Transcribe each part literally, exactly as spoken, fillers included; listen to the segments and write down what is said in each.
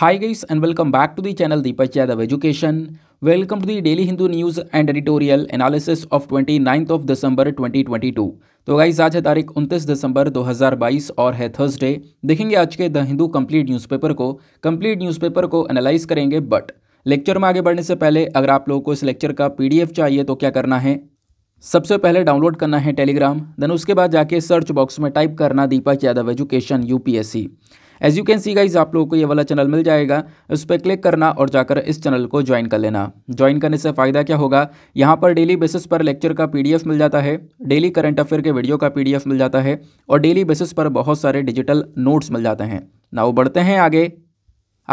Hi guys and welcome back to the channel Deepak Yadav Education. Welcome to the Daily Hindu News and Editorial Analysis of twenty-ninth of December twenty twenty-two. तो guys आज है तारीख उनतीस दिसंबर दो हज़ार बाईस और है थर्सडे। देखेंगे आज के द हिंदू कंप्लीट न्यूज़पेपर को कंप्लीट न्यूज़पेपर को एनालाइज करेंगे। बट लेक्चर में आगे बढ़ने से पहले अगर आप लोगों को इस लेक्चर का पीडीएफ चाहिए तो क्या करना है, सबसे पहले डाउनलोड करना है टेलीग्राम, देन उसके बाद जाके सर्च बॉक्स में टाइप करना Deepak Yadav education UPSC. As you can see guys आप लोगों को ये वाला चैनल मिल जाएगा, उस पर क्लिक करना और जाकर इस चैनल को ज्वाइन कर लेना। ज्वाइन करने से फ़ायदा क्या होगा, यहाँ पर डेली बेसिस पर लेक्चर का पीडीएफ मिल जाता है, डेली करंट अफेयर के वीडियो का पीडीएफ मिल जाता है और डेली बेसिस पर बहुत सारे डिजिटल नोट्स मिल जाते हैं। नाउ बढ़ते हैं आगे।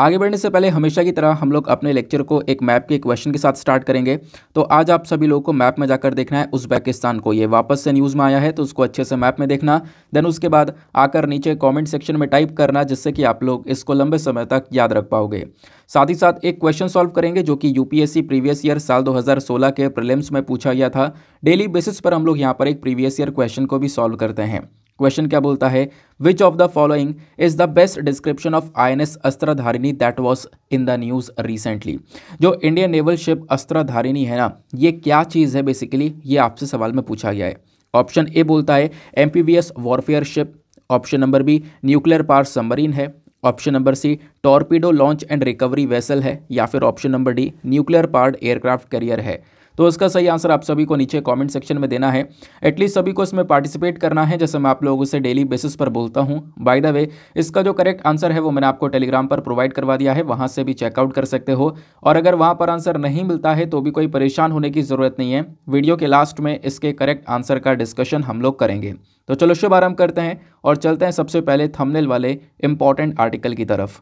आगे बढ़ने से पहले हमेशा की तरह हम लोग अपने लेक्चर को एक मैप के क्वेश्चन के साथ स्टार्ट करेंगे। तो आज आप सभी लोगों को मैप में जाकर देखना है उज़्बेकिस्तान को, ये वापस से न्यूज़ में आया है तो उसको अच्छे से मैप में देखना। देन उसके बाद आकर नीचे कमेंट सेक्शन में टाइप करना, जिससे कि आप लोग इसको लंबे समय तक याद रख पाओगे। साथ ही साथ एक क्वेश्चन सॉल्व करेंगे जो कि यूपीएससी प्रीवियस ईयर साल दो हज़ार सोलह के प्रीलिम्स में पूछा गया था। डेली बेसिस पर हम लोग यहाँ पर एक प्रीवियस ईयर क्वेश्चन को भी सॉल्व करते हैं। क्वेश्चन क्या बोलता है, which of the following is the best description of INS Astradharini that was in the news recently. जो इंडियन नेवल शिप अस्त्रधारिणी है ना, ये क्या चीज़ है बेसिकली, ये आपसे सवाल में पूछा गया है। ऑप्शन ए बोलता है MPVS warfare ship, option number B nuclear power submarine है, option number C torpedo launch and recovery vessel है, या फिर option number D nuclear powered aircraft carrier है। तो इसका सही आंसर आप सभी को नीचे कमेंट सेक्शन में देना है। एटलीस्ट सभी को इसमें पार्टिसिपेट करना है, जैसे मैं आप लोगों से डेली बेसिस पर बोलता हूं। बाय द वे इसका जो करेक्ट आंसर है वो मैंने आपको टेलीग्राम पर प्रोवाइड करवा दिया है, वहां से भी चेकआउट कर सकते हो। और अगर वहां पर आंसर नहीं मिलता है तो भी कोई परेशान होने की ज़रूरत नहीं है, वीडियो के लास्ट में इसके करेक्ट आंसर का डिस्कशन हम लोग करेंगे। तो चलो शुभारंभ करते हैं और चलते हैं सबसे पहले थंबनेल वाले इंपॉर्टेंट आर्टिकल की तरफ।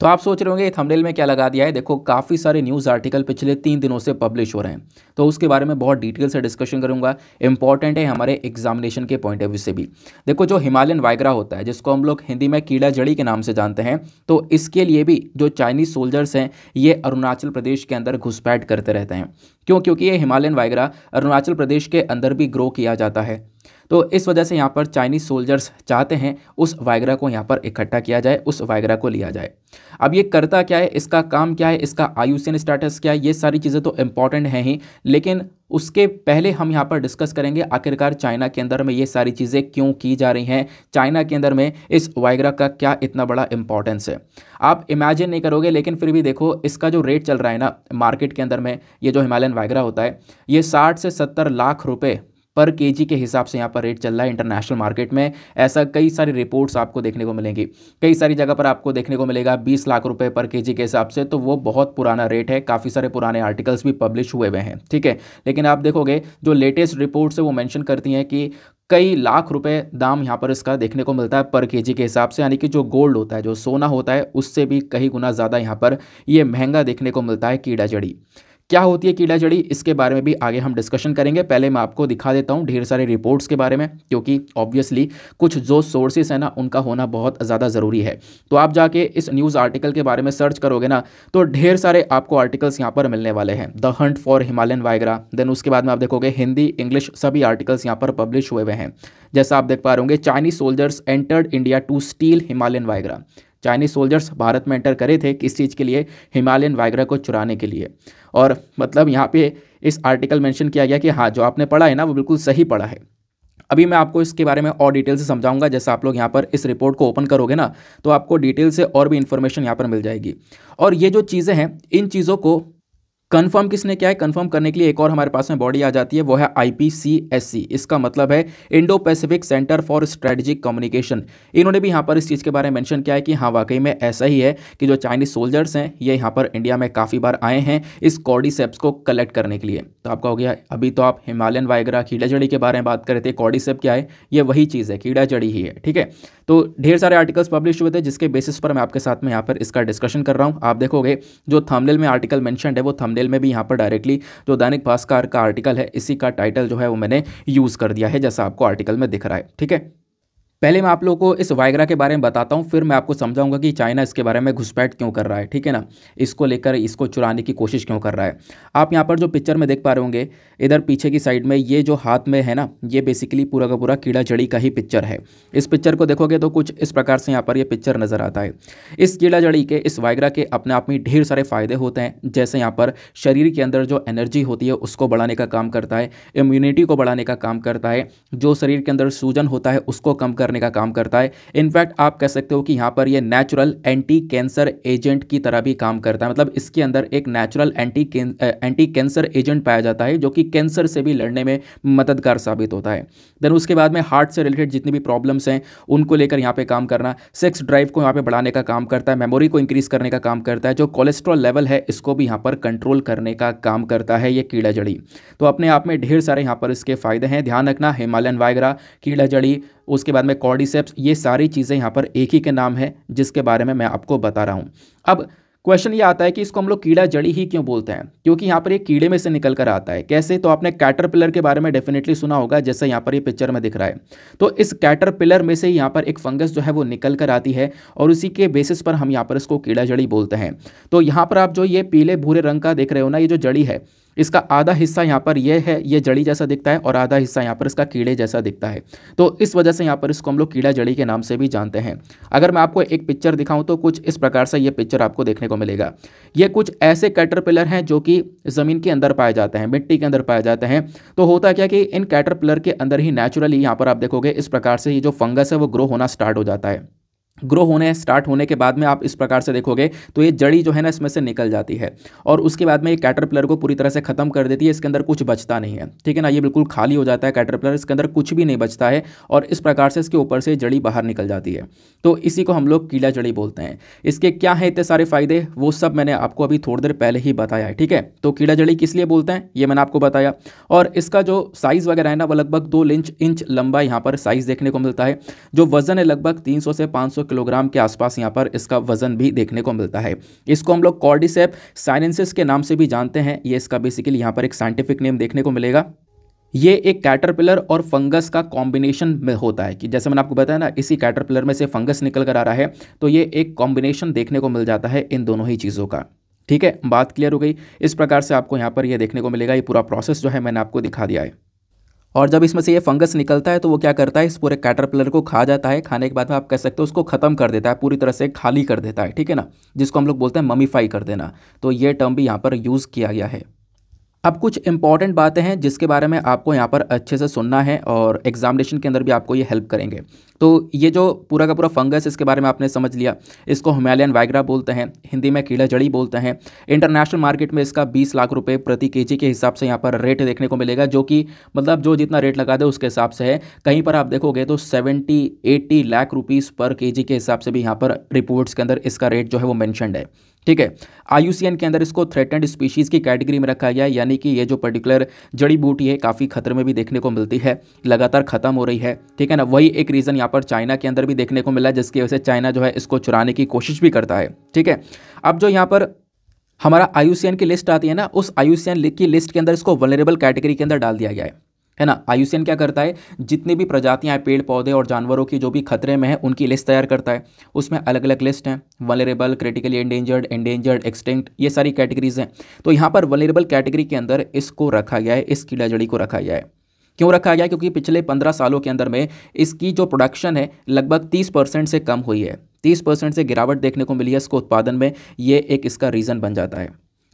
तो आप सोच रहे होंगे ये थंबनेल में क्या लगा दिया है। देखो काफ़ी सारे न्यूज़ आर्टिकल पिछले तीन दिनों से पब्लिश हो रहे हैं, तो उसके बारे में बहुत डिटेल से डिस्कशन करूंगा। इंपॉर्टेंट है हमारे एग्जामिनेशन के पॉइंट ऑफ व्यू से भी। देखो जो हिमालयन वाइग्रा होता है, जिसको हम लोग हिंदी में कीड़ा जड़ी के नाम से जानते हैं, तो इसके लिए भी जो चाइनीज़ सोल्जर्स हैं ये अरुणाचल प्रदेश के अंदर घुसपैठ करते रहते हैं। क्यों? क्योंकि ये हिमालयन वाइग्रा अरुणाचल प्रदेश के अंदर भी ग्रो किया जाता है, तो इस वजह से यहाँ पर चाइनीज़ सोल्जर्स चाहते हैं उस वाइग्रा को यहाँ पर इकट्ठा किया जाए, उस वाइग्रा को लिया जाए। अब ये करता क्या है, इसका काम क्या है, इसका आईयूसीएन स्टेटस क्या है, ये सारी चीज़ें तो इम्पॉर्टेंट हैं ही, लेकिन उसके पहले हम यहाँ पर डिस्कस करेंगे आखिरकार चाइना के अंदर में ये सारी चीज़ें क्यों की जा रही हैं, चाइना के अंदर में इस वाइग्रा का क्या इतना बड़ा इंपॉर्टेंस है। आप इमेजिन नहीं करोगे, लेकिन फिर भी देखो इसका जो रेट चल रहा है ना मार्केट के अंदर में, ये जो हिमालयन वाइग्रा होता है ये साठ से सत्तर लाख रुपये पर केजी के हिसाब से यहाँ पर रेट चल रहा है इंटरनेशनल मार्केट में। ऐसा कई सारी रिपोर्ट्स आपको देखने को मिलेंगी, कई सारी जगह पर आपको देखने को मिलेगा बीस लाख रुपए पर केजी के हिसाब से, तो वो बहुत पुराना रेट है। काफ़ी सारे पुराने आर्टिकल्स भी पब्लिश हुए हुए हैं, ठीक है, लेकिन आप देखोगे जो लेटेस्ट रिपोर्ट्स है वो मैंशन करती हैं कि कई लाख रुपए दाम यहाँ पर इसका देखने को मिलता है पर केजी के हिसाब से, यानी कि जो गोल्ड होता है, जो सोना होता है, उससे भी कई गुना ज़्यादा यहाँ पर ये महंगा देखने को मिलता है। कीड़ा जड़ी क्या होती है, कीड़ा जड़ी, इसके बारे में भी आगे हम डिस्कशन करेंगे। पहले मैं आपको दिखा देता हूँ ढेर सारे रिपोर्ट्स के बारे में, क्योंकि ऑब्वियसली कुछ जो सोर्सेस है ना उनका होना बहुत ज़्यादा ज़रूरी है। तो आप जाके इस न्यूज़ आर्टिकल के बारे में सर्च करोगे ना तो ढेर सारे आपको आर्टिकल्स यहाँ पर मिलने वाले हैं। The hunt for Himalayan Viagra, then उसके बाद में आप देखोगे हिंदी इंग्लिश सभी आर्टिकल्स यहाँ पर पब्लिश हुए हुए हैं। जैसा आप देख पा रहे होंगे, Chinese soldiers entered India to steal Himalayan Viagra. Chinese soldiers भारत में एंटर करे थे किस चीज़ के लिए, हिमालयन वाइग्रा को चुराने के लिए। और मतलब यहाँ पे इस आर्टिकल मेंशन किया गया कि हाँ जो आपने पढ़ा है ना वो बिल्कुल सही पढ़ा है। अभी मैं आपको इसके बारे में और डिटेल से समझाऊंगा। जैसा आप लोग यहाँ पर इस रिपोर्ट को ओपन करोगे ना तो आपको डिटेल से और भी इन्फॉर्मेशन यहाँ पर मिल जाएगी। और ये जो चीज़ें हैं, इन चीज़ों को कंफर्म किसने क्या है, कंफर्म करने के लिए एक और हमारे पास में बॉडी आ जाती है, वो है I P C S C. इसका मतलब है Indo Pacific centre for strategic communication. इन्होंने भी यहाँ पर इस चीज़ के बारे में मेंशन किया है कि हाँ वाकई में ऐसा ही है कि जो चाइनीज़ सोल्जर्स हैं ये यहाँ पर इंडिया में काफ़ी बार आए हैं इस कॉर्डिसेप्स को कलेक्ट करने के लिए। तो आपका हो गया, अभी तो आप हिमालयन वाइग्रा कीड़ा जड़ी के बारे में बात कर रहे थे, कॉर्डिसेप क्या है, ये वही चीज़ है, कीड़ा जड़ी ही है, ठीक है। तो ढेर सारे आर्टिकल्स पब्लिश हुए थे जिसके बेसिस पर मैं आपके साथ में यहाँ पर इसका डिस्कशन कर रहा हूँ। आप देखोगे जो थंबनेल में आर्टिकल मेंशनड है वो थंबनेल में भी यहां पर डायरेक्टली जो दैनिक भास्कर का आर्टिकल है इसी का टाइटल जो है वो मैंने यूज कर दिया है, जैसा आपको आर्टिकल में दिख रहा है, ठीक है। पहले मैं आप लोगों को इस वायग्रा के बारे में बताता हूँ, फिर मैं आपको समझाऊंगा कि चाइना इसके बारे में घुसपैठ क्यों कर रहा है, ठीक है ना, इसको लेकर इसको चुराने की कोशिश क्यों कर रहा है। आप यहाँ पर जो पिक्चर में देख पा रहे होंगे, इधर पीछे की साइड में ये जो हाथ में है ना, ये बेसिकली पूरा का पूरा कीड़ा जड़ी का ही पिक्चर है। इस पिक्चर को देखोगे तो कुछ इस प्रकार से यहाँ पर यह पिक्चर नज़र आता है। इस कीड़ा जड़ी के, इस वायग्रा के अपने आप में ढेर सारे फ़ायदे होते हैं, जैसे यहाँ पर शरीर के अंदर जो एनर्जी होती है उसको बढ़ाने का काम करता है, इम्यूनिटी को बढ़ाने का काम करता है, जो शरीर के अंदर सूजन होता है उसको कम करने का काम करता है। इनफैक्ट आप कह सकते हो कि यहाँ पर ये नेचुरल एंटी कैंसर एजेंट की तरह भी काम करता है, मतलब इसके अंदर एक natural anti anti cancer agent पाया जाता है जो कि कैंसर से भी लड़ने में मददगार साबित होता है। देन उसके बाद में हार्ट से रिलेटेड जितनी भी प्रॉब्लम्स हैं उनको लेकर यहाँ पे काम करना, सेक्स ड्राइव को यहाँ पे बढ़ाने का काम करता है, मेमोरी को इंक्रीज करने का काम करता है, जो कोलेस्ट्रॉल लेवल है इसको भी यहाँ पर कंट्रोल करने का काम करता है ये कीड़ा जड़ी। तो अपने आप में ढेर सारे यहाँ पर इसके फायदे हैं, ध्यान रखना। हिमालयन वायग्रा, कीड़ा जड़ी, उसके बाद में कॉर्डिसेप्स, ये सारी चीज़ें यहाँ पर एक ही के नाम है जिसके बारे में मैं आपको बता रहा हूँ। अब क्वेश्चन ये आता है कि इसको हम लोग कीड़ा जड़ी ही क्यों बोलते हैं, क्योंकि यहाँ पर ये कीड़े में से निकल कर आता है। कैसे? तो आपने कैटरपिलर के बारे में डेफिनेटली सुना होगा, जैसे यहाँ पर ये पिक्चर में दिख रहा है। तो इस कैटरपिलर में से यहाँ पर एक फंगस जो है वो निकल कर आती है और उसी के बेसिस पर हम यहाँ पर इसको कीड़ा जड़ी बोलते हैं। तो यहाँ पर आप जो ये पीले भूरे रंग का देख रहे हो ना, ये जो जड़ी है इसका आधा हिस्सा यहाँ पर ये है, ये जड़ी जैसा दिखता है, और आधा हिस्सा यहाँ पर इसका कीड़े जैसा दिखता है। तो इस वजह से यहाँ पर इसको हम लोग कीड़ा जड़ी के नाम से भी जानते हैं। अगर मैं आपको एक पिक्चर दिखाऊं तो कुछ इस प्रकार से ये पिक्चर आपको देखने को मिलेगा। ये कुछ ऐसे कैटरपिलर हैं जो कि ज़मीन के अंदर पाए जाते हैं, मिट्टी के अंदर पाए जाते हैं। तो होता क्या कि इन कैटरपिलर के अंदर ही नेचुरली यहाँ पर आप देखोगे इस प्रकार से ये जो फंगस है वो ग्रो होना स्टार्ट हो जाता है। ग्रो होने स्टार्ट होने के बाद में आप इस प्रकार से देखोगे तो ये जड़ी जो है ना इसमें से निकल जाती है और उसके बाद में ये कैटरपिलर को पूरी तरह से ख़त्म कर देती है। इसके अंदर कुछ बचता नहीं है, ठीक है ना, ये बिल्कुल खाली हो जाता है कैटरपिलर, इसके अंदर कुछ भी नहीं बचता है और इस प्रकार से इसके ऊपर से जड़ी बाहर निकल जाती है। तो इसी को हम लोग कीड़ा जड़ी बोलते हैं। इसके क्या हैं इतने सारे फ़ायदे, वो सब मैंने आपको अभी थोड़ी देर पहले ही बताया है, ठीक है। तो कीड़ा जड़ी किस लिए बोलते हैं ये मैंने आपको बताया, और इसका जो साइज़ वगैरह है ना वो लगभग दो इंच इंच लंबा यहाँ पर साइज़ देखने को मिलता है। जो वज़न है लगभग तीन सौ से पाँच सौ किलोग्राम के आसपास यहाँ पर इसका वजन भी देखने को मिलता है। इसको हम लोग कॉर्डिसेप्स साइनेंसिस के नाम से भी जानते हैं। ये इसका बेसिकली यहाँ पर एक साइंटिफिक नेम देखने को मिलेगा। ये एक कैटरपिलर और फंगस का कॉम्बिनेशन में होता है कि जैसे मैंने आपको बताया ना, इसी कैटरपिलर में से फंगस निकल कर आ रहा है, तो ये एक कॉम्बिनेशन देखने को मिल जाता है इन दोनों ही चीज़ों का। ठीक है, बात क्लियर हो गई। इस प्रकार से आपको यहाँ पर यह देखने को मिलेगा। ये पूरा प्रोसेस जो है मैंने आपको दिखा दिया है। और जब इसमें से ये फंगस निकलता है तो वो क्या करता है, इस पूरे कैटरपिलर को खा जाता है। खाने के बाद में आप कह सकते हो उसको ख़त्म कर देता है, पूरी तरह से खाली कर देता है, ठीक है ना, जिसको हम लोग बोलते हैं ममीफाई कर देना। तो ये टर्म भी यहाँ पर यूज़ किया गया है। अब कुछ इंपॉर्टेंट बातें हैं जिसके बारे में आपको यहाँ पर अच्छे से सुनना है और एग्जामिनेशन के अंदर भी आपको ये हेल्प करेंगे। तो ये जो पूरा का पूरा फंगस, इसके बारे में आपने समझ लिया। इसको हिमालयन वायग्रा बोलते हैं, हिंदी में कीड़ा जड़ी बोलते हैं। इंटरनेशनल मार्केट में इसका बीस लाख रुपए प्रति केजी के हिसाब से यहाँ पर रेट देखने को मिलेगा, जो कि मतलब जो जितना रेट लगा दे उसके हिसाब से है। कहीं पर आप देखोगे तो seventy eighty lakh rupees per KG के हिसाब से भी यहाँ पर रिपोर्ट्स के अंदर इसका रेट जो है वो मैंशनड है। ठीक है, आई यू सी एन के अंदर इसको थ्रेटेंड स्पीशीज़ की कैटेगरी में रखा गया है, यानी कि ये जो पर्टिकुलर जड़ी बूटी है काफ़ी खतरे में भी देखने को मिलती है, लगातार ख़त्म हो रही है। ठीक है ना, वही एक रीज़न यहाँ पर चाइना के अंदर भी देखने को मिला, जिसकी वजह से चाइना जो है इसको चुराने की कोशिश भी करता है। ठीक है, अब जो यहाँ पर हमारा आई यू सी एन की लिस्ट आती है ना, उस आई यू सी एन की लिस्ट के अंदर इसको वल्नरेबल कैटेगरी के अंदर डाल दिया गया है, है ना। आई यू सी एन क्या करता है, जितनी भी प्रजातियाँ हैं पेड़ पौधे और जानवरों की जो भी खतरे में हैं उनकी लिस्ट तैयार करता है। उसमें अलग अलग लिस्ट हैं, vulnerable, critically endangered, endangered, extinct, ये सारी कैटेगरीज हैं। तो यहाँ पर वल्नरेबल कैटेगरी के अंदर इसको रखा गया है, इस कीड़ा जड़ी को रखा गया है। क्यों रखा गया, क्योंकि पिछले पंद्रह सालों के अंदर में इसकी जो प्रोडक्शन है लगभग तीस परसेंट से कम हुई है, तीस परसेंट से गिरावट देखने को मिली है इसको उत्पादन में। ये एक इसका रीज़न बन जाता है।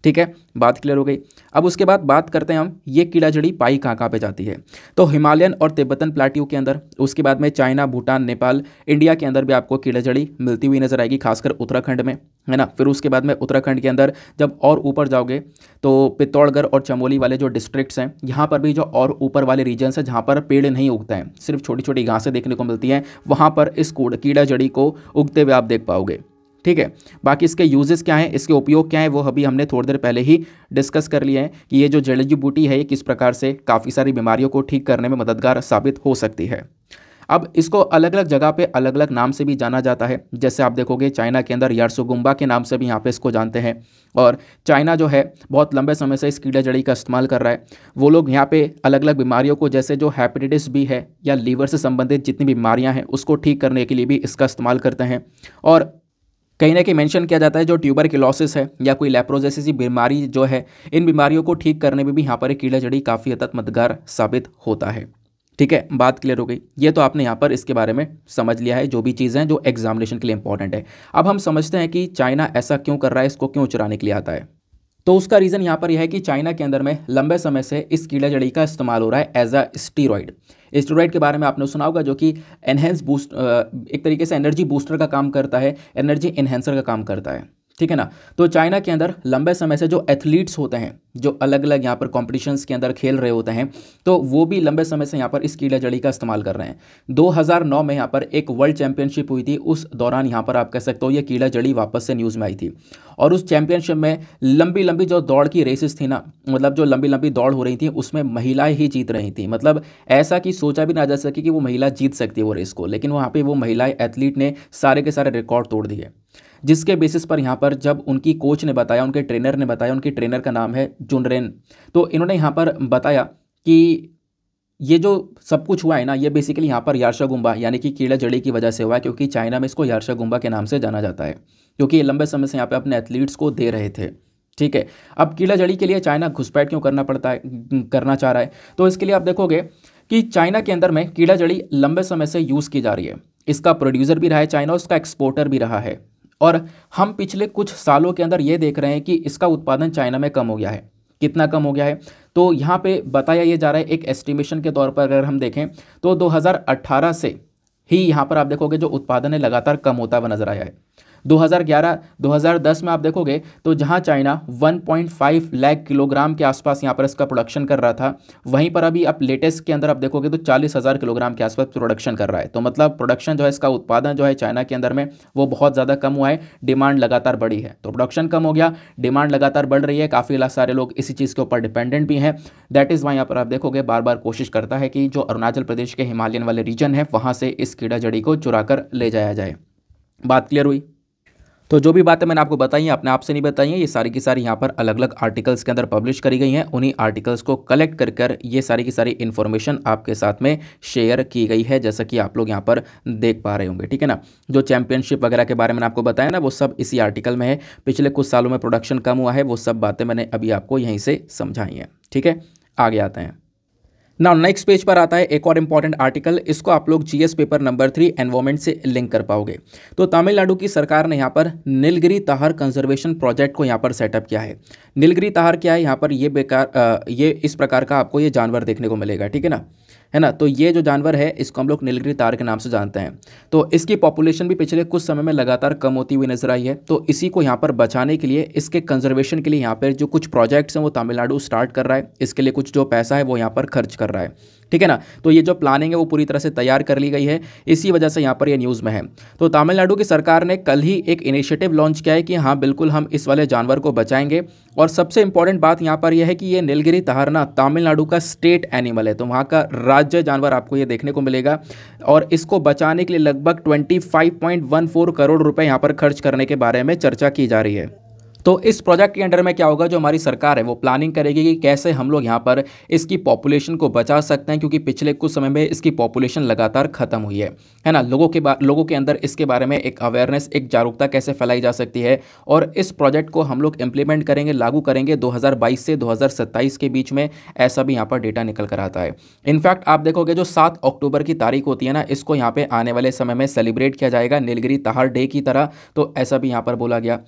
ठीक है, बात क्लियर हो गई। अब उसके बाद बात करते हैं हम, ये कीड़ा जड़ी पाई कहाँ कहाँ पे जाती है। तो हिमालयन और तिब्बतन प्लेट्यू के अंदर, उसके बाद में चाइना, भूटान, नेपाल, इंडिया के अंदर भी आपको कीड़ा जड़ी मिलती हुई नज़र आएगी, खासकर उत्तराखंड में, है ना। फिर उसके बाद में उत्तराखंड के अंदर जब और ऊपर जाओगे तो पिथौरागढ़ और चमोली वाले जो डिस्ट्रिक्ट्स हैं, यहाँ पर भी जो और ऊपर वाले रीजन्स हैं जहाँ पर पेड़ नहीं उगते हैं, सिर्फ छोटी छोटी घासें देखने को मिलती हैं, वहाँ पर इस कीड़ा जड़ी को उगते हुए आप देख पाओगे। ठीक है, बाकी इसके यूजेस क्या हैं, इसके उपयोग क्या हैं, वो अभी हमने थोड़ी देर पहले ही डिस्कस कर लिए हैं कि ये जो जड़ी बूटी है ये किस प्रकार से काफ़ी सारी बीमारियों को ठीक करने में मददगार साबित हो सकती है। अब इसको अलग अलग जगह पे अलग अलग नाम से भी जाना जाता है। जैसे आप देखोगे चाइना के अंदर यारसोगुम्बा के नाम से भी यहाँ पे इसको जानते हैं, और चाइना जो है बहुत लंबे समय से इस कीड़ा जड़ी का इस्तेमाल कर रहा है। वो लोग यहाँ पे अलग अलग बीमारियों को, जैसे जो हेपेटाइटिस बी है या लीवर से संबंधित जितनी बीमारियाँ हैं उसको ठीक करने के लिए भी इसका इस्तेमाल करते हैं। और कहीं ना कहीं मेंशन किया जाता है जो ट्यूबरकुलोसिस है या कोई लेप्रोज जैसी बीमारी जो है, इन बीमारियों को ठीक करने में भी यहाँ पर कीड़ा जड़ी काफ़ी हद तक मददगार साबित होता है। ठीक है, बात क्लियर हो गई। ये तो आपने यहाँ पर इसके बारे में समझ लिया है जो भी चीज़ें हैं जो एग्जामिनेशन के लिए इंपॉर्टेंट है। अब हम समझते हैं कि चाइना ऐसा क्यों कर रहा है, इसको क्यों चुराने के लिए आता है। तो उसका रीज़न यहाँ पर यह है कि चाइना के अंदर में लंबे समय से इस कीड़ा जड़ी का इस्तेमाल हो रहा है एज अ स्टीरॉयड। स्टेरॉइड के बारे में आपने सुना होगा, जो कि एनहेंस बूस्ट, एक तरीके से एनर्जी बूस्टर का काम करता है, एनर्जी इन्हेंसर का काम करता है। ठीक है ना, तो चाइना के अंदर लंबे समय से जो एथलीट्स होते हैं जो अलग अलग यहाँ पर कॉम्पिटिशन्स के अंदर खेल रहे होते हैं, तो वो भी लंबे समय से यहाँ पर इस कीड़ा जड़ी का इस्तेमाल कर रहे हैं। दो हज़ार नौ में यहाँ पर एक वर्ल्ड चैंपियनशिप हुई थी, उस दौरान यहाँ पर आप कह सकते हो ये कीड़ा जड़ी वापस से न्यूज़ में आई थी। और उस चैंपियनशिप में लंबी लंबी जो दौड़ की रेसेस थी ना, मतलब जो लंबी लंबी दौड़ हो रही थी उसमें महिलाएँ ही जीत रही थी। मतलब ऐसा कि सोचा भी ना जा सके कि वो महिला जीत सकती है वो रेस को, लेकिन वहाँ पर वो महिलाएँ एथलीट ने सारे के सारे रिकॉर्ड तोड़ दिए। जिसके बेसिस पर यहाँ पर जब उनकी कोच ने बताया, उनके ट्रेनर ने बताया, उनके ट्रेनर का नाम है जुनरेन, तो इन्होंने यहाँ पर बताया कि ये जो सब कुछ हुआ है ना, ये बेसिकली यहाँ पर यारसागुम्बा यानी कि कीड़ा जड़ी की वजह से हुआ है, क्योंकि चाइना में इसको यारसागुम्बा के नाम से जाना जाता है, क्योंकि ये लंबे समय से यहाँ पर अपने एथलीट्स को दे रहे थे। ठीक है, अब कीड़ा जड़ी के लिए चाइना घुसपैठ क्यों करना पड़ता है, करना चाह रहा है? तो इसके लिए आप देखोगे कि चाइना के अंदर में कीड़ा जड़ी लंबे समय से यूज़ की जा रही है। इसका प्रोड्यूसर भी रहा है चाइना, उसका एक्सपोर्टर भी रहा है, और हम पिछले कुछ सालों के अंदर ये देख रहे हैं कि इसका उत्पादन चाइना में कम हो गया है। कितना कम हो गया है? तो यहाँ पे बताया ये जा रहा है, एक एस्टिमेशन के तौर पर अगर हम देखें तो दो हज़ार अठारह से ही यहाँ पर आप देखोगे जो उत्पादन है लगातार कम होता हुआ नजर आया है। दो हज़ार ग्यारह दो हज़ार दस में आप देखोगे तो जहाँ चाइना एक पॉइंट पाँच लाख किलोग्राम के आसपास यहाँ पर इसका प्रोडक्शन कर रहा था, वहीं पर अभी आप लेटेस्ट के अंदर आप देखोगे तो चालीस हज़ार किलोग्राम के आसपास प्रोडक्शन कर रहा है। तो मतलब प्रोडक्शन जो है, इसका उत्पादन जो है चाइना के अंदर में, वो बहुत ज़्यादा कम हुआ है, डिमांड लगातार बढ़ी है। तो प्रोडक्शन कम हो गया, डिमांड लगातार बढ़ रही है, काफ़ी सारे लोग इसी चीज़ के ऊपर डिपेंडेंट भी हैं। दैट इज़ वाई यहाँ पर आप देखोगे बार बार कोशिश करता है कि जो अरुणाचल प्रदेश के हिमालयन वाले रीजन है वहाँ से इस कीड़ा जड़ी को चुरा कर ले जाया जाए। बात क्लियर हुई? तो जो भी बातें मैंने आपको बताई हैं, अपने आप से नहीं बताई हैं, ये सारी की सारी यहाँ पर अलग अलग आर्टिकल्स के अंदर पब्लिश करी गई हैं। उन्हीं आर्टिकल्स को कलेक्ट कर कर ये सारी की सारी इन्फॉर्मेशन आपके साथ में शेयर की गई है, जैसा कि आप लोग यहाँ पर देख पा रहे होंगे। ठीक है ना, जो चैंपियनशिप वगैरह के बारे में आपको बताया ना, वो सब इसी आर्टिकल में है। पिछले कुछ सालों में प्रोडक्शन कम हुआ है, वो सब बातें मैंने अभी आपको यहीं से समझाई हैं। ठीक है, आगे आते हैं। नाउ नेक्स्ट पेज पर आता है एक और इम्पॉर्टेंट आर्टिकल, इसको आप लोग GS paper number three environment से लिंक कर पाओगे। तो तमिलनाडु की सरकार ने यहाँ पर नीलगिरी ताहर कंजर्वेशन प्रोजेक्ट को यहाँ पर सेटअप किया है। नीलगिरी ताहर क्या है? यहाँ पर ये बेकार ये इस प्रकार का आपको ये जानवर देखने को मिलेगा। ठीक है ना, है ना, तो ये जो जानवर है इसको हम लोग नीलगिरी तार के नाम से जानते हैं। तो इसकी पॉपुलेशन भी पिछले कुछ समय में लगातार कम होती हुई नजर आई है। तो इसी को यहाँ पर बचाने के लिए, इसके कंजर्वेशन के लिए यहाँ पर जो कुछ प्रोजेक्ट्स हैं वो तमिलनाडु स्टार्ट कर रहा है। इसके लिए कुछ जो पैसा है वो यहाँ पर खर्च कर रहा है। ठीक है ना, तो ये जो प्लानिंग है वो पूरी तरह से तैयार कर ली गई है, इसी वजह से यहाँ पर ये न्यूज़ में है। तो तमिलनाडु की सरकार ने कल ही एक इनिशिएटिव लॉन्च किया है कि हाँ बिल्कुल हम इस वाले जानवर को बचाएंगे। और सबसे इंपॉर्टेंट बात यहाँ पर यह है कि ये नीलगिरी ताहर ना तमिलनाडु का स्टेट एनिमल है, तो वहाँ का राज्य जानवर आपको ये देखने को मिलेगा। और इसको बचाने के लिए लगभग twenty five point one four crore रुपये यहाँ पर खर्च करने के बारे में चर्चा की जा रही है। तो इस प्रोजेक्ट के अंडर में क्या होगा, जो हमारी सरकार है वो प्लानिंग करेगी कि कैसे हम लोग यहाँ पर इसकी पॉपुलेशन को बचा सकते हैं, क्योंकि पिछले कुछ समय में इसकी पॉपुलेशन लगातार खत्म हुई है। है ना, लोगों के लोगों के अंदर इसके बारे में एक अवेयरनेस, एक जागरूकता कैसे फैलाई जा सकती है। और इस प्रोजेक्ट को हम लोग इम्प्लीमेंट करेंगे, लागू करेंगे दो हज़ार बाईस से दो हज़ार सत्ताईस के बीच में, ऐसा भी यहाँ पर डेटा निकल कर आता है। इनफैक्ट आप देखोगे जो सात अक्टूबर की तारीख होती है ना, इसको यहाँ पर आने वाले समय में सेलिब्रेट किया जाएगा नीलगिरी ताहर डे की तरह, तो ऐसा भी यहाँ पर बोला गया।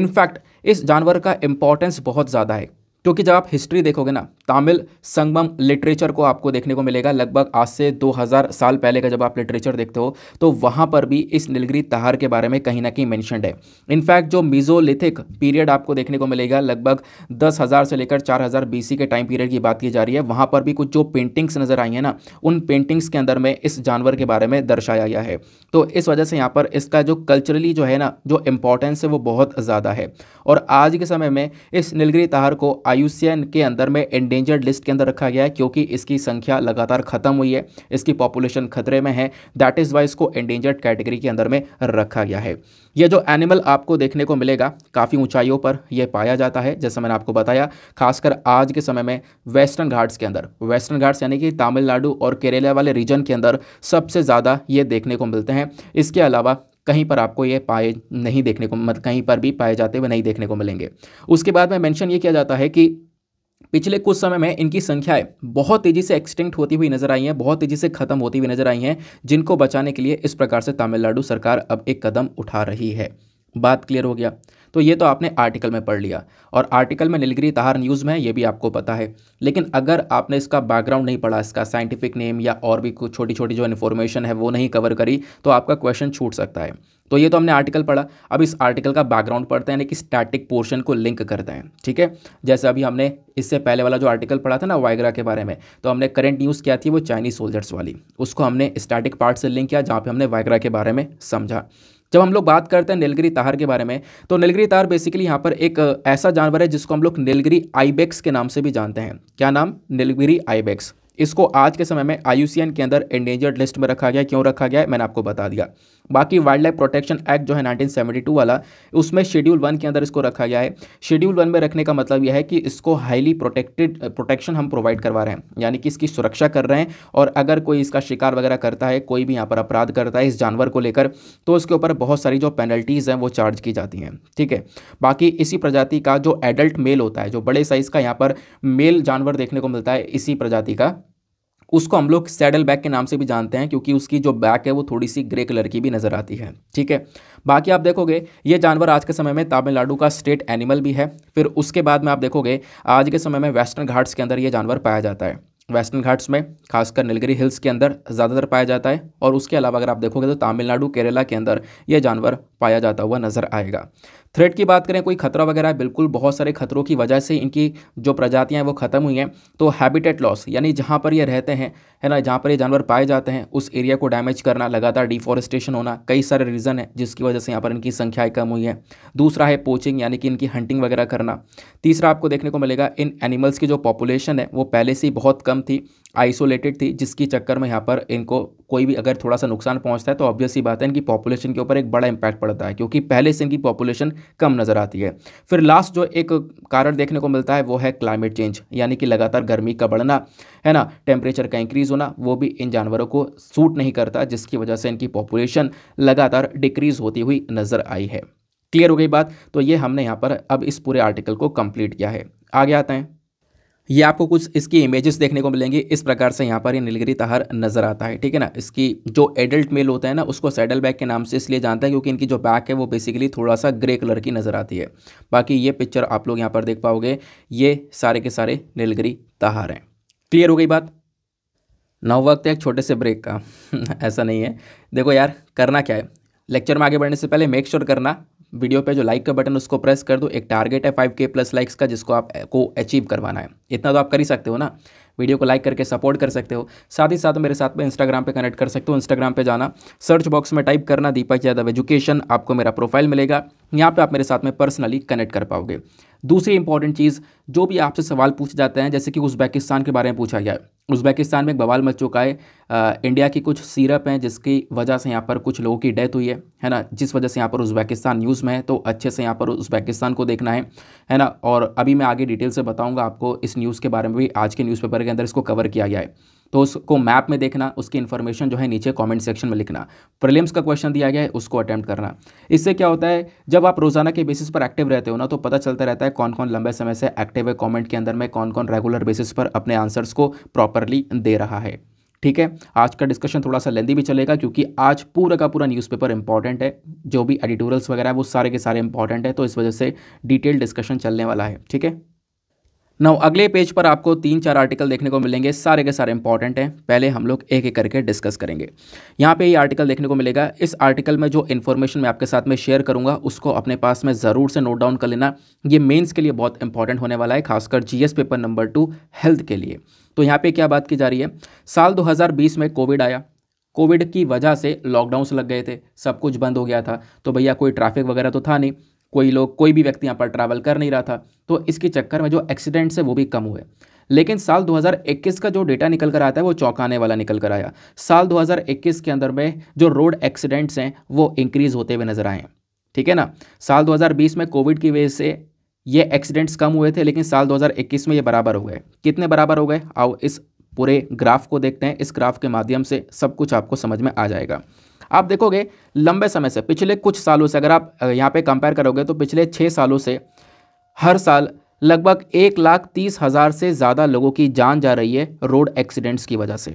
इनफैक्ट इस जानवर का इम्पॉर्टेंस बहुत ज़्यादा है, क्योंकि जब आप हिस्ट्री देखोगे ना, तमिल संगम लिटरेचर को आपको देखने को मिलेगा। लगभग आज से दो हज़ार साल पहले का जब आप लिटरेचर देखते हो तो वहाँ पर भी इस नीलगिरी ताहर के बारे में कहीं ना कहीं मेंशन्ड है। इनफैक्ट जो मीजोलिथिक पीरियड आपको देखने को मिलेगा, लगभग दस हज़ार से लेकर चार हज़ार बीसी के टाइम पीरियड की बात की जा रही है, वहाँ पर भी कुछ जो पेंटिंग्स नज़र आई हैं ना, उन पेंटिंग्स के अंदर में इस जानवर के बारे में दर्शाया गया है। तो इस वजह से यहाँ पर इसका जो कल्चरली जो है ना, जो इम्पोर्टेंस है वो बहुत ज़्यादा है। और आज के समय में इस नीलगिरी ताहर को आई यू सी एन के अंदर में एंडेंजर्ड लिस्ट के अंदर रखा गया है क्योंकि इसकी संख्या लगातार खत्म हुई है, इसकी पॉपुलेशन खतरे में है, दैट इज वाई इसको एंडेंजर्ड कैटेगरी के अंदर में रखा गया है। यह जो एनिमल आपको देखने को मिलेगा काफ़ी ऊंचाइयों पर यह पाया जाता है, जैसा मैंने आपको बताया, खासकर आज के समय में वेस्टर्न घाट्स के अंदर, वेस्टर्न घाट्स यानी कि तमिलनाडु और केरला वाले रीजन के अंदर सबसे ज़्यादा ये देखने को मिलते हैं। इसके अलावा कहीं पर आपको ये पाए नहीं देखने को मतलब कहीं पर भी पाए जाते हुए नहीं देखने को मिलेंगे। उसके बाद में मेंशन ये किया जाता है कि पिछले कुछ समय में इनकी संख्याएं बहुत तेज़ी से एक्सटिंक्ट होती हुई नजर आई हैं, बहुत तेज़ी से खत्म होती हुई नजर आई हैं, जिनको बचाने के लिए इस प्रकार से तमिलनाडु सरकार अब एक कदम उठा रही है। बात क्लियर हो गया? तो ये तो आपने आर्टिकल में पढ़ लिया और आर्टिकल में नीलगिरी ताहर न्यूज़ में ये भी आपको पता है, लेकिन अगर आपने इसका बैकग्राउंड नहीं पढ़ा, इसका साइंटिफिक नेम या और भी कुछ छोटी छोटी जो इन्फॉर्मेशन है वो नहीं कवर करी, तो आपका क्वेश्चन छूट सकता है। तो ये तो हमने आर्टिकल पढ़ा, अब इस आर्टिकल का बैकग्राउंड पढ़ते हैं, यानी कि स्टैटिक पोर्शन को लिंक करते हैं। ठीक है, जैसे अभी हमने इससे पहले वाला जो आर्टिकल पढ़ा था ना वायग्रा के बारे में, तो हमने करंट न्यूज़ क्या थी, वो चाइनीज़ सोल्जर्स वाली, उसको हमने स्टैटिक पार्ट से लिंक किया जहाँ पर हमने वायग्रा के बारे में समझा। जब हम लोग बात करते हैं नीलगिरी ताहर के बारे में, तो नीलगिरी ताहर बेसिकली यहाँ पर एक ऐसा जानवर है जिसको हम लोग नीलगिरी आईबेक्स के नाम से भी जानते हैं। क्या नाम? नीलगिरी आईबेक्स। इसको आज के समय में आई यू सी एन के अंदर एंडेंजर्ड लिस्ट में रखा गया। क्यों रखा गया है मैंने आपको बता दिया। बाकी वाइल्ड लाइफ प्रोटेक्शन एक्ट जो है नाइनटीन सेवेंटी टू वाला, उसमें शेड्यूल वन के अंदर इसको रखा गया है। शेड्यूल वन में रखने का मतलब यह है कि इसको हाईली प्रोटेक्टेड प्रोटेक्शन हम प्रोवाइड करवा रहे हैं, यानी कि इसकी सुरक्षा कर रहे हैं, और अगर कोई इसका शिकार वगैरह करता है, कोई भी यहाँ पर अपराध करता है इस जानवर को लेकर, तो उसके ऊपर बहुत सारी जो पेनल्टीज़ हैं वो चार्ज की जाती हैं। ठीक है, बाकी इसी प्रजाति का जो एडल्ट मेल होता है, जो बड़े साइज़ का यहाँ पर मेल जानवर देखने को मिलता है इसी प्रजाति का, उसको हम लोग सैडल बैक के नाम से भी जानते हैं क्योंकि उसकी जो बैक है वो थोड़ी सी ग्रे कलर की भी नज़र आती है। ठीक है, बाकी आप देखोगे ये जानवर आज के समय में तमिलनाडु का स्टेट एनिमल भी है। फिर उसके बाद में आप देखोगे आज के समय में वेस्टर्न घाट्स के अंदर ये जानवर पाया जाता है, वेस्टर्न घाट्स में खासकर नीलगिरी हिल्स के अंदर ज़्यादातर पाया जाता है, और उसके अलावा अगर आप देखोगे तो तमिलनाडु केरला के अंदर यह जानवर पाया जाता हुआ नज़र आएगा। थ्रेट की बात करें, कोई खतरा वगैरह, बिल्कुल बहुत सारे खतरों की वजह से इनकी जो प्रजातियां हैं वो ख़त्म हुई हैं। तो हैबिटेट लॉस, यानी जहां पर ये रहते हैं है ना, जहां पर ये जानवर पाए जाते हैं उस एरिया को डैमेज करना, लगातार डिफॉरेस्टेशन होना, कई सारे रीज़न है जिसकी वजह से यहाँ पर इनकी संख्याएँ कम हुई हैं। दूसरा है पोचिंग, यानी कि इनकी हंटिंग वगैरह करना। तीसरा आपको देखने को मिलेगा इन एनिमल्स की जो पॉपुलेशन है वो पहले से ही बहुत कम थी, आइसोलेटेड थी, जिसकी चक्कर में यहाँ पर इनको कोई भी अगर थोड़ा सा नुकसान पहुँचता है तो ऑब्वियसली बात है इनकी पॉपुलेशन के ऊपर एक बड़ा इंपैक्ट पड़ता है क्योंकि पहले से इनकी पॉपुलेशन कम नज़र आती है। फिर लास्ट जो एक कारण देखने को मिलता है वो है क्लाइमेट चेंज, यानी कि लगातार गर्मी का बढ़ना है ना, टेम्परेचर का इंक्रीज़ होना, वो भी इन जानवरों को सूट नहीं करता, जिसकी वजह से इनकी पॉपुलेशन लगातार डिक्रीज़ होती हुई नज़र आई है। क्लियर हो गई बात? तो ये हमने यहाँ पर अब इस पूरे आर्टिकल को कंप्लीट किया है। आगे आते हैं, ये आपको कुछ इसकी इमेजेस देखने को मिलेंगी। इस प्रकार से यहाँ पर ये नीलगिरी ताहर नज़र आता है। ठीक है ना, इसकी जो एडल्ट मेल होता है ना उसको सैडल बैक के नाम से इसलिए जानते हैं क्योंकि इनकी जो बैक है वो बेसिकली थोड़ा सा ग्रे कलर की नज़र आती है। बाकी ये पिक्चर आप लोग यहाँ पर देख पाओगे, ये सारे के सारे नीलगिरी ताहर हैं। क्लियर हो गई बात? नौ वक्त है एक छोटे से ब्रेक का। ऐसा नहीं है, देखो यार करना क्या है, लेक्चर में आगे बढ़ने से पहले मेक श्योर करना वीडियो पे जो लाइक का बटन उसको प्रेस कर दो। एक टारगेट है फाइव के प्लस लाइक्स का जिसको आपको अचीव करवाना है, इतना तो आप कर ही सकते हो ना। वीडियो को लाइक करके सपोर्ट कर सकते हो, साथ ही साथ मेरे साथ में इंस्टाग्राम पे कनेक्ट कर सकते हो। इंस्टाग्राम पे जाना, सर्च बॉक्स में टाइप करना दीपक यादव एजुकेशन, आपको मेरा प्रोफाइल मिलेगा, यहाँ पे आप मेरे साथ में पर्सनली कनेक्ट कर पाओगे। दूसरी इंपॉर्टेंट चीज़, जो भी आपसे सवाल पूछे जाते हैं, जैसे कि उज़्बेकिस्तान के बारे में पूछा गया है, उज़्बेकिस्तान में बवाल मच चुका है, इंडिया की कुछ सीरप हैं जिसकी वजह से यहाँ पर कुछ लोगों की डेथ हुई है है ना, जिस वजह से यहाँ पर उज़्बेकिस्तान न्यूज़ में है, तो अच्छे से यहाँ पर उज़्बेकिस्तान को देखना है है ना। और अभी मैं आगे डिटेल से बताऊँगा आपको इस न्यूज़ के बारे में भी, आज के न्यूज़पेपर के अंदर इसको कवर किया गया है, तो उसको मैप में देखना, उसकी इन्फॉर्मेशन जो है नीचे कमेंट सेक्शन में लिखना। प्रीलिम्स का क्वेश्चन दिया गया है उसको अटेम्प्ट करना। इससे क्या होता है, जब आप रोजाना के बेसिस पर एक्टिव रहते हो ना तो पता चलता रहता है कौन कौन लंबे समय से एक्टिव है, कमेंट के अंदर में कौन कौन रेगुलर बेसिस पर अपने आंसर्स को प्रॉपरली दे रहा है। ठीक है, आज का डिस्कशन थोड़ा सा लेंदी भी चलेगा क्योंकि आज पूरा का पूरा न्यूज़पेपर इंपॉर्टेंट है, जो भी एडिटोरियल्स वगैरह है वो सारे के सारे इंपॉर्टेंट है, तो इस वजह से डिटेल डिस्कशन चलने वाला है। ठीक है, नाउ अगले पेज पर आपको तीन चार आर्टिकल देखने को मिलेंगे, सारे के सारे इंपॉर्टेंट हैं, पहले हम लोग एक एक करके डिस्कस करेंगे। यहाँ पे ये आर्टिकल देखने को मिलेगा, इस आर्टिकल में जो इन्फॉर्मेशन मैं आपके साथ में शेयर करूँगा उसको अपने पास में ज़रूर से नोट डाउन कर लेना, ये मेंस के लिए बहुत इंपॉर्टेंट होने वाला है, खासकर G S paper number two health के लिए। तो यहाँ पर क्या बात की जा रही है, साल दो हज़ार बीस में कोविड आया, कोविड की वजह से लॉकडाउन लग गए थे, सब कुछ बंद हो गया था, तो भैया कोई ट्रैफिक वगैरह तो था नहीं, कोई लोग कोई भी व्यक्ति यहाँ पर ट्रैवल कर नहीं रहा था, तो इसके चक्कर में जो एक्सीडेंट्स है वो भी कम हुए। लेकिन साल दो हज़ार इक्कीस का जो डेटा निकल कर आता है वो चौंकाने वाला निकल कर आया। साल दो हज़ार इक्कीस के अंदर में जो रोड एक्सीडेंट्स हैं वो इंक्रीज़ होते हुए नजर आए हैं, ठीक है ना। साल दो हज़ार बीस में कोविड की वजह से ये एक्सीडेंट्स कम हुए थे, लेकिन साल दो हज़ार इक्कीस में ये बराबर हो गए। कितने बराबर हो गए, आओ इस पूरे ग्राफ को देखते हैं। इस ग्राफ के माध्यम से सब कुछ आपको समझ में आ जाएगा। आप देखोगे लंबे समय से, पिछले कुछ सालों से अगर आप यहाँ पे कंपेयर करोगे तो पिछले छः सालों से हर साल लगभग एक लाख तीस हज़ार से ज़्यादा लोगों की जान जा रही है रोड एक्सीडेंट्स की वजह से।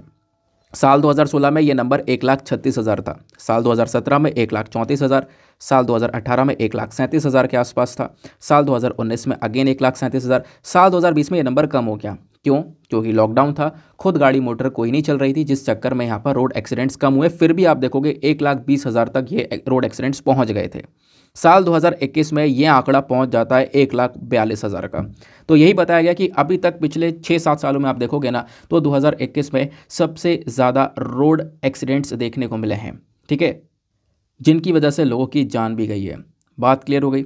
साल दो हज़ार सोलह में ये नंबर एक लाख छत्तीस हज़ार था, साल दो हज़ार सत्रह में एक लाख चौंतीस हज़ार, साल दो हज़ार अठारह में एक लाख सैंतीस हज़ार के आसपास था, साल दो हज़ार उन्नीस में अगेन एक लाख सैंतीस हज़ार, साल दो हज़ार बीस में ये नंबर कम हो गया। क्यों? क्योंकि लॉकडाउन था, खुद गाड़ी मोटर कोई नहीं चल रही थी, जिस चक्कर में यहाँ पर रोड एक्सीडेंट्स कम हुए। फिर भी आप देखोगे एक लाख बीस हज़ार तक ये रोड एक्सीडेंट्स पहुँच गए थे। साल दो हज़ार इक्कीस में ये आंकड़ा पहुंच जाता है एक लाख बयालीस हज़ार का। तो यही बताया गया कि अभी तक पिछले छः सात सालों में आप देखोगे ना तो दो हज़ार इक्कीस में सबसे ज़्यादा रोड एक्सीडेंट्स देखने को मिले हैं, ठीक है, जिनकी वजह से लोगों की जान भी गई है। बात क्लियर हो गई।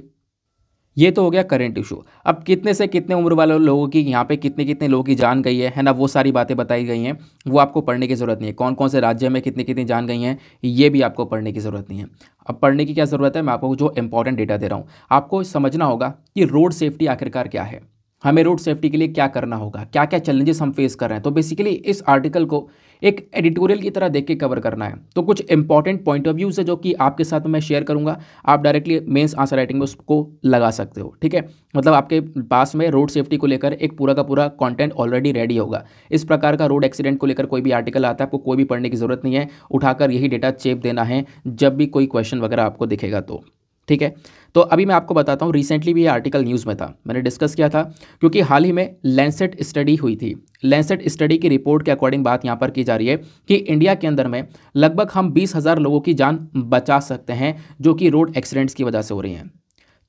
ये तो हो गया करंट इशू। अब कितने से कितने उम्र वाले लोगों की यहाँ पे कितने कितने लोगों की जान गई है है ना, वो सारी बातें बताई गई हैं, वो आपको पढ़ने की ज़रूरत नहीं है। कौन कौन से राज्य में कितनी कितनी जान गई हैं ये भी आपको पढ़ने की ज़रूरत नहीं है। अब पढ़ने की क्या ज़रूरत है, मैं आपको जो इंपॉर्टेंट डेटा दे रहा हूँ आपको समझना होगा कि रोड सेफ्टी आखिरकार क्या है, हमें रोड सेफ्टी के लिए क्या करना होगा, क्या क्या चैलेंजेस हम फेस कर रहे हैं। तो बेसिकली इस आर्टिकल को एक एडिटोरियल की तरह देख के कवर करना है। तो कुछ इंपॉर्टेंट पॉइंट ऑफ व्यूज़ है जो कि आपके साथ मैं शेयर करूंगा, आप डायरेक्टली मेंस आंसर राइटिंग में उसको लगा सकते हो, ठीक है। मतलब आपके पास में रोड सेफ्टी को लेकर एक पूरा का पूरा कॉन्टेंट ऑलरेडी रेडी होगा। इस प्रकार का रोड एक्सीडेंट को लेकर कोई भी आर्टिकल आता है आपको कोई भी पढ़ने की ज़रूरत नहीं है, उठाकर यही डेटा चेप देना है जब भी कोई क्वेश्चन वगैरह आपको दिखेगा तो, ठीक है। तो अभी मैं आपको बताता हूँ, रिसेंटली भी ये आर्टिकल न्यूज़ में था, मैंने डिस्कस किया था, क्योंकि हाल ही में लैंसेट स्टडी हुई थी। लैंसेट स्टडी की रिपोर्ट के अकॉर्डिंग बात यहाँ पर की जा रही है कि इंडिया के अंदर में लगभग हम बीस हज़ार लोगों की जान बचा सकते हैं जो कि रोड एक्सीडेंट्स की वजह से हो रही हैं,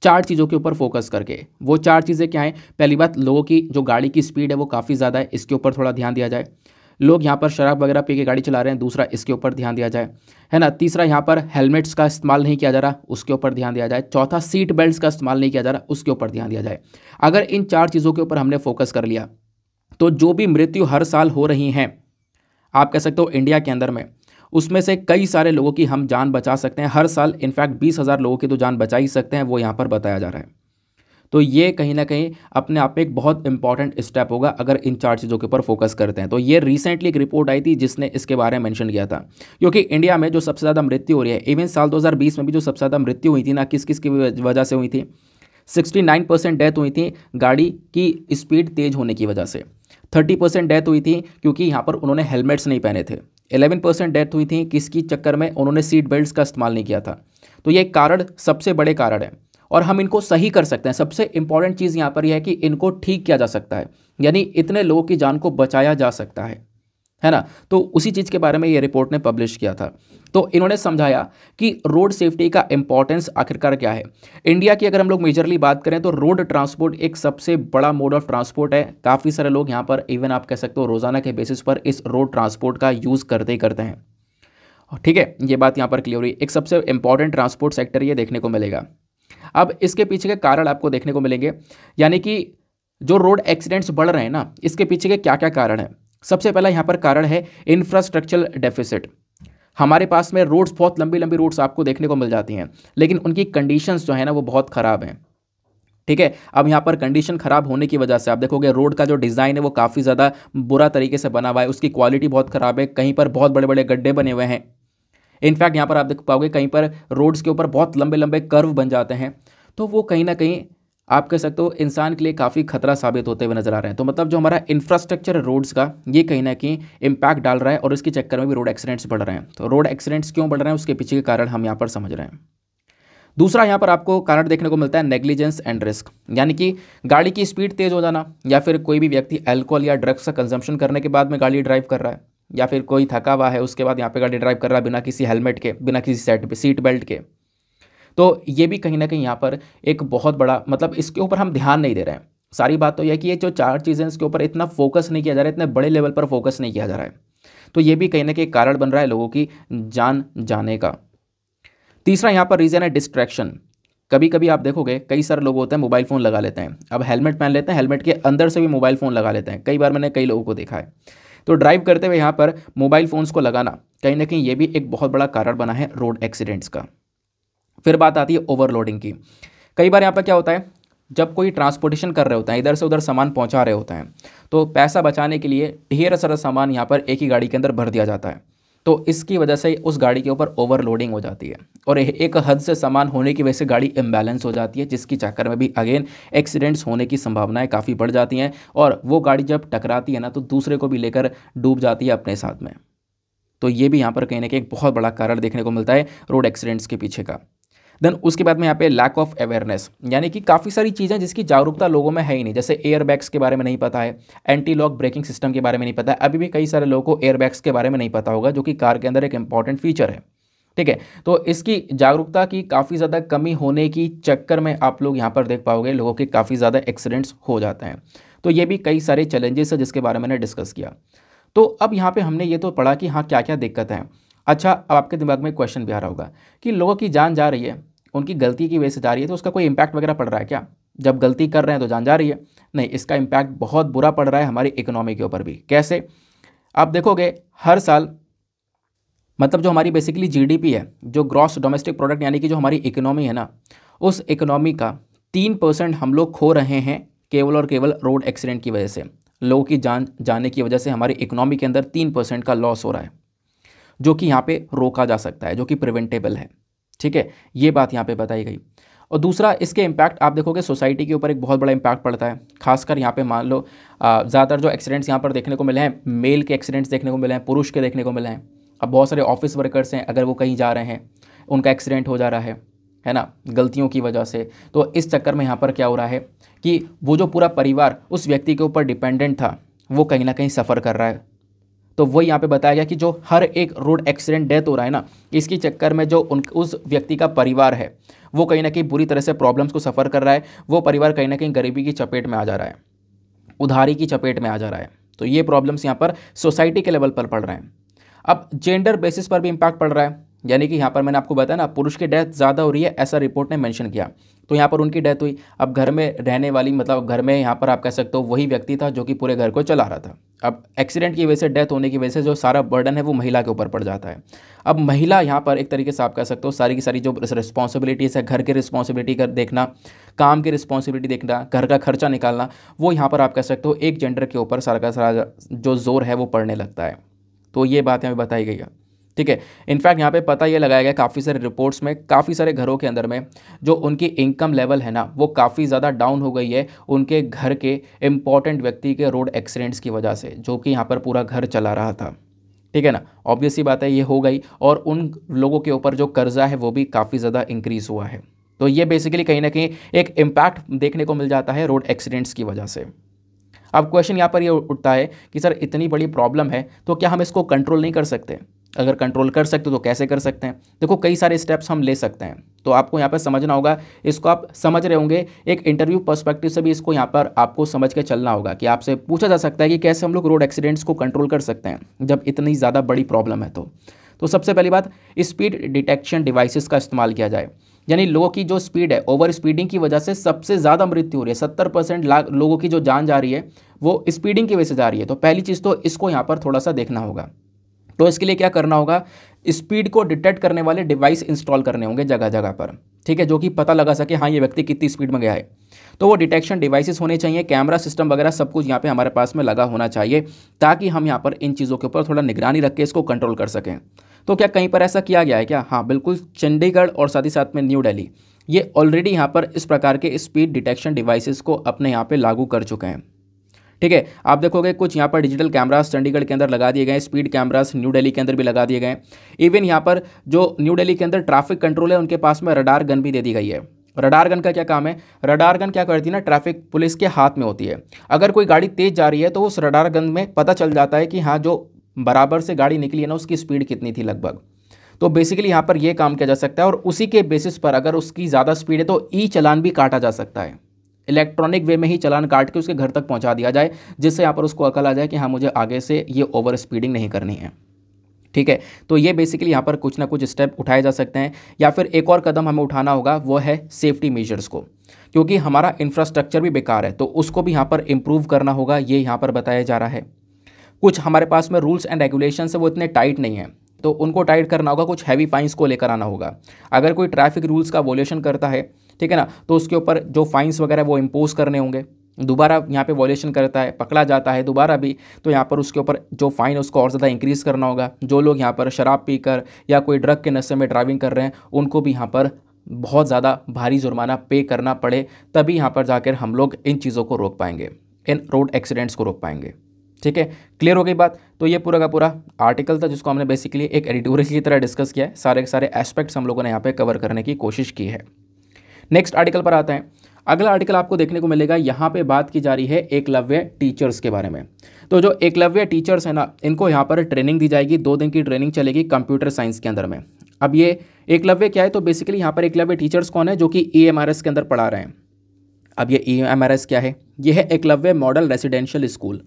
चार चीज़ों के ऊपर फोकस करके। वो चार चीज़ें क्या हैं, पहली बात लोगों की जो गाड़ी की स्पीड है वो काफ़ी ज़्यादा है, इसके ऊपर थोड़ा ध्यान दिया जाए। लोग यहाँ पर शराब वगैरह पी के गाड़ी चला रहे हैं, दूसरा इसके ऊपर ध्यान दिया जाए, है ना। तीसरा यहाँ पर हेलमेट्स का इस्तेमाल नहीं किया जा रहा, उसके ऊपर ध्यान दिया जाए। चौथा सीट बेल्ट्स का इस्तेमाल नहीं किया जा रहा, उसके ऊपर ध्यान दिया जाए। अगर इन चार चीज़ों के ऊपर हमने फोकस कर लिया तो जो भी मृत्यु हर साल हो रही हैं आप कह सकते हो इंडिया के अंदर में, उसमें से कई सारे लोगों की हम जान बचा सकते हैं हर साल। इनफैक्ट बीस हज़ार लोगों की तो जान बचा ही सकते हैं, वो यहाँ पर बताया जा रहा है। तो ये कहीं ना कहीं अपने आप में एक बहुत इंपॉर्टेंट स्टेप होगा अगर इन चार चीज़ों के ऊपर फोकस करते हैं। तो ये रिसेंटली एक रिपोर्ट आई थी जिसने इसके बारे में मेंशन किया था, क्योंकि इंडिया में जो सबसे ज़्यादा मृत्यु हो रही है, इवन साल दो हज़ार बीस में भी जो सबसे ज़्यादा मृत्यु हुई थी ना, किस किस की वजह से हुई थी, उनहत्तर परसेंट डेथ हुई थी गाड़ी की स्पीड तेज़ होने की वजह से, तीस परसेंट डेथ हुई थी क्योंकि यहाँ पर उन्होंने हेलमेट्स नहीं पहने थे, ग्यारह परसेंट डेथ हुई थी किसकी चक्कर में, उन्होंने सीट बेल्ट का इस्तेमाल नहीं किया था। तो ये कारण सबसे बड़े कारण है और हम इनको सही कर सकते हैं। सबसे इंपॉर्टेंट चीज़ यहाँ पर यह है कि इनको ठीक किया जा सकता है, यानी इतने लोगों की जान को बचाया जा सकता है, है ना। तो उसी चीज़ के बारे में ये रिपोर्ट ने पब्लिश किया था। तो इन्होंने समझाया कि रोड सेफ्टी का इंपॉर्टेंस आखिरकार क्या है। इंडिया की अगर हम लोग मेजरली बात करें तो रोड ट्रांसपोर्ट एक सबसे बड़ा मोड ऑफ ट्रांसपोर्ट है। काफ़ी सारे लोग यहाँ पर इवन आप कह सकते हो रोज़ाना के बेसिस पर इस रोड ट्रांसपोर्ट का यूज़ करते ही करते हैं, ठीक है। ये बात यहाँ पर क्लियर हुई, एक सबसे इंपॉर्टेंट ट्रांसपोर्ट सेक्टर ये देखने को मिलेगा। अब इसके पीछे के कारण आपको देखने को मिलेंगे, यानी कि जो रोड एक्सीडेंट्स बढ़ रहे हैं ना इसके पीछे के क्या क्या कारण है। सबसे पहला यहाँ पर कारण है इंफ्रास्ट्रक्चरल डेफिसिट। हमारे पास में रोड्स, बहुत लंबी लंबी रोड्स आपको देखने को मिल जाती हैं, लेकिन उनकी कंडीशंस जो है ना वो बहुत ख़राब हैं, ठीक है। अब यहाँ पर कंडीशन ख़राब होने की वजह से आप देखोगे रोड का जो डिज़ाइन है वो काफ़ी ज़्यादा बुरा तरीके से बना हुआ है, उसकी क्वालिटी बहुत ख़राब है, कहीं पर बहुत बड़े बड़े गड्ढे बने हुए हैं। इनफैक्ट यहाँ पर आप देख पाओगे कहीं पर रोड्स के ऊपर बहुत लंबे लंबे कर्व बन जाते हैं, तो वो कहीं ना कहीं आप कह सकते हो इंसान के लिए काफ़ी खतरा साबित होते हुए नजर आ रहे हैं। तो मतलब जो हमारा इंफ्रास्ट्रक्चर रोड्स का, ये कहीं ना कहीं इम्पैक्ट डाल रहा है और इसके चक्कर में भी रोड एक्सीडेंट्स बढ़ रहे हैं। तो रोड एक्सीडेंट्स क्यों बढ़ रहे हैं उसके पीछे के कारण हम यहाँ पर समझ रहे हैं। दूसरा यहाँ पर आपको कारण देखने को मिलता है नेग्लिजेंस एंड रिस्क, यानी कि गाड़ी की स्पीड तेज़ हो जाना, या फिर कोई भी व्यक्ति अल्कोहल या ड्रग्स का कंजम्पशन करने के बाद में गाड़ी ड्राइव कर रहा है, या फिर कोई थका हुआ है उसके बाद यहाँ पे गाड़ी ड्राइव कर रहा है बिना किसी हेलमेट के, बिना किसी सेट सीट बेल्ट के। तो ये भी कहीं ना कहीं यहाँ पर एक बहुत बड़ा, मतलब इसके ऊपर हम ध्यान नहीं दे रहे हैं। सारी बात तो यह कि ये जो चार चीज़ें इसके ऊपर इतना फोकस नहीं किया जा रहा है, इतने बड़े लेवल पर फोकस नहीं किया जा रहा है, तो ये भी कहीं ना कहीं कारण बन रहा है लोगों की जान जाने का। तीसरा यहाँ पर रीज़न है डिस्ट्रैक्शन, कभी कभी आप देखोगे कई सारे लोग होते हैं मोबाइल फ़ोन लगा लेते हैं, अब हेलमेट पहन लेते हैं, हेलमेट के अंदर से भी मोबाइल फ़ोन लगा लेते हैं, कई बार मैंने कई लोगों को देखा है। तो ड्राइव करते हुए यहाँ पर मोबाइल फ़ोन्स को लगाना कहीं ना कहीं ये भी एक बहुत बड़ा कारण बना है रोड एक्सीडेंट्स का। फिर बात आती है ओवरलोडिंग की। कई बार यहाँ पर क्या होता है, जब कोई ट्रांसपोर्टेशन कर रहे होते हैं, इधर से उधर सामान पहुँचा रहे होते हैं, तो पैसा बचाने के लिए ढेर सारा सामान यहाँ पर एक ही गाड़ी के अंदर भर दिया जाता है, तो इसकी वजह से उस गाड़ी के ऊपर ओवरलोडिंग हो जाती है और एक हद से सामान होने की वजह से गाड़ी इम्बैलेंस हो जाती है, जिसकी चक्कर में भी अगेन एक्सीडेंट्स होने की संभावनाएं काफ़ी बढ़ जाती हैं। और वो गाड़ी जब टकराती है ना तो दूसरे को भी लेकर डूब जाती है अपने साथ में। तो ये भी यहाँ पर कहीं ना कहीं एक बहुत बड़ा कारण देखने को मिलता है रोड एक्सीडेंट्स के पीछे का। देन उसके बाद में यहाँ पे लैक ऑफ अवेयरनेस, यानी कि काफ़ी सारी चीज़ें जिसकी जागरूकता लोगों में है ही नहीं, जैसे एयरबैग्स के बारे में नहीं पता है, एंटी लॉक ब्रेकिंग सिस्टम के बारे में नहीं पता है। अभी भी कई सारे लोगों को एयरबैग्स के बारे में नहीं पता होगा, जो कि कार के अंदर एक इंपॉर्टेंट फीचर है। ठीक है, तो इसकी जागरूकता की काफ़ी ज़्यादा कमी होने की चक्कर में आप लोग यहाँ पर देख पाओगे लोगों के काफ़ी ज़्यादा एक्सीडेंट्स हो जाते हैं। तो ये भी कई सारे चैलेंजेस है जिसके बारे में मैंने डिस्कस किया। तो अब यहाँ पर हमने ये तो पढ़ा कि हाँ क्या क्या दिक्कतें हैं। अच्छा, अब आपके दिमाग में क्वेश्चन भी आ रहा होगा कि लोगों की जान जा रही है, उनकी गलती की वजह से जा रही है, तो उसका कोई इम्पैक्ट वगैरह पड़ रहा है क्या? जब गलती कर रहे हैं तो जान जा रही है? नहीं, इसका इम्पैक्ट बहुत बुरा पड़ रहा है हमारी इकोनॉमी के ऊपर भी। कैसे? आप देखोगे हर साल, मतलब जो हमारी बेसिकली जीडीपी है, जो ग्रॉस डोमेस्टिक प्रोडक्ट यानी कि जो हमारी इकोनॉमी है ना, उस इकोनॉमी का तीन परसेंट हम लोग खो रहे हैं केवल और केवल रोड एक्सीडेंट की वजह से। लोगों की जान जाने की वजह से हमारी इकोनॉमी के अंदर तीन परसेंट का लॉस हो रहा है, जो कि यहाँ पे रोका जा सकता है, जो कि प्रिवेंटेबल है। ठीक है, ये बात यहाँ पे बताई गई। और दूसरा, इसके इम्पैक्ट आप देखोगे सोसाइटी के ऊपर एक बहुत बड़ा इम्पैक्ट पड़ता है। खासकर यहाँ पे मान लो ज़्यादातर जो एक्सीडेंट्स यहाँ पर देखने को मिले हैं, मेल के एक्सीडेंट्स देखने को मिले हैं, पुरुष के देखने को मिले हैं। अब बहुत सारे ऑफिस वर्कर्स हैं, अगर वो कहीं जा रहे हैं उनका एक्सीडेंट हो जा रहा है है ना, गलतियों की वजह से। तो इस चक्कर में यहाँ पर क्या हो रहा है कि वो जो पूरा परिवार उस व्यक्ति के ऊपर डिपेंडेंट था, वो कहीं ना कहीं सफ़र कर रहा है। तो वही यहाँ पे बताया गया कि जो हर एक रोड एक्सीडेंट डेथ हो रहा है ना, इसके चक्कर में जो उन उस व्यक्ति का परिवार है वो कहीं ना कहीं बुरी तरह से प्रॉब्लम्स को सफ़र कर रहा है। वो परिवार कहीं ना कहीं गरीबी की चपेट में आ जा रहा है, उधारी की चपेट में आ जा रहा है। तो ये प्रॉब्लम्स यहाँ पर सोसाइटी के लेवल पर पड़ रहे हैं। अब जेंडर बेसिस पर भी इम्पैक्ट पड़ रहा है, यानी कि यहाँ पर मैंने आपको बताया ना, पुरुष की डेथ ज़्यादा हो रही है, ऐसा रिपोर्ट ने मेंशन किया। तो यहाँ पर उनकी डेथ हुई। अब घर में रहने वाली, मतलब घर में यहाँ पर आप कह सकते हो वही व्यक्ति था जो कि पूरे घर को चला रहा था। अब एक्सीडेंट की वजह से, डेथ होने की वजह से जो सारा बर्डन है वो महिला के ऊपर पड़ जाता है। अब महिला यहाँ पर एक तरीके से आप कह सकते हो सारी की सारी जो रिस्पॉन्सिबिलिटीज़ है, घर की रिस्पॉन्सिबिलिटी कर देखना, काम की रिस्पॉन्सिबिलिटी देखना, घर का खर्चा निकालना, वो यहाँ पर आप कह सकते हो एक जेंडर के ऊपर सारा का सारा जो जोर है वो पड़ने लगता है। तो ये बात यहाँ पर बताई गई है। ठीक है, इनफैक्ट यहाँ पे पता ये लगाया गया काफ़ी सारे रिपोर्ट्स में, काफ़ी सारे घरों के अंदर में जो उनकी इनकम लेवल है ना वो काफ़ी ज़्यादा डाउन हो गई है उनके घर के इम्पॉर्टेंट व्यक्ति के रोड एक्सीडेंट्स की वजह से, जो कि यहाँ पर पूरा घर चला रहा था। ठीक है ना, ऑब्वियसली बात है ये हो गई। और उन लोगों के ऊपर जो कर्जा है वो भी काफ़ी ज़्यादा इंक्रीज़ हुआ है। तो ये बेसिकली कहीं ना कहीं एक इम्पैक्ट देखने को मिल जाता है रोड एक्सीडेंट्स की वजह से। अब क्वेश्चन यहाँ पर ये उठता है कि सर इतनी बड़ी प्रॉब्लम है तो क्या हम इसको कंट्रोल नहीं कर सकते? अगर कंट्रोल कर सकते हो तो कैसे कर सकते हैं? देखो, कई सारे स्टेप्स हम ले सकते हैं। तो आपको यहाँ पर समझना होगा, इसको आप समझ रहे होंगे एक इंटरव्यू पर्सपेक्टिव से भी, इसको यहाँ पर आपको समझ के चलना होगा कि आपसे पूछा जा सकता है कि कैसे हम लोग रोड एक्सीडेंट्स को कंट्रोल कर सकते हैं जब इतनी ज़्यादा बड़ी प्रॉब्लम है। तो तो सबसे पहली बात, स्पीड डिटेक्शन डिवाइसेस का इस्तेमाल किया जाए। यानी लोगों की जो स्पीड है, ओवर स्पीडिंग की वजह से सबसे ज़्यादा मृत्यु हो रही है। सत्तर परसेंट लोगों की जो जान जा रही है वो स्पीडिंग की वजह से जा रही है। तो पहली चीज़ तो इसको यहाँ पर थोड़ा सा देखना होगा। तो इसके लिए क्या करना होगा, स्पीड को डिटेक्ट करने वाले डिवाइस इंस्टॉल करने होंगे जगह जगह पर। ठीक है, जो कि पता लगा सके हाँ ये व्यक्ति कितनी स्पीड में गया है। तो वो डिटेक्शन डिवाइसेस होने चाहिए, कैमरा सिस्टम वगैरह सब कुछ यहाँ पे हमारे पास में लगा होना चाहिए, ताकि हम यहाँ पर इन चीज़ों के ऊपर थोड़ा निगरानी रख के इसको कंट्रोल कर सकें। तो क्या कहीं पर ऐसा किया गया है क्या? हाँ बिल्कुल, चंडीगढ़ और साथ ही साथ में न्यू दिल्ली ये ऑलरेडी यहाँ पर इस प्रकार के स्पीड डिटेक्शन डिवाइसेस को अपने यहाँ पर लागू कर चुके हैं। ठीक है, आप देखोगे कुछ यहाँ पर डिजिटल कैमरास चंडीगढ़ के अंदर लगा दिए गए, स्पीड कैमरास न्यू दिल्ली के अंदर भी लगा दिए गए। इवन यहाँ पर जो न्यू दिल्ली के अंदर ट्रैफिक कंट्रोल है उनके पास में रडार गन भी दे दी गई है। रडार गन का क्या काम है? रडार गन क्या करती है ना, ट्रैफिक पुलिस के हाथ में होती है। अगर कोई गाड़ी तेज जा रही है तो उस रडार गन में पता चल जाता है कि हाँ जो बराबर से गाड़ी निकली है ना उसकी स्पीड कितनी थी लगभग। तो बेसिकली यहाँ पर यह काम किया जा सकता है, और उसी के बेसिस पर अगर उसकी ज़्यादा स्पीड है तो ई चालान भी काटा जा सकता है। इलेक्ट्रॉनिक वे में ही चालान काट के उसके घर तक पहुंचा दिया जाए, जिससे यहाँ पर उसको अकल आ जाए कि हाँ मुझे आगे से ये ओवर स्पीडिंग नहीं करनी है। ठीक है। तो ये बेसिकली यहाँ पर कुछ ना कुछ स्टेप उठाए जा सकते हैं, या फिर एक और कदम हमें उठाना होगा वो है सेफ्टी मेजर्स को, क्योंकि हमारा इंफ्रास्ट्रक्चर भी बेकार है तो उसको भी यहाँ पर इम्प्रूव करना होगा, ये यहाँ पर बताया जा रहा है। कुछ हमारे पास में रूल्स एंड रेगुलेशन है वो इतने टाइट नहीं हैं तो उनको टाइट करना होगा, कुछ हैवी फाइंस को लेकर आना होगा। अगर कोई ट्रैफिक रूल्स का वॉल्यूशन करता है, ठीक है ना, तो उसके ऊपर जो फाइंस वगैरह वो इम्पोज करने होंगे। दोबारा यहाँ पे वॉल्यूशन करता है, पकड़ा जाता है दोबारा भी, तो यहाँ पर उसके ऊपर जो फाइन उसको और ज़्यादा इंक्रीज़ करना होगा। जो लोग यहाँ पर शराब पीकर या कोई ड्रग के नशे में ड्राइविंग कर रहे हैं उनको भी यहाँ पर बहुत ज़्यादा भारी जुर्माना पे करना पड़े, तभी यहाँ पर जाकर हम लोग इन चीज़ों को रोक पाएंगे, इन रोड एक्सीडेंट्स को रोक पाएंगे। ठीक है, क्लियर हो गई बात। तो ये पूरा का पूरा आर्टिकल था जिसको हमने बेसिकली एक एडिटोरियल की तरह डिस्कस किया है, सारे के सारे एस्पेक्ट्स हम लोगों ने यहाँ पे कवर करने की कोशिश की है। नेक्स्ट आर्टिकल पर आते हैं। अगला आर्टिकल आपको देखने को मिलेगा, यहाँ पे बात की जा रही है एकलव्य टीचर्स के बारे में। तो जो एकलव्य टीचर्स हैं ना, इनको यहाँ पर ट्रेनिंग दी जाएगी, दो दिन की ट्रेनिंग चलेगी कंप्यूटर साइंस के अंदर में। अब ये एकलव्य क्या है, तो बेसिकली यहाँ पर एकलव्य टीचर्स कौन है जो कि ई एम आर एस के अंदर पढ़ा रहे हैं। अब ये ई एम आर एस क्या है, ये है एकलव्य मॉडल रेसिडेंशियल स्कूल।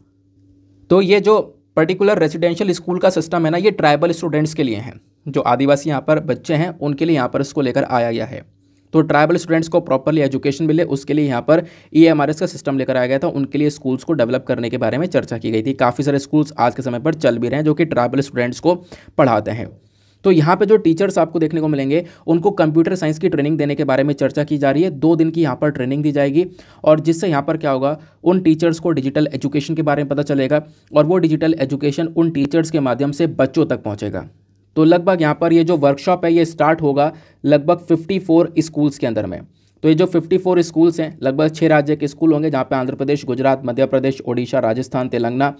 तो ये जो पर्टिकुलर रेसिडेंशियल स्कूल का सिस्टम है ना, ये ट्राइबल स्टूडेंट्स के लिए हैं, जो आदिवासी यहाँ पर बच्चे हैं उनके लिए यहाँ पर इसको लेकर आया गया है। तो ट्राइबल स्टूडेंट्स को प्रॉपरली एजुकेशन मिले उसके लिए यहाँ पर ई एम आर एस का सिस्टम लेकर आया गया था। उनके लिए स्कूल्स को डेवलप करने के बारे में चर्चा की गई थी। काफ़ी सारे स्कूल्स आज के समय पर चल भी रहे हैं जो कि ट्राइबल स्टूडेंट्स को पढ़ाते हैं। तो यहाँ पे जो टीचर्स आपको देखने को मिलेंगे उनको कंप्यूटर साइंस की ट्रेनिंग देने के बारे में चर्चा की जा रही है। दो दिन की यहाँ पर ट्रेनिंग दी जाएगी और जिससे यहाँ पर क्या होगा, उन टीचर्स को डिजिटल एजुकेशन के बारे में पता चलेगा और वो डिजिटल एजुकेशन उन टीचर्स के माध्यम से बच्चों तक पहुँचेगा। तो लगभग यहाँ पर ये जो वर्कशॉप है ये स्टार्ट होगा लगभग चौवन स्कूल्स के अंदर में। तो ये जो चौवन स्कूल्स हैं, लगभग छः राज्य के स्कूल होंगे जहाँ पे आंध्र प्रदेश, गुजरात, मध्य प्रदेश, ओडिशा, राजस्थान, तेलंगाना,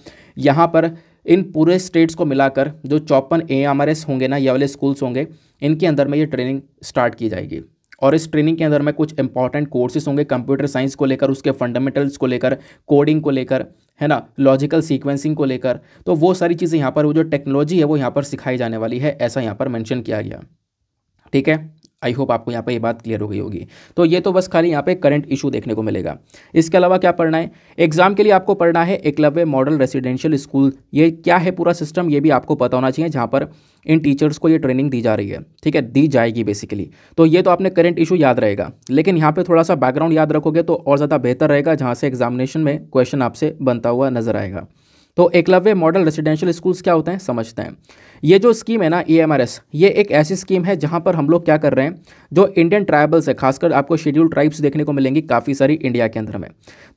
यहाँ पर इन पूरे स्टेट्स को मिलाकर जो चौवन ए एम आर एस होंगे ना, ये वाले स्कूल्स होंगे, इनके अंदर में ये ट्रेनिंग स्टार्ट की जाएगी। और इस ट्रेनिंग के अंदर में कुछ इंपॉर्टेंट कोर्सेज होंगे कंप्यूटर साइंस को लेकर, उसके फंडामेंटल्स को लेकर, कोडिंग को लेकर, है ना, लॉजिकल सीक्वेंसिंग को लेकर। तो वो सारी चीज़ें यहाँ पर, वो जो टेक्नोलॉजी है वो यहाँ पर सिखाई जाने वाली है, ऐसा यहाँ पर मेंशन किया गया। ठीक है, आई होप आपको यहाँ पर ये बात क्लियर हो गई होगी। तो ये तो बस खाली यहाँ पे करंट इशू देखने को मिलेगा। इसके अलावा क्या पढ़ना है एग्जाम के लिए, आपको पढ़ना है एकलव्य मॉडल रेसिडेंशियल स्कूल ये क्या है पूरा सिस्टम, ये भी आपको पता होना चाहिए, जहाँ पर इन टीचर्स को ये ट्रेनिंग दी जा रही है। ठीक है, दी जाएगी बेसिकली। तो ये तो आपने करंट इशू याद रहेगा, लेकिन यहाँ पर थोड़ा सा बैकग्राउंड याद रखोगे तो और ज़्यादा बेहतर रहेगा, जहाँ से एग्जामिनेशन में क्वेश्चन आपसे बनता हुआ नजर आएगा। तो एकलव्य मॉडल रेसिडेंशियल स्कूल्स क्या होते हैं समझते हैं। ये जो स्कीम है ना ई एम आर एस, ये एक ऐसी स्कीम है जहाँ पर हम लोग क्या कर रहे हैं, जो इंडियन ट्राइबल्स है, खासकर आपको शेड्यूल ट्राइब्स देखने को मिलेंगी काफ़ी सारी इंडिया के अंदर में।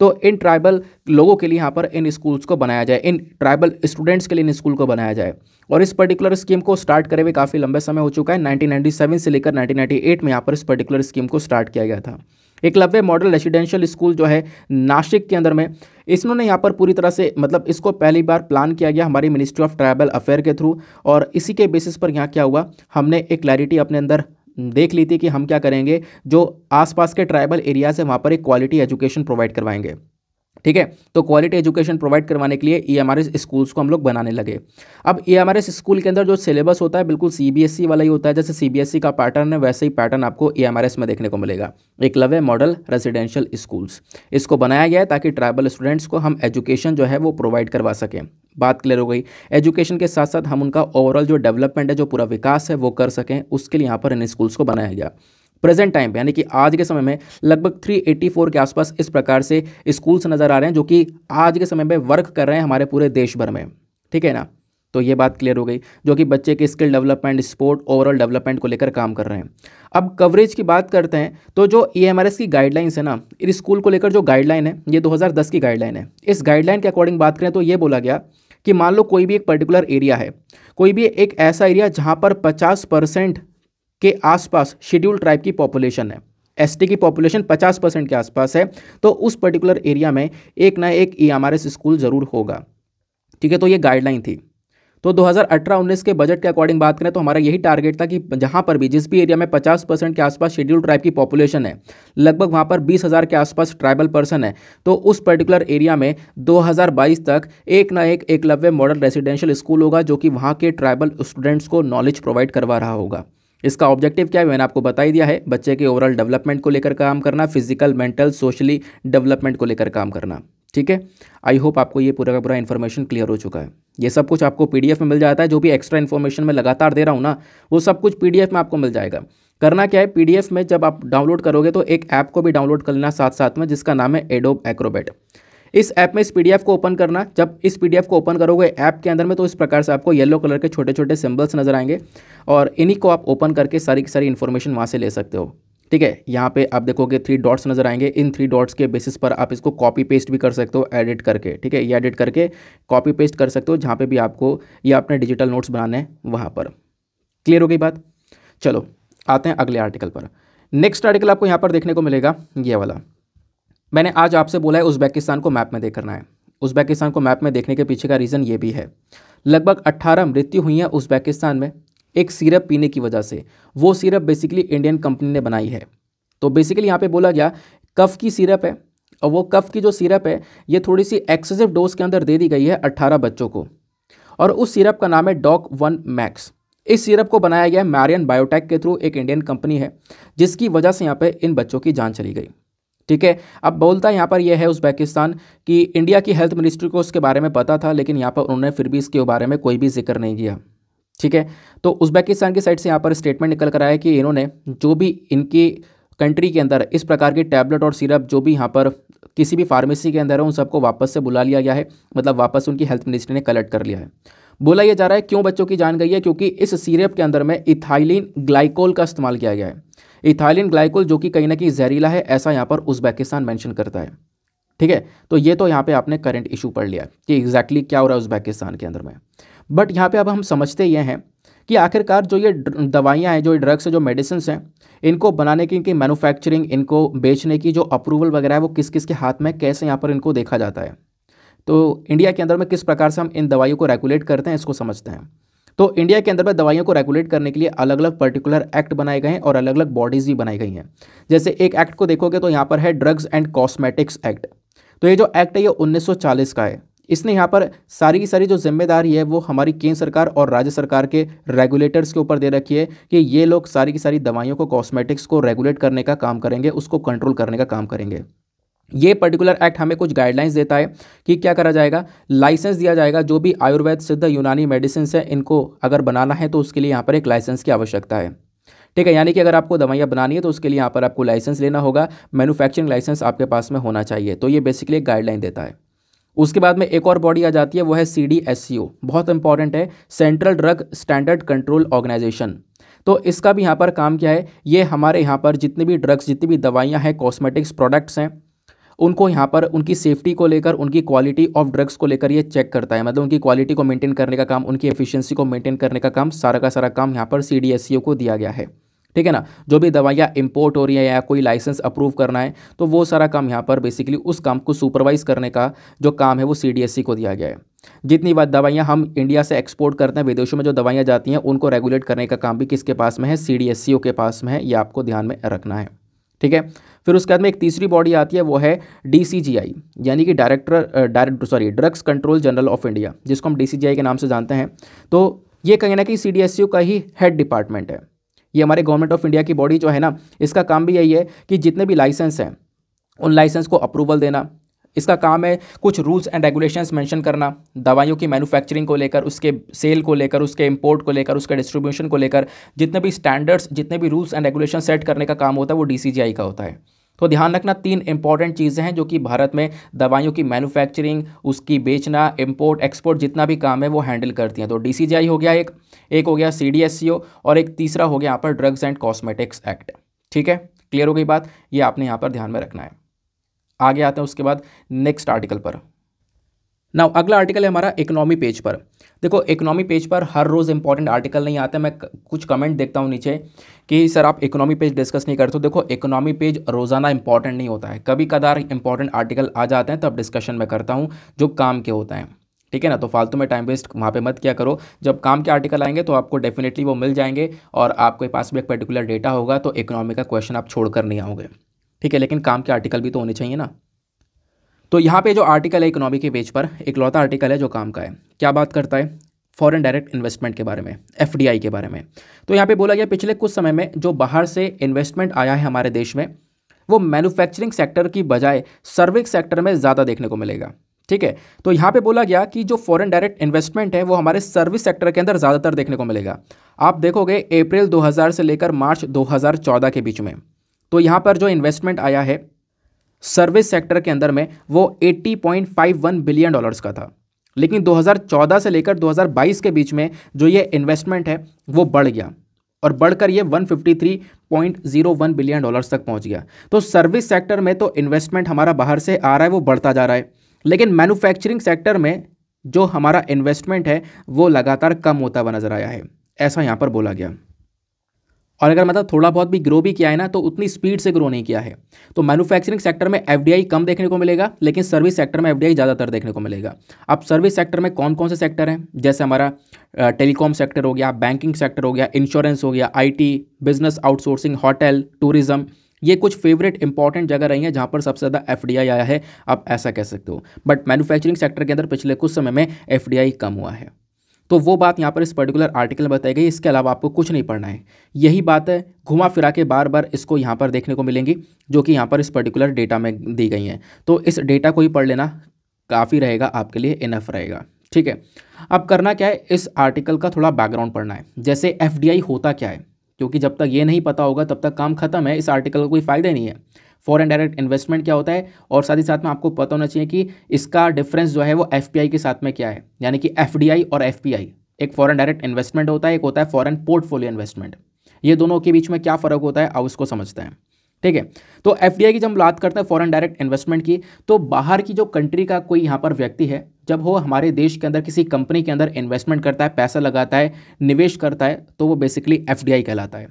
तो इन ट्राइबल लोगों के लिए यहाँ पर इन स्कूल्स को बनाया जाए, इन ट्राइबल स्टूडेंट्स के लिए इन स्कूल को बनाया जाए। और इस पर्टिकुलर स्कीम को स्टार्ट करे हुए काफ़ी लंबे समय हो चुका है, नाइनटीन नाइन्टी सेवन से लेकर नाइनटीन नाइन्टी एट में यहाँ पर इस पर्टिकुलर स्कीम को स्टार्ट किया गया था। एकलव्य मॉडल रेसिडेंशियल स्कूल जो है नासिक के अंदर में, इसने यहाँ पर पूरी तरह से, मतलब इसको पहली बार प्लान किया गया हमारी मिनिस्ट्री ऑफ ट्राइबल अफेयर के थ्रू। और इसी के बेसिस पर यहाँ क्या हुआ, हमने एक क्लैरिटी अपने अंदर देख ली थी कि हम क्या करेंगे, जो आसपास के ट्राइबल एरियाज है वहाँ पर एक क्वालिटी एजुकेशन प्रोवाइड करवाएंगे। ठीक है, तो क्वालिटी एजुकेशन प्रोवाइड करवाने के लिए E M R S schools को हम लोग बनाने लगे। अब E M R S school के अंदर जो सिलेबस होता है बिल्कुल सी बी एस ई वाला ही होता है, जैसे सी बी एस ई का पैटर्न है वैसे ही पैटर्न आपको ई एम आर एस में देखने को मिलेगा। एकलव्य मॉडल रेसिडेंशियल स्कूल्स इसको बनाया गया है ताकि ट्राइबल स्टूडेंट्स को हम एजुकेशन जो है वो प्रोवाइड करवा सकें। बात क्लियर हो गई। एजुकेशन के साथ साथ हम उनका ओवरऑल जो डेवलपमेंट है, जो पूरा विकास है वो कर सकें, उसके लिए यहाँ पर इन स्कूल्स को बनाया गया। प्रेजेंट टाइम पे यानी कि आज के समय में लगभग तीन सौ चौरासी के आसपास इस प्रकार से स्कूल्स नज़र आ रहे हैं जो कि आज के समय में वर्क कर रहे हैं हमारे पूरे देश भर में। ठीक है ना, तो ये बात क्लियर हो गई, जो कि बच्चे के skill development, sport, overall development को लेकर काम कर रहे हैं। अब कवरेज की बात करते हैं। तो जो ई एम आर एस की गाइडलाइंस है ना, इस स्कूल को लेकर जो गाइडलाइन है ये दो हज़ार दस की गाइडलाइन है। इस गाइडलाइन के अकॉर्डिंग बात करें तो ये बोला गया कि मान लो कोई भी एक पर्टिकुलर एरिया है, कोई भी एक ऐसा एरिया जहाँ पर पचास परसेंट के आसपास शेड्यूल ट्राइब की पॉपुलेशन है, एसटी की पॉपुलेशन पचास परसेंट के आसपास है, तो उस पर्टिकुलर एरिया में एक ना एक E M R S school ज़रूर होगा। ठीक है, तो ये गाइडलाइन थी। तो दो हज़ार अठारह उन्नीस के बजट के अकॉर्डिंग बात करें तो हमारा यही टारगेट था कि जहाँ पर भी, जिस भी एरिया में पचास परसेंट के आसपास शेड्यूल ट्राइब की पॉपुलेशन है, लगभग वहाँ पर बीस हज़ार के आसपास ट्राइबल पर्सन है, तो उस पर्टिकुलर एरिया में दो हज़ार बाईस तक एक ना एक एकलव्य मॉडल रेसिडेंशियल स्कूल होगा जो कि वहाँ के ट्राइबल स्टूडेंट्स को नॉलेज प्रोवाइड करवा रहा होगा। इसका ऑब्जेक्टिव क्या है मैंने आपको बता ही दिया है, बच्चे के ओवरऑल डेवलपमेंट को लेकर काम करना, फिजिकल, मेंटल, सोशली डेवलपमेंट को लेकर काम करना। ठीक है। आई होप आपको ये पूरा का पूरा इन्फॉर्मेशन क्लियर हो चुका है। ये सब कुछ आपको पीडीएफ में मिल जाता है, जो भी एक्स्ट्रा इन्फॉर्मेशन मैं लगातार दे रहा हूँ ना, वो सब कुछ पीडीएफ में आपको मिल जाएगा। करना क्या है, पीडीएफ में जब आप डाउनलोड करोगे तो एक ऐप को भी डाउनलोड कर लेना साथ साथ में, जिसका नाम है एडोब एक्रोबेट। इस ऐप में इस पीडीएफ को ओपन करना। जब इस पीडीएफ को ओपन करोगे ऐप के अंदर में, तो इस प्रकार से आपको येलो कलर के छोटे छोटे सिंबल्स नजर आएंगे, और इन्हीं को आप ओपन करके सारी की सारी इन्फॉर्मेशन वहाँ से ले सकते हो। ठीक है, यहाँ पे आप देखोगे थ्री डॉट्स नजर आएंगे। इन थ्री डॉट्स के बेसिस पर आप इसको कॉपी पेस्ट भी कर सकते हो एडिट करके। ठीक है, ये एडिट करके कॉपी पेस्ट कर सकते हो जहाँ पे भी आपको या अपने डिजिटल नोट्स बनाने हैं वहाँ पर। क्लियर हो गई बात। चलो आते हैं अगले आर्टिकल पर। नेक्स्ट आर्टिकल आपको यहाँ पर देखने को मिलेगा ये वाला। मैंने आज आपसे बोला है उज़्बेकिस्तान को मैप में देख करना है। उज़्बेकिस्तान को मैप में देखने के पीछे का रीज़न ये भी है, लगभग अट्ठारह मृत्यु हुई हैं उज़्बेकिस्तान में एक सिरप पीने की वजह से। वो सिरप बेसिकली इंडियन कंपनी ने बनाई है। तो बेसिकली यहाँ पे बोला गया कफ की सिरप है, और वो कफ की जो सिरप है ये थोड़ी सी एक्सेसिव डोज के अंदर दे दी गई है अट्ठारह बच्चों को, और उस सिरप का नाम है डॉक वन मैक्स। इस सिरप को बनाया गया मैरियन बायोटेक के थ्रू, एक इंडियन कंपनी है, जिसकी वजह से यहाँ पर इन बच्चों की जान चली गई। ठीक है, अब बोलता यहाँ पर यह है उज़्बेकिस्तान कि इंडिया की हेल्थ मिनिस्ट्री को उसके बारे में पता था, लेकिन यहाँ पर उन्होंने फिर भी इसके बारे में कोई भी जिक्र नहीं किया। ठीक है, तो उज़्बेकिस्तान की साइड से यहाँ पर स्टेटमेंट निकल कर आया कि इन्होंने जो भी इनकी कंट्री के अंदर इस प्रकार की टैबलेट और सिरप जो भी यहाँ पर किसी भी फार्मेसी के अंदर है, उन सबको वापस से बुला लिया गया है, मतलब वापस उनकी हेल्थ मिनिस्ट्री ने कलेक्ट कर लिया है। बोला यह जा रहा है क्यों बच्चों की जान गई है, क्योंकि इस सिरप के अंदर में इथाइलिन ग्लाइकोल का इस्तेमाल किया गया है। इथाइलिन ग्लाइकोल जो कि कहीं ना कहीं जहरीला है, ऐसा यहाँ पर उज़्बेकिस्तान मेंशन करता है। ठीक है, तो ये तो यहाँ पे आपने करंट इशू पढ़ लिया कि एग्जैक्टली क्या हो रहा है उज़्बेकिस्तान के अंदर में। बट यहाँ पे अब हम समझते ये हैं कि आखिरकार जो ये दवाइयाँ हैं, जो ड्रग्स हैं, जो मेडिसिन हैं, इनको बनाने की, इनकी मैनुफैक्चरिंग, इनको बेचने की जो अप्रूवल वगैरह है, वो किस किस के हाथ में, कैसे यहाँ पर इनको देखा जाता है। तो इंडिया के अंदर में किस प्रकार से हम इन दवाइयों को रेगुलेट करते हैं, इसको समझते हैं। तो इंडिया के अंदर में दवाइयों को रेगुलेट करने के लिए अलग अलग पर्टिकुलर एक्ट बनाए गए हैं, और अलग अलग बॉडीज़ भी बनाई गई हैं। जैसे एक एक्ट को देखोगे तो यहाँ पर है ड्रग्स एंड कॉस्मेटिक्स एक्ट। तो ये जो एक्ट है ये उन्नीस सौ चालीस का है। इसने यहाँ पर सारी की सारी जो जिम्मेदारी है वो हमारी केंद्र सरकार और राज्य सरकार के रेगुलेटर्स के ऊपर दे रखी है कि ये लोग सारी की सारी दवाइयों को, कॉस्मेटिक्स को रेगुलेट करने का काम करेंगे, उसको कंट्रोल करने का काम करेंगे। ये पर्टिकुलर एक्ट हमें कुछ गाइडलाइंस देता है कि क्या करा जाएगा। लाइसेंस दिया जाएगा, जो भी आयुर्वेद, सिद्ध, यूनानी मेडिसिन है, इनको अगर बनाना है तो उसके लिए यहाँ पर एक लाइसेंस की आवश्यकता है। ठीक है, यानी कि अगर आपको दवाइयाँ बनानी है तो उसके लिए यहाँ पर आपको लाइसेंस लेना होगा, मैन्युफैक्चरिंग लाइसेंस आपके पास में होना चाहिए। तो ये बेसिकली एक गाइडलाइन देता है। उसके बाद में एक और बॉडी आ जाती है, वो है सी डी एस सी ओ, बहुत इंपॉर्टेंट है, central drug standard control organisation. तो इसका भी यहाँ पर काम क्या है, ये हमारे यहाँ पर जितने भी ड्रग्स, जितनी भी दवाइयाँ हैं, कॉस्मेटिक्स प्रोडक्ट्स हैं, उनको यहाँ पर उनकी सेफ्टी को लेकर, उनकी क्वालिटी ऑफ ड्रग्स को लेकर ये चेक करता है। मतलब उनकी क्वालिटी को मेंटेन करने का काम, उनकी एफिशिएंसी को मेंटेन करने का काम, सारा का सारा काम यहाँ पर सी डी एस सी ओ को दिया गया है। ठीक है ना, जो भी दवाइयाँ इंपोर्ट हो रही है या कोई लाइसेंस अप्रूव करना है, तो वो सारा काम यहाँ पर बेसिकली उस काम को सुपरवाइज़ करने का जो काम है वो सी डी एस सी को दिया गया है। जितनी बात दवाइयाँ हम इंडिया से एक्सपोर्ट करते हैं, विदेशों में जो दवाइयाँ जाती हैं, उनको रेगुलेट करने का काम भी किसके पास में है, सी डी एस सी ओ के पास में है। ये आपको ध्यान में रखना है। ठीक है, फिर उसके बाद में एक तीसरी बॉडी आती है, वो है डी सी जी आई, यानी कि director direct sorry drugs control general of India, जिसको हम डी सी जी आई के नाम से जानते हैं। तो ये कहीं ना कहीं सी डी एस सी ओ का ही हेड डिपार्टमेंट है। ये हमारे गवर्नमेंट ऑफ इंडिया की बॉडी जो है ना, इसका काम भी यही है कि जितने भी लाइसेंस हैं उन लाइसेंस को अप्रूवल देना, इसका काम है। कुछ रूल्स एंड रेगुलेशंस मेंशन करना दवाइयों की मैन्युफैक्चरिंग को लेकर, उसके सेल को लेकर, उसके इंपोर्ट को लेकर, उसके डिस्ट्रीब्यूशन को लेकर, जितने भी स्टैंडर्ड्स, जितने भी रूल्स एंड रेगुलेशन सेट करने का काम होता है वो डी सी जी आई का होता है। तो ध्यान रखना, तीन इंपॉर्टेंट चीज़ें हैं जो कि भारत में दवाइयों की मैन्युफैक्चरिंग, उसकी बेचना, इंपोर्ट एक्सपोर्ट, जितना भी काम है वो हैंडल करती हैं। तो डी सी जी आई हो गया एक, एक हो गया सी डी एस सी ओ, और एक तीसरा हो गया यहाँ पर ड्रग्स एंड कॉस्मेटिक्स एक्ट। ठीक है, क्लियर हो गई बात, ये आपने यहाँ पर ध्यान में रखना है। आगे आते हैं उसके बाद नेक्स्ट आर्टिकल पर। नाउ अगला आर्टिकल है हमारा इकोनॉमी पेज पर। देखो इकोनॉमी पेज पर हर रोज़ इंपॉर्टेंट आर्टिकल नहीं आते। मैं कुछ कमेंट देखता हूँ नीचे कि सर आप इकोनॉमी पेज डिस्कस नहीं करते हो। देखो इकोनॉमी पेज रोज़ाना इंपॉर्टेंट नहीं होता है, कभी कदार इंपॉर्टेंट आर्टिकल आ जाते हैं तब डिस्कशन में करता हूँ, जो काम के होते हैं। ठीक है ना, तो फालतू में टाइम वेस्ट वहाँ पे मत किया करो। जब काम के आर्टिकल आएंगे तो आपको डेफिनेटली वो मिल जाएंगे, और आपके पास भी एक पर्टिकुलर डेटा होगा, तो इकोनॉमी का क्वेश्चन आप छोड़कर नहीं आओगे। ठीक है, लेकिन काम के आर्टिकल भी तो होने चाहिए ना। तो यहाँ पे जो आर्टिकल है इकोनॉमी के पेज पर, इकलौता आर्टिकल है जो काम का है। क्या बात करता है, फॉरेन डायरेक्ट इन्वेस्टमेंट के बारे में, एफ डी आई के बारे में। तो यहाँ पे बोला गया पिछले कुछ समय में जो बाहर से इन्वेस्टमेंट आया है हमारे देश में, वो मैन्युफैक्चरिंग सेक्टर की बजाय सर्विस सेक्टर में ज़्यादा देखने को मिलेगा। ठीक है, तो यहाँ पे बोला गया कि जो फॉरेन डायरेक्ट इन्वेस्टमेंट है वो हमारे सर्विस सेक्टर के अंदर ज़्यादातर देखने को मिलेगा। आप देखोगे अप्रैल दो हज़ार से लेकर मार्च दो हज़ार चौदह के बीच में, तो यहाँ पर जो इन्वेस्टमेंट आया है सर्विस सेक्टर के अंदर में वो अस्सी पॉइंट इक्यावन बिलियन डॉलर्स का था, लेकिन दो हज़ार चौदह से लेकर दो हज़ार बाईस के बीच में जो ये इन्वेस्टमेंट है वो बढ़ गया और बढ़कर ये एक सौ तिरेपन पॉइंट शून्य एक बिलियन डॉलर्स तक पहुँच गया। तो सर्विस सेक्टर में तो इन्वेस्टमेंट हमारा बाहर से आ रहा है, वो बढ़ता जा रहा है, लेकिन मैन्युफैक्चरिंग सेक्टर में जो हमारा इन्वेस्टमेंट है वो लगातार कम होता हुआ नज़र आया है, ऐसा यहाँ पर बोला गया। और अगर मतलब थोड़ा बहुत भी ग्रो भी किया है ना तो उतनी स्पीड से ग्रो नहीं किया है। तो मैन्युफैक्चरिंग सेक्टर में एफडीआई कम देखने को मिलेगा, लेकिन सर्विस सेक्टर में एफडीआई ज़्यादातर देखने को मिलेगा। अब सर्विस सेक्टर में कौन कौन से सेक्टर हैं, जैसे हमारा टेलीकॉम सेक्टर हो गया, बैंकिंग सेक्टर हो गया, इंश्योरेंस हो गया, IT, business outsourcing, hotel, tourism, ये कुछ फेवरेट इंपॉर्टेंट जगह रही हैं जहाँ पर सबसे ज़्यादा एफडीआई आया है, आप ऐसा कह सकते हो। बट मैन्युफैक्चरिंग सेक्टर के अंदर पिछले कुछ समय में एफडीआई कम हुआ है, तो वो बात यहाँ पर इस पर्टिकुलर आर्टिकल में बताई गई। इसके अलावा आपको कुछ नहीं पढ़ना है, यही बात है, घुमा फिरा के बार बार इसको यहाँ पर देखने को मिलेंगी, जो कि यहाँ पर इस पर्टिकुलर डेटा में दी गई हैं। तो इस डेटा को ही पढ़ लेना काफ़ी रहेगा, आपके लिए इनफ रहेगा। ठीक है, अब करना क्या है, इस आर्टिकल का थोड़ा बैकग्राउंड पढ़ना है, जैसे एफडीआई होता क्या है, क्योंकि जब तक ये नहीं पता होगा तब तक काम खत्म है, इस आर्टिकल का कोई फ़ायदा नहीं है। फॉरेन डायरेक्ट इन्वेस्टमेंट क्या होता है, और साथ ही साथ में आपको पता होना चाहिए कि इसका डिफरेंस जो है वो एफपीआई के साथ में क्या है, यानी कि एफडीआई और एफपीआई, एक फॉरेन डायरेक्ट इन्वेस्टमेंट होता है, एक होता है फॉरेन पोर्टफोलियो इन्वेस्टमेंट, ये दोनों के बीच में क्या फ़र्क होता है आप उसको समझते हैं। ठीक है, तो एफडीआई की जब बात करते हैं फॉरेन डायरेक्ट इन्वेस्टमेंट की, तो बाहर की जो कंट्री का कोई यहाँ पर व्यक्ति है, जब वो हमारे देश के अंदर किसी कंपनी के अंदर इन्वेस्टमेंट करता है, पैसा लगाता है, निवेश करता है, तो वो बेसिकली एफडीआई कहलाता है,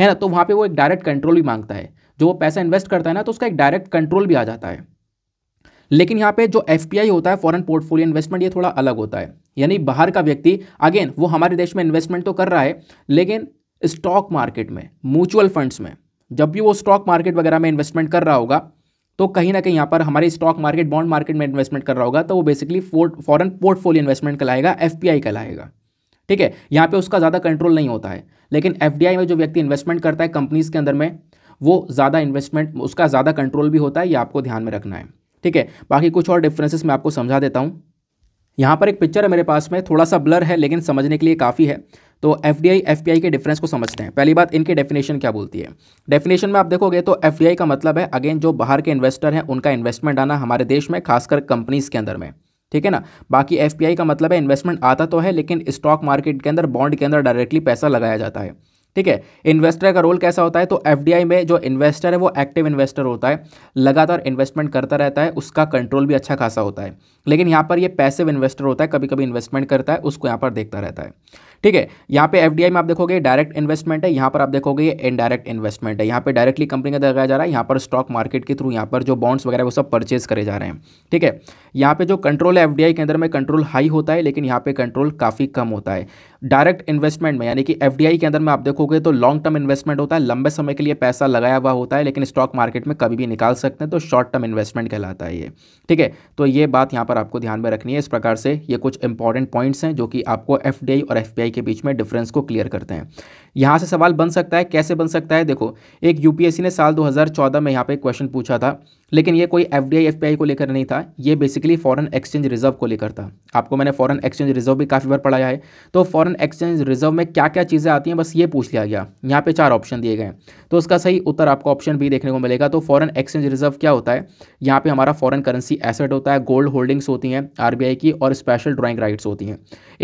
है ना। तो वहाँ पे वो एक डायरेक्ट कंट्रोल भी मांगता है, जो वो पैसा इन्वेस्ट करता है ना तो उसका एक डायरेक्ट कंट्रोल भी आ जाता है। लेकिन यहाँ पे जो एफपीआई होता है फॉरेन पोर्टफोलियो इन्वेस्टमेंट, ये थोड़ा अलग होता है, यानी बाहर का व्यक्ति अगेन वो हमारे देश में इन्वेस्टमेंट तो कर रहा है, लेकिन स्टॉक मार्केट में, म्यूचुअल फंड्स में, जब भी वो स्टॉक मार्केट वगैरह में इन्वेस्टमेंट कर रहा होगा तो कहीं ना कहीं यहाँ पर हमारे स्टॉक मार्केट, बॉन्ड मार्केट में इन्वेस्टमेंट कर रहा होगा, तो वो बेसिकली फॉरेन पोर्टफोलियो इन्वेस्टमेंट कहलाएगा, एफपीआई कहलाएगा। ठीक है, यहाँ पे उसका ज़्यादा कंट्रोल नहीं होता है, लेकिन एफडीआई में जो व्यक्ति इन्वेस्टमेंट करता है कंपनीज़ के अंदर में, वो ज़्यादा इन्वेस्टमेंट, उसका ज़्यादा कंट्रोल भी होता है, ये आपको ध्यान में रखना है। ठीक है, बाकी कुछ और डिफरेंसेस मैं आपको समझा देता हूँ। यहाँ पर एक पिक्चर है मेरे पास में, थोड़ा सा ब्लर है लेकिन समझने के लिए काफ़ी है। तो एफडीआई, एफपीआई के डिफरेंस को समझते हैं। पहली बात, इनकी डेफिनेशन क्या बोलती है। डेफिनेशन में आप देखोगे तो एफडीआई का मतलब है अगेन जो बाहर के इन्वेस्टर हैं उनका इन्वेस्टमेंट आना हमारे देश में, खासकर कंपनीज़ के अंदर में। ठीक है ना, बाकी एफपीआई का मतलब है इन्वेस्टमेंट आता तो है लेकिन स्टॉक मार्केट के अंदर, बॉन्ड के अंदर डायरेक्टली पैसा लगाया जाता है। ठीक है, इन्वेस्टर का रोल कैसा होता है, तो एफडीआई में जो इन्वेस्टर है वो एक्टिव इन्वेस्टर होता है, लगातार इन्वेस्टमेंट करता रहता है, उसका कंट्रोल भी अच्छा खासा होता है। लेकिन यहाँ पर ये पैसिव इन्वेस्टर होता है, कभी कभी इन्वेस्टमेंट करता है, उसको यहाँ पर देखता रहता है। ठीक है, यहाँ पे एफडीआई में आप देखोगे डायरेक्ट इन्वेस्टमेंट है, यहाँ पर आप देखोगे ये इनडायरेक्ट इन्वेस्टमेंट है। यहाँ पे डायरेक्टली कंपनी के अंदर लगाया जा रहा है, यहाँ पर स्टॉक मार्केट के थ्रू यहाँ पर जो बॉन्ड्स वगैरह वो सब परचेज करे जा रहे हैं। ठीक है, यहाँ पे जो कंट्रोल है एफडीआई के अंदर में, कंट्रोल हाई होता है, लेकिन यहाँ पे कंट्रोल काफ़ी कम होता है। डायरेक्ट इन्वेस्टमेंट में, यानी कि एफडीआई के अंदर में आप देखोगे तो लॉन्ग टर्म इन्वेस्टमेंट होता है, लंबे समय के लिए पैसा लगाया हुआ होता है, लेकिन स्टॉक मार्केट में कभी भी निकाल सकते हैं, तो शॉर्ट टर्म इन्वेस्टमेंट कहलाता है ये। ठीक है, तो ये बात यहाँ पर आपको ध्यान में रखनी है। इस प्रकार से ये कुछ इंपॉर्टेंट पॉइंट्स हैं जो कि आपको एफडीआई और एफपीआई के बीच में डिफरेंस को क्लियर करते हैं। यहाँ से सवाल बन सकता है, कैसे बन सकता है, देखो एक यूपीएससी ने साल दो हज़ार चौदह में यहाँ पे क्वेश्चन पूछा था, लेकिन ये कोई एफडीआई एफपीआई को लेकर नहीं था, ये बेसिकली फॉरेन एक्सचेंज रिजर्व को लेकर था। आपको मैंने फॉरेन एक्सचेंज रिजर्व भी काफ़ी बार पढ़ाया है, तो फॉरेन एक्सचेंज रिजर्व में क्या क्या चीज़ें आती हैं बस ये पूछ लिया गया। यहाँ पे चार ऑप्शन दिए गए, तो उसका सही उत्तर आपको ऑप्शन बी देखने को मिलेगा। तो फॉरेन एक्सचेंज रिजर्व क्या होता है, यहाँ पे हमारा फॉरेन करेंसी एसेट होता है, गोल्ड होल्डिंग्स होती हैं आरबीआई की, और स्पेशल ड्राइंग राइट्स होती हैं।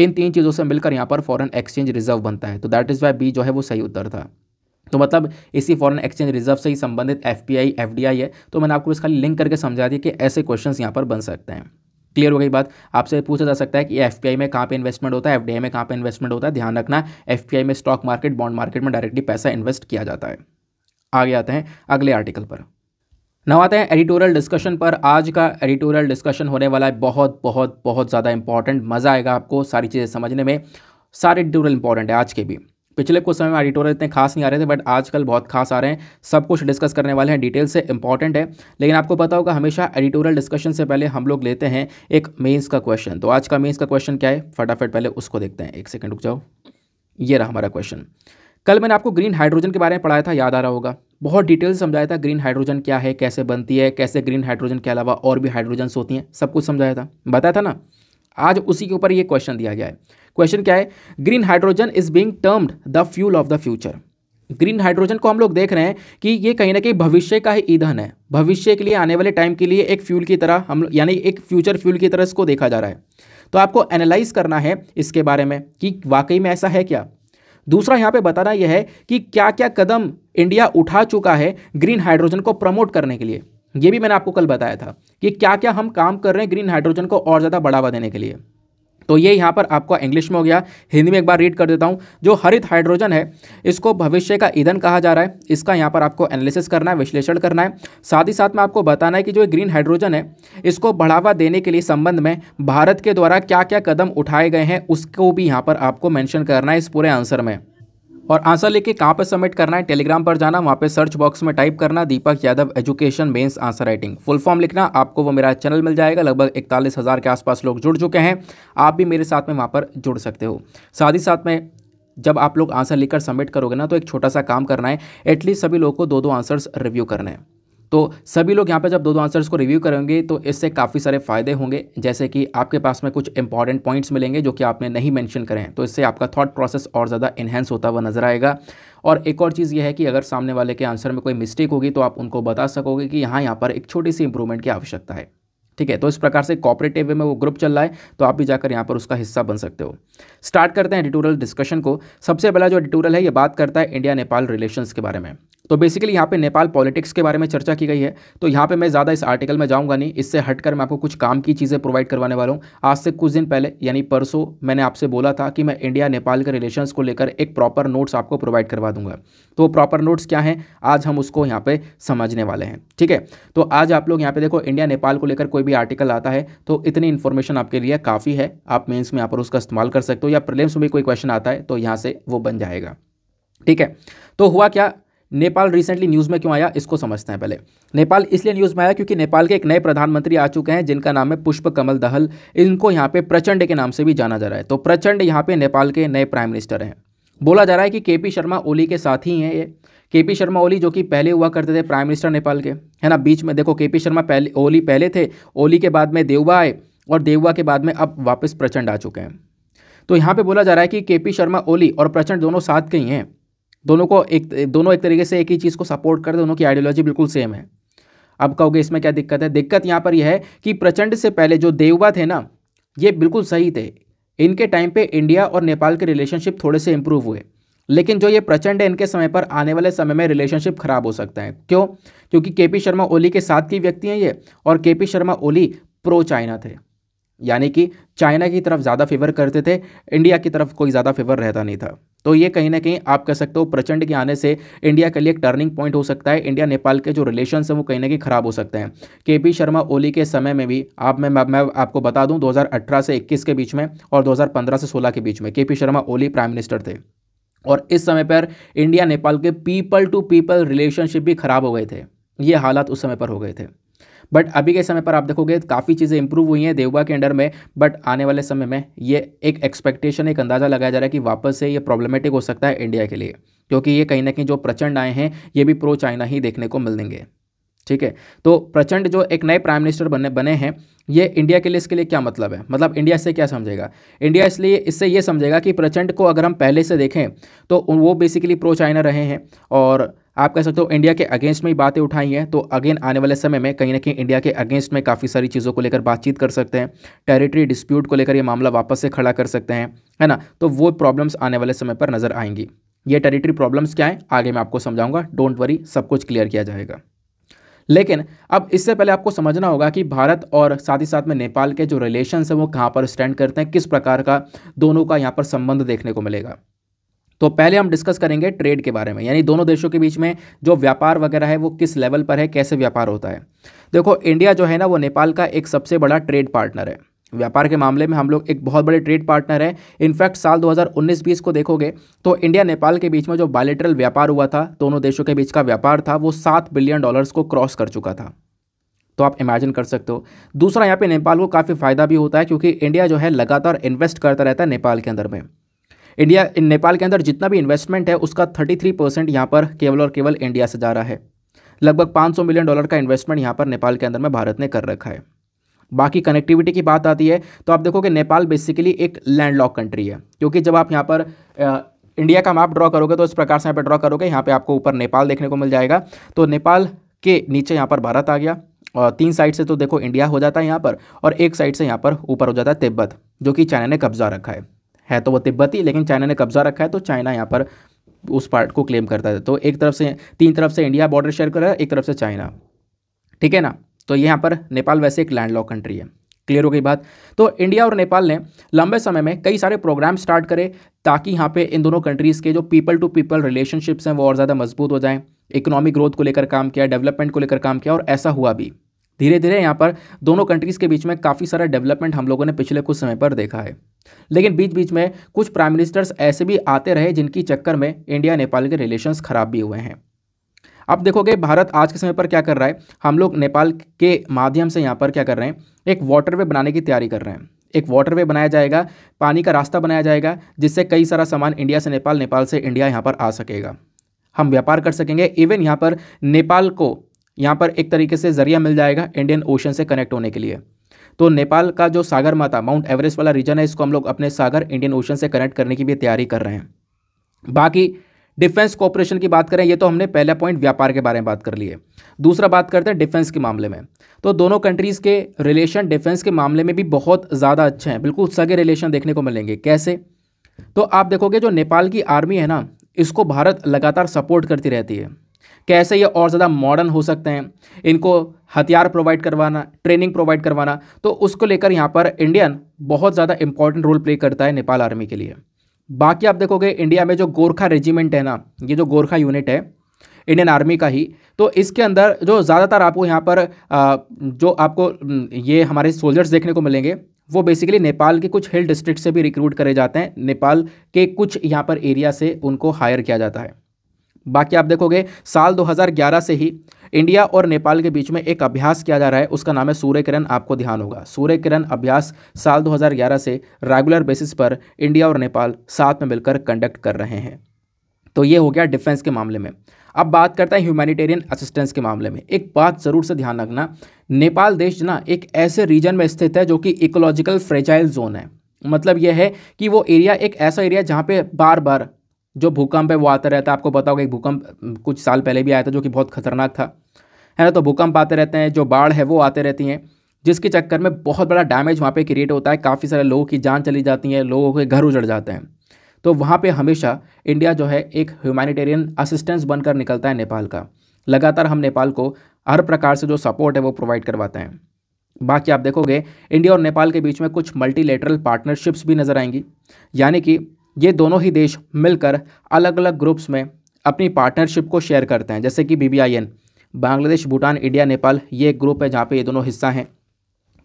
इन तीन चीज़ों से मिलकर यहाँ पर फॉरेन एक्सचेंज रिजर्व बनता है, तो दैट इज़ वाई बी जो है वो सही उत्तर था। तो मतलब इसी फॉरेन एक्सचेंज रिजर्व से ही संबंधित एफपीआई एफडीआई है, तो मैंने आपको बस खाली लिंक करके समझा दिया कि ऐसे क्वेश्चंस यहाँ पर बन सकते हैं। क्लियर हो गई बात। आपसे पूछा जा सकता है कि एफपीआई में कहाँ पे इन्वेस्टमेंट होता है, एफडीआई में कहाँ पे इन्वेस्टमेंट होता है। ध्यान रखना, एफपीआई में स्टॉक मार्केट, बॉन्ड मार्केट में डायरेक्टली पैसा इन्वेस्ट किया जाता है। आगे आते हैं अगले आर्टिकल पर। नाउ आते हैं एडिटोरियल डिस्कशन पर। आज का एडिटोरियल डिस्कशन होने वाला है बहुत बहुत बहुत ज़्यादा इंपॉर्टेंट, मज़ा आएगा आपको सारी चीज़ें समझने में। सारे एडिटोरियल इंपॉर्टेंट है आज के भी, पिछले कुछ समय में एडिटोरियल इतने खास नहीं आ रहे थे, बट आजकल बहुत खास आ रहे हैं। सब कुछ डिस्कस करने वाले हैं, डिटेल से इंपॉर्टेंट है। लेकिन आपको पता होगा हमेशा एडिटोरियल डिस्कशन से पहले हम लोग लेते हैं एक मेंस का क्वेश्चन। तो आज का मेंस का क्वेश्चन क्या है, फटाफट पहले उसको देखते हैं। एक सेकंड रुक जाओ, ये रहा हमारा क्वेश्चन। कल मैंने आपको ग्रीन हाइड्रोजन के बारे में पढ़ाया था, याद आ रहा होगा, बहुत डिटेल से समझाया था ग्रीन हाइड्रोजन क्या है, कैसे बनती है, कैसे ग्रीन हाइड्रोजन के अलावा और भी हाइड्रोजन्स होती हैं, सब कुछ समझाया था, बताया था ना। आज उसी के ऊपर ये क्वेश्चन दिया गया है। क्वेश्चन क्या है? Green hydrogen is being termed the fuel of the future. Green hydrogen को हम लोग देख रहे हैं कि ये कहीं ना कहीं भविष्य का ही ईंधन है, भविष्य के लिए, आने वाले टाइम के लिए एक फ्यूल की तरह हम, यानी एक फ्यूचर फ्यूल की तरह इसको देखा जा रहा है। तो आपको एनालाइज करना है इसके बारे में कि वाकई में ऐसा है क्या। दूसरा यहाँ पे बताना यह है कि क्या क्या कदम इंडिया उठा चुका है ग्रीन हाइड्रोजन को प्रमोट करने के लिए। ये भी मैंने आपको कल बताया था कि क्या क्या हम काम कर रहे हैं ग्रीन हाइड्रोजन को और ज़्यादा बढ़ावा देने के लिए। तो ये यहाँ पर आपका इंग्लिश में हो गया। हिंदी में एक बार रीड कर देता हूँ। जो हरित हाइड्रोजन है इसको भविष्य का ईंधन कहा जा रहा है। इसका यहाँ पर आपको एनालिसिस करना है, विश्लेषण करना है। साथ ही साथ में आपको बताना है कि जो ग्रीन हाइड्रोजन है इसको बढ़ावा देने के लिए संबंध में भारत के द्वारा क्या क्या कदम उठाए गए हैं उसको भी यहाँ पर आपको मेंशन करना है इस पूरे आंसर में। और आंसर लेके कहाँ पे सबमिट करना है? टेलीग्राम पर जाना, वहाँ पे सर्च बॉक्स में टाइप करना Deepak Yadav education mains answer writing, full form लिखना, आपको वो मेरा चैनल मिल जाएगा। लगभग इकतालीस हज़ार के आसपास लोग जुड़ चुके हैं, आप भी मेरे साथ में वहाँ पर जुड़ सकते हो। साथ ही साथ में जब आप लोग आंसर लिखकर सबमिट करोगे ना, तो एक छोटा सा काम करना है, एटलीस्ट सभी लोग को दो दो आंसर्स रिव्यू करना है। तो सभी लोग यहाँ पे जब दो दो आंसर्स को रिव्यू करेंगे तो इससे काफ़ी सारे फायदे होंगे, जैसे कि आपके पास में कुछ इंपॉर्टेंट पॉइंट्स मिलेंगे जो कि आपने नहीं मेंशन करें हैं, तो इससे आपका थॉट प्रोसेस और ज़्यादा इन्हेंस होता हुआ नजर आएगा। और एक और चीज़ यह है कि अगर सामने वाले के आंसर में कोई मिस्टेक होगी तो आप उनको बता सकोगे कि हाँ, यहाँ पर एक छोटी सी इंप्रूवमेंट की आवश्यकता है। ठीक है, तो इस प्रकार से कॉपरेटिव वे में वो ग्रुप चल रहा है, तो आप भी जाकर यहाँ पर उसका हिस्सा बन सकते हो। स्टार्ट करते हैं एडिटोरियल डिस्कशन को। सबसे पहला जो एडिटोरियल है ये बात करता है इंडिया नेपाल रिलेशंस के बारे में। तो बेसिकली यहाँ पे नेपाल पॉलिटिक्स के बारे में चर्चा की गई है, तो यहाँ पे मैं ज़्यादा इस आर्टिकल में जाऊँगा नहीं। इससे हटकर मैं आपको कुछ काम की चीज़ें प्रोवाइड करवाने वाला हूँ। आज से कुछ दिन पहले यानी परसों मैंने आपसे बोला था कि मैं इंडिया नेपाल के रिलेशंस को लेकर एक प्रॉपर नोट्स आपको प्रोवाइड करवा दूंगा। तो प्रॉपर नोट्स क्या हैं, आज हम उसको यहाँ पर समझने वाले हैं। ठीक है, तो आज आप लोग यहाँ पर देखो, इंडिया नेपाल को लेकर कोई भी आर्टिकल आता है तो इतनी इन्फॉर्मेशन आपके लिए काफ़ी है। आप मेन्स में यहाँ पर उसका इस्तेमाल कर सकते हो, या प्रीलिम्स में भी कोई क्वेश्चन आता है तो यहाँ से वो बन जाएगा। ठीक है, तो हुआ क्या, नेपाल रिसेंटली न्यूज़ में क्यों आया, इसको समझते हैं पहले। नेपाल इसलिए न्यूज़ में आया क्योंकि नेपाल के एक नए प्रधानमंत्री आ चुके हैं जिनका नाम है पुष्प कमल दहल। इनको यहाँ पे प्रचंड के नाम से भी जाना जा रहा है। तो प्रचंड यहाँ पे नेपाल के नए प्राइम मिनिस्टर हैं। बोला जा रहा है कि के पी शर्मा ओली के साथ ही हैं ये। के पी शर्मा ओली जो कि पहले हुआ करते थे प्राइम मिनिस्टर नेपाल के, है ना। बीच में देखो, के पी शर्मा पहले ओली पहले थे, ओली के बाद में देउबा आए, और देउबा के बाद में अब वापस प्रचंड आ चुके हैं। तो यहाँ पर बोला जा रहा है कि के पी शर्मा ओली और प्रचंड दोनों साथ के ही हैं। दोनों को एक दोनों एक तरीके से एक ही चीज़ को सपोर्ट करते, दोनों की आइडियोलॉजी बिल्कुल सेम है। अब कहोगे इसमें क्या दिक्कत है? दिक्कत यहाँ पर यह है कि प्रचंड से पहले जो देउबा थे ना, ये बिल्कुल सही थे। इनके टाइम पे इंडिया और नेपाल के रिलेशनशिप थोड़े से इम्प्रूव हुए, लेकिन जो ये प्रचंड है इनके समय पर आने वाले समय में रिलेशनशिप खराब हो सकता है। क्यों? क्योंकि के पी शर्मा ओली के साथ की व्यक्ति हैं ये, और K P Sharma Oli pro China थे, यानी कि चाइना की तरफ ज़्यादा फेवर करते थे, इंडिया की तरफ कोई ज़्यादा फेवर रहता नहीं था। तो ये कहीं ना कहीं आप कह सकते हो प्रचंड के आने से इंडिया के लिए एक टर्निंग पॉइंट हो सकता है। इंडिया नेपाल के जो रिलेशंस हैं वो कहीं ना कहीं ख़राब हो सकते हैं। के पी शर्मा ओली के समय में भी आप मैं मैं आपको बता दूं, दो हज़ार अठारह से इक्कीस के बीच में और दो हज़ार पंद्रह से सोलह के बीच में K P Sharma Oli prime minister थे, और इस समय पर इंडिया नेपाल के पीपल टू पीपल रिलेशनशिप भी ख़राब हो गए थे। ये हालात उस समय पर हो गए थे। बट अभी के समय पर आप देखोगे काफ़ी चीज़ें इंप्रूव हुई हैं देउबा के अंडर में, बट आने वाले समय में ये एक एक्सपेक्टेशन, एक अंदाज़ा लगाया जा रहा है कि वापस से ये प्रॉब्लमेटिक हो सकता है इंडिया के लिए, क्योंकि ये कहीं ना कहीं जो प्रचंड आए हैं ये भी प्रो चाइना ही देखने को मिलेंगे। ठीक है, तो प्रचंड जो एक नए प्राइम मिनिस्टर बने बने हैं, ये इंडिया के लिए, इसके लिए क्या मतलब है, मतलब इंडिया से क्या समझेगा? इंडिया इसलिए इससे ये समझेगा कि प्रचंड को अगर हम पहले से देखें तो वो बेसिकली प्रो चाइना रहे हैं, और आप कह सकते हो इंडिया के अगेंस्ट में ही बातें उठाई हैं। तो अगेन आने वाले समय में कहीं ना कहीं इंडिया के अगेंस्ट में काफ़ी सारी चीज़ों को लेकर बातचीत कर सकते हैं, टेरिटरी डिस्प्यूट को लेकर ये मामला वापस से खड़ा कर सकते हैं, है ना। तो वो प्रॉब्लम्स आने वाले समय पर नज़र आएंगी। ये टेरिटरी प्रॉब्लम्स क्या हैं आगे मैं आपको समझाऊंगा, डोंट वरी, सब कुछ क्लियर किया जाएगा। लेकिन अब इससे पहले आपको समझना होगा कि भारत और साथ ही साथ में नेपाल के जो रिलेशंस हैं वो कहाँ पर स्टैंड करते हैं, किस प्रकार का दोनों का यहाँ पर संबंध देखने को मिलेगा। तो पहले हम डिस्कस करेंगे ट्रेड के बारे में, यानी दोनों देशों के बीच में जो व्यापार वगैरह है वो किस लेवल पर है, कैसे व्यापार होता है। देखो, इंडिया जो है ना वो नेपाल का एक सबसे बड़ा ट्रेड पार्टनर है। व्यापार के मामले में हम लोग एक बहुत बड़े ट्रेड पार्टनर है। इनफैक्ट साल दो हज़ार उन्नीस बीस को देखोगे तो इंडिया नेपाल के बीच में जो बायलैटरल व्यापार हुआ था, दोनों देशों के बीच का व्यापार था, वो सात बिलियन डॉलर्स को क्रॉस कर चुका था। तो आप इमेजिन कर सकते हो। दूसरा, यहाँ पे नेपाल को काफ़ी फ़ायदा भी होता है क्योंकि इंडिया जो है लगातार इन्वेस्ट करता रहता है नेपाल के अंदर में। इंडिया नेपाल के अंदर जितना भी इन्वेस्टमेंट है उसका थर्टी थ्री परसेंट यहाँ पर केवल और केवल इंडिया से जा रहा है। लगभग पाँच सौ मिलियन डॉलर का इन्वेस्टमेंट यहाँ पर नेपाल के अंदर में भारत ने कर रखा है। बाकी कनेक्टिविटी की बात आती है तो आप देखोगे नेपाल बेसिकली एक लैंडलॉक कंट्री है, क्योंकि जब आप यहाँ पर आ, इंडिया का मैप ड्रॉ करोगे तो इस प्रकार से यहाँ पर ड्रॉ करोगे, यहाँ पे आपको ऊपर नेपाल देखने को मिल जाएगा, तो नेपाल के नीचे यहाँ पर भारत आ गया और तीन साइड से तो देखो इंडिया हो जाता है यहाँ पर, और एक साइड से यहाँ पर ऊपर हो जाता है तिब्बत, जो कि चाइना ने कब्जा रखा है है तो वो तिब्बती, लेकिन चाइना ने कब्जा रखा है तो चाइना यहाँ पर उस पार्ट को क्लेम करता है। तो एक तरफ से तीन तरफ से इंडिया बॉर्डर शेयर कर रहा है, एक तरफ से चाइना, ठीक है ना। तो यहाँ पर नेपाल वैसे एक लैंडलॉक कंट्री है। क्लियर हो गई बात। तो इंडिया और नेपाल ने लंबे समय में कई सारे प्रोग्राम स्टार्ट करे ताकि यहाँ पे इन दोनों कंट्रीज़ के जो पीपल टू पीपल रिलेशनशिप्स हैं वो और ज़्यादा मजबूत हो जाएं। इकोनॉमिक ग्रोथ को लेकर काम किया, डेवलपमेंट को लेकर काम किया, और ऐसा हुआ भी। धीरे धीरे यहाँ पर दोनों कंट्रीज़ के बीच में काफ़ी सारा डेवलपमेंट हम लोगों ने पिछले कुछ समय पर देखा है। लेकिन बीच बीच में कुछ प्राइम मिनिस्टर्स ऐसे भी आते रहे जिनकी चक्कर में इंडिया नेपाल के रिलेशंस ख़राब भी हुए हैं। अब देखोगे भारत आज के समय पर क्या कर रहा है, हम लोग नेपाल के माध्यम से यहाँ पर क्या कर रहे हैं, एक वाटरवे बनाने की तैयारी कर रहे हैं। एक वाटरवे बनाया जाएगा, पानी का रास्ता बनाया जाएगा, जिससे कई सारा सामान इंडिया से नेपाल, नेपाल से इंडिया यहाँ पर आ सकेगा, हम व्यापार कर सकेंगे। इवन यहाँ पर नेपाल को यहाँ पर एक तरीके से जरिया मिल जाएगा इंडियन ओशन से कनेक्ट होने के लिए। तो नेपाल का जो सागर माता माउंट एवरेस्ट वाला रीजन है, इसको हम लोग अपने सागर इंडियन ओशन से कनेक्ट करने की भी तैयारी कर रहे हैं। बाकी डिफेंस कॉपरेशन की बात करें, ये तो हमने पहला पॉइंट व्यापार के बारे में बात कर ली है। दूसरा बात करते हैं डिफेंस के मामले में, तो दोनों कंट्रीज़ के रिलेशन डिफेंस के मामले में भी बहुत ज़्यादा अच्छे हैं, बिल्कुल सगे रिलेशन देखने को मिलेंगे। कैसे, तो आप देखोगे जो नेपाल की आर्मी है ना, इसको भारत लगातार सपोर्ट करती रहती है। कैसे ये और ज़्यादा मॉडर्न हो सकते हैं, इनको हथियार प्रोवाइड करवाना, ट्रेनिंग प्रोवाइड करवाना, तो उसको लेकर यहाँ पर इंडियन बहुत ज़्यादा इंपॉर्टेंट रोल प्ले करता है नेपाल आर्मी के लिए। बाकी आप देखोगे इंडिया में जो गोरखा रेजिमेंट है ना, ये जो गोरखा यूनिट है इंडियन आर्मी का ही, तो इसके अंदर जो ज़्यादातर आपको यहाँ पर आ, जो आपको ये हमारे सोल्जर्स देखने को मिलेंगे वो बेसिकली नेपाल के कुछ हिल डिस्ट्रिक्ट से भी रिक्रूट करे जाते हैं, नेपाल के कुछ यहाँ पर एरिया से उनको हायर किया जाता है। बाकी आप देखोगे साल दो हज़ार ग्यारह से ही इंडिया और नेपाल के बीच में एक अभ्यास किया जा रहा है, उसका नाम है सूर्य किरण। आपको ध्यान होगा सूर्य किरण अभ्यास साल दो हज़ार ग्यारह से रेगुलर बेसिस पर इंडिया और नेपाल साथ में मिलकर कंडक्ट कर रहे हैं। तो ये हो गया डिफेंस के मामले में। अब बात करते हैं ह्यूमैनिटेरियन असिस्टेंस के मामले में। एक बात ज़रूर से ध्यान रखना, नेपाल देश ना एक ऐसे रीजन में स्थित है जो कि इकोलॉजिकल फ्रेजाइल जोन है। मतलब यह है कि वो एरिया एक ऐसा एरिया जहाँ पे बार बार जो भूकंप है वो आता रहता है। आपको बताओगे एक भूकंप कुछ साल पहले भी आया था जो कि बहुत खतरनाक था, है ना। तो भूकंप आते रहते हैं, जो बाढ़ है वो आते रहती हैं, जिसके चक्कर में बहुत बड़ा डैमेज वहाँ पे क्रिएट होता है। काफ़ी सारे लोगों की जान चली जाती है, लोगों के घर उजड़ जाते हैं। तो वहाँ पे हमेशा इंडिया जो है एक ह्यूमैनिटेरियन असिस्टेंस बनकर निकलता है नेपाल का। लगातार हम नेपाल को हर प्रकार से जो सपोर्ट है वो प्रोवाइड करवाते हैं। बाकी आप देखोगे इंडिया और नेपाल के बीच में कुछ मल्टीलेटरल पार्टनरशिप्स भी नज़र आएंगी, यानी कि ये दोनों ही देश मिलकर अलग अलग ग्रुप्स में अपनी पार्टनरशिप को शेयर करते हैं। जैसे कि B B I N, Bangladesh, Bhutan, India, Nepal, ये एक ग्रुप है जहाँ पे ये दोनों हिस्सा हैं।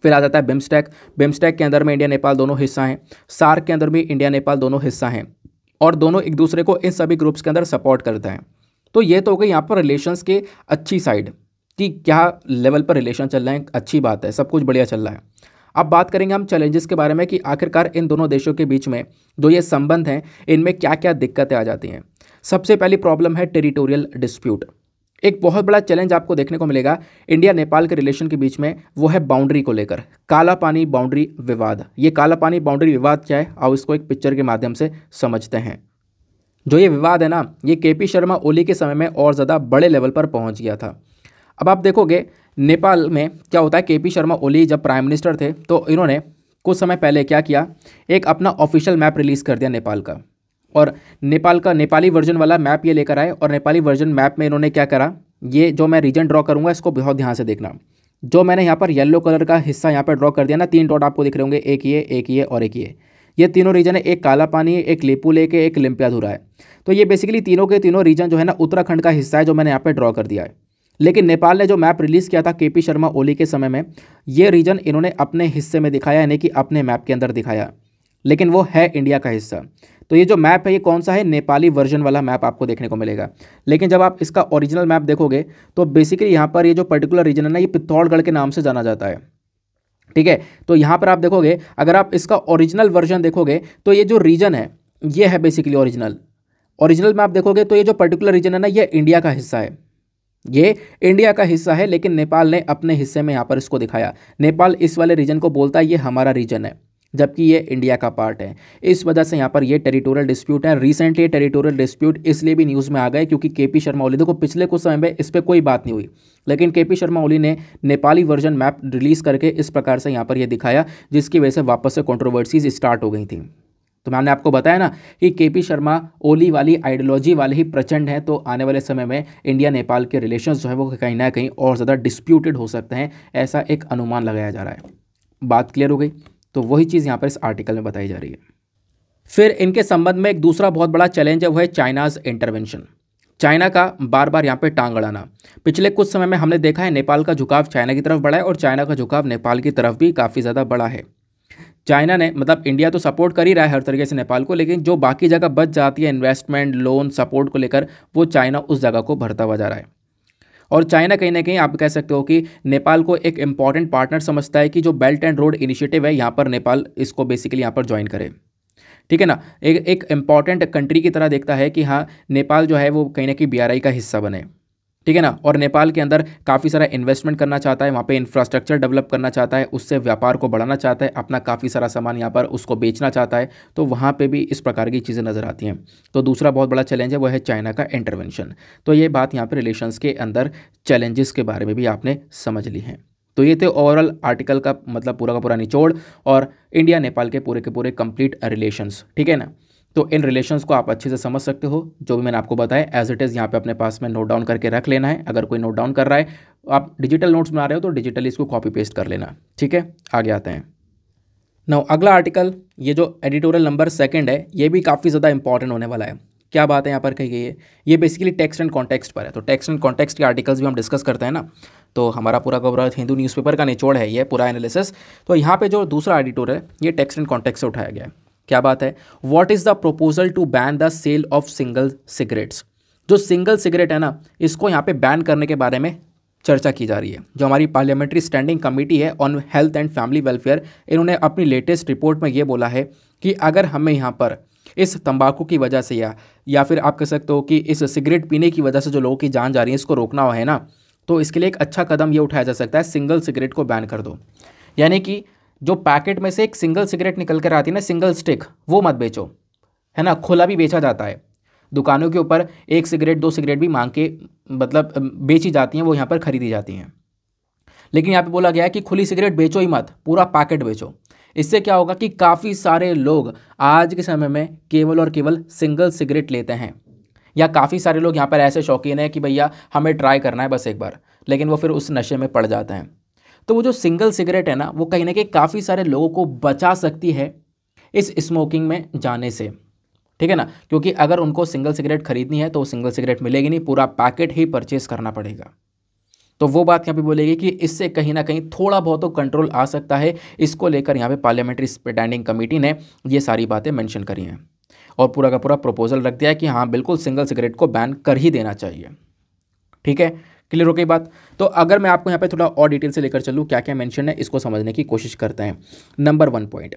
फिर आ जाता है बिम्स्टेक, बिम्स्टेक के अंदर में इंडिया नेपाल दोनों हिस्सा हैं। सार्क के अंदर भी इंडिया नेपाल दोनों हिस्सा हैं, और दोनों एक दूसरे को इन सभी ग्रुप्स के अंदर सपोर्ट करते हैं। तो ये तो हो गई यहाँ पर रिलेशंस के अच्छी साइड कि क्या लेवल पर रिलेशन चल रहे हैं। अच्छी बात है, सब कुछ बढ़िया चल रहा है। अब बात करेंगे हम चैलेंजेस के बारे में कि आखिरकार इन दोनों देशों के बीच में जो ये संबंध हैं इनमें क्या क्या दिक्कतें आ जाती हैं। सबसे पहली प्रॉब्लम है टेरिटोरियल डिस्प्यूट। एक बहुत बड़ा चैलेंज आपको देखने को मिलेगा इंडिया नेपाल के रिलेशन के बीच में, वो है बाउंड्री को लेकर, कालापानी बाउंड्री विवाद। ये कालापानी बाउंड्री विवाद क्या है, आप इसको एक पिक्चर के माध्यम से समझते हैं। जो ये विवाद है ना, ये के पी शर्मा ओली के समय में और ज़्यादा बड़े लेवल पर पहुँच गया था। अब आप देखोगे नेपाल में क्या होता है, के पी शर्मा ओली जब प्राइम मिनिस्टर थे तो इन्होंने कुछ समय पहले क्या किया, एक अपना ऑफिशियल मैप रिलीज़ कर दिया नेपाल का, और नेपाल का नेपाली वर्जन वाला मैप ये लेकर आए। और नेपाली वर्जन मैप में इन्होंने क्या करा, ये जो मैं रीजन ड्रॉ करूँगा इसको बहुत ध्यान से देखना। जो मैंने यहाँ पर येलो कलर का हिस्सा यहाँ पर ड्रॉ कर दिया ना, तीन डॉट आपको दिख रहे होंगे, एक ये, एक ये और एक ये, ये तीनों रीजन है। एक कालापानी, एक लिपुलेक, एक लिम्पियाधुरा है। तो ये बेसिकली तीनों के तीनों रीजन जो है ना उत्तराखंड का हिस्सा है, जो मैंने यहाँ पर ड्रॉ कर दिया है। लेकिन नेपाल ने जो मैप रिलीज़ किया था के पी शर्मा ओली के समय में, ये रीजन इन्होंने अपने हिस्से में दिखाया, यानी कि अपने मैप के अंदर दिखाया, लेकिन वो है इंडिया का हिस्सा। तो ये जो मैप है ये कौन सा है, नेपाली वर्जन वाला मैप आपको देखने को मिलेगा। लेकिन जब आप इसका ओरिजिनल मैप देखोगे तो बेसिकली यहाँ पर ये जो पर्टिकुलर रीजन है ना, ये पिथौरागढ़ के नाम से जाना जाता है, ठीक है। तो यहाँ पर आप देखोगे, अगर आप इसका ओरिजिनल वर्जन देखोगे तो ये जो रीजन है ये है बेसिकली ओरिजिनल। ओरिजिनल में आप देखोगे तो ये जो पर्टिकुलर रीजन है ना, ये इंडिया का हिस्सा है, ये इंडिया का हिस्सा है, लेकिन नेपाल ने अपने हिस्से में यहाँ पर इसको दिखाया। नेपाल इस वाले रीजन को बोलता है ये हमारा रीजन है, जबकि ये इंडिया का पार्ट है। इस वजह से यहाँ पर ये टेरिटोरियल डिस्प्यूट है। रिसेंट ये टेरिटोरियल डिस्प्यूट इसलिए भी न्यूज़ में आ गए क्योंकि केपी शर्मा ओली, देखो पिछले कुछ समय में इस पर कोई बात नहीं हुई, लेकिन केपी शर्मा ओली ने नेपाली वर्जन मैप रिलीज़ करके इस प्रकार से यहाँ पर यह दिखाया, जिसकी वजह से वापस से कॉन्ट्रोवर्सीज स्टार्ट हो गई थी। तो मैंने आपको बताया ना कि केपी शर्मा ओली वाली आइडियोलॉजी वाले ही प्रचंड हैं, तो आने वाले समय में इंडिया नेपाल के रिलेशंस जो है वो कहीं ना कहीं और ज़्यादा डिस्प्यूटेड हो सकते हैं, ऐसा एक अनुमान लगाया जा रहा है। बात क्लियर हो गई? तो वही चीज़ यहाँ पर इस आर्टिकल में बताई जा रही है। फिर इनके संबंध में एक दूसरा बहुत बड़ा चैलेंज है, वो है चाइनाज इंटरवेंशन, चाइना का बार बार यहाँ पे टांग अड़ाना। पिछले कुछ समय में हमने देखा है नेपाल का झुकाव चाइना की तरफ बढ़ा है और चाइना का झुकाव नेपाल की तरफ भी काफ़ी ज़्यादा बढ़ा है। चाइना ने, मतलब इंडिया तो सपोर्ट कर ही रहा है हर तरीके से नेपाल को, लेकिन जो बाकी जगह बच जाती है इन्वेस्टमेंट, लोन, सपोर्ट को लेकर, वो चाइना उस जगह को भरता हुआ जा रहा है। और चाइना कहीं ना कहीं आप कह सकते हो कि नेपाल को एक इम्पॉर्टेंट पार्टनर समझता है कि जो बेल्ट एंड रोड इनिशिएटिव है यहाँ पर नेपाल इसको बेसिकली यहाँ पर ज्वाइन करे, ठीक है ना। एक एक इम्पॉर्टेंट कंट्री की तरह देखता है कि हाँ नेपाल जो है वो कहीं ना कहीं बी आर आई का हिस्सा बने, ठीक है ना। और नेपाल के अंदर काफ़ी सारा इन्वेस्टमेंट करना चाहता है, वहाँ पे इंफ्रास्ट्रक्चर डेवलप करना चाहता है, उससे व्यापार को बढ़ाना चाहता है, अपना काफ़ी सारा सामान यहाँ पर उसको बेचना चाहता है, तो वहाँ पे भी इस प्रकार की चीज़ें नज़र आती हैं। तो दूसरा बहुत बड़ा चैलेंज है वो है चाइना का इंटरवेंशन। तो ये बात यहाँ पर रिलेशंस के अंदर चैलेंजेस के बारे में भी आपने समझ ली है। तो ये थे ओवरऑल आर्टिकल का मतलब पूरा का पूरा निचोड़ और इंडिया नेपाल के पूरे के पूरे कंप्लीट रिलेशंस, ठीक है ना। तो इन रिलेशंस को आप अच्छे से समझ सकते हो। जो भी मैंने आपको बताया एज इट इज़ यहाँ पे अपने पास में नोट डाउन करके रख लेना है। अगर कोई नोट डाउन कर रहा है, आप डिजिटल नोट्स बना रहे हो तो डिजिटली इसको कॉपी पेस्ट कर लेना, ठीक है। आगे आते हैं नाउ अगला आर्टिकल, ये जो एडिटोरियल नंबर सेकेंड है, ये भी काफ़ी ज़्यादा इंपॉर्टेंट होने वाला है। क्या बात है यहाँ पर कही गई है, ये बेसिकली टेक्स्ट एंड कॉन्टेक्स्ट पर है। तो टेक्स्ट एंड कॉन्टेक्स्ट के आर्टिकल्स भी हम डिस्कस करते हैं ना, तो हमारा पूरा का पूरा हिंदू न्यूज़पेपर का निचोड़ है ये पूरा एनालिसिस। तो यहाँ पर जो दूसरा एडिटोरियल है ये टेक्स्ट एंड कॉन्टेक्स्ट से उठाया गया है। क्या बात है, what is the proposal to ban the sale of single cigarettes. जो सिंगल सिगरेट है ना, इसको यहाँ पे बैन करने के बारे में चर्चा की जा रही है। जो हमारी पार्लियामेंट्री स्टैंडिंग कमेटी है on health and family welfare, इन्होंने अपनी लेटेस्ट रिपोर्ट में ये बोला है कि अगर हमें यहाँ पर इस तंबाकू की वजह से या, या फिर आप कह सकते हो कि इस सिगरेट पीने की वजह से जो लोगों की जान जा रही है, इसको रोकना हो है ना, तो इसके लिए एक अच्छा कदम ये उठाया जा सकता है, सिंगल सिगरेट को बैन कर दो। यानी कि जो पैकेट में से एक सिंगल सिगरेट निकल कर आती है ना, सिंगल स्टिक, वो मत बेचो, है ना। खुला भी बेचा जाता है, दुकानों के ऊपर एक सिगरेट दो सिगरेट भी मांग के मतलब बेची जाती हैं, वो यहाँ पर खरीदी जाती हैं। लेकिन यहाँ पे बोला गया है कि खुली सिगरेट बेचो ही मत, पूरा पैकेट बेचो। इससे क्या होगा कि काफ़ी सारे लोग आज के समय में केवल और केवल सिंगल सिगरेट लेते हैं, या काफ़ी सारे लोग यहाँ पर ऐसे शौकीन हैं कि भैया हमें ट्राई करना है बस एक बार, लेकिन वो फिर उस नशे में पड़ जाते हैं। तो वो जो सिंगल सिगरेट है ना, वो कहीं ना कहीं काफ़ी सारे लोगों को बचा सकती है इस स्मोकिंग में जाने से, ठीक है ना। क्योंकि अगर उनको सिंगल सिगरेट खरीदनी है तो सिंगल सिगरेट मिलेगी नहीं, पूरा पैकेट ही परचेस करना पड़ेगा। तो वो बात यहाँ पे बोलेगी कि इससे कहीं ना कहीं थोड़ा बहुत तो कंट्रोल आ सकता है। इसको लेकर यहाँ पे पार्लियामेंट्री स्टैंडिंग कमेटी ने ये सारी बातें मैंशन करी हैं और पूरा का पूरा प्रपोजल रख दिया है कि हाँ बिल्कुल सिंगल सिगरेट को बैन कर ही देना चाहिए, ठीक है। क्लियर हो गई बात। तो अगर मैं आपको यहाँ पे थोड़ा और डिटेल से लेकर चलूँ क्या क्या मेंशन है, इसको समझने की कोशिश करते हैं। नंबर वन पॉइंट,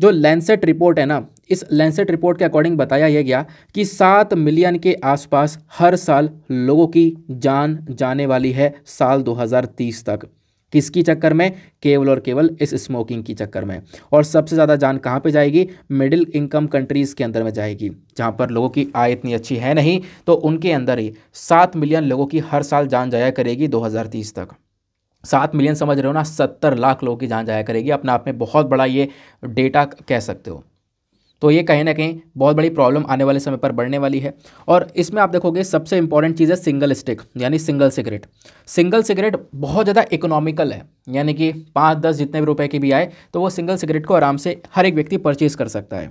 जो लैंसेट रिपोर्ट है ना, इस लैंसेट रिपोर्ट के अकॉर्डिंग बताया यह गया कि सात मिलियन के आसपास हर साल लोगों की जान जाने वाली है साल दो हज़ार तीस तक। किसकी चक्कर में? केवल और केवल इस स्मोकिंग की चक्कर में। और सबसे ज़्यादा जान कहाँ पे जाएगी? मिडिल इनकम कंट्रीज़ के अंदर में जाएगी, जहाँ पर लोगों की आय इतनी अच्छी है नहीं, तो उनके अंदर ही सात मिलियन लोगों की हर साल जान जाया करेगी दो हज़ार तीस तक। सात मिलियन समझ रहे हो ना, सत्तर लाख लोगों की जान जाया करेगी। अपने आप में बहुत बड़ा ये डेटा कह सकते हो। तो ये कहीं ना कहीं बहुत बड़ी प्रॉब्लम आने वाले समय पर बढ़ने वाली है। और इसमें आप देखोगे सबसे इंपॉर्टेंट चीज़ है सिंगल स्टिक, यानी सिंगल सिगरेट। सिंगल सिगरेट बहुत ज़्यादा इकोनॉमिकल है, यानी कि पाँच दस जितने भी रुपए की भी आए तो वो सिंगल सिगरेट को आराम से हर एक व्यक्ति परचेज़ कर सकता है।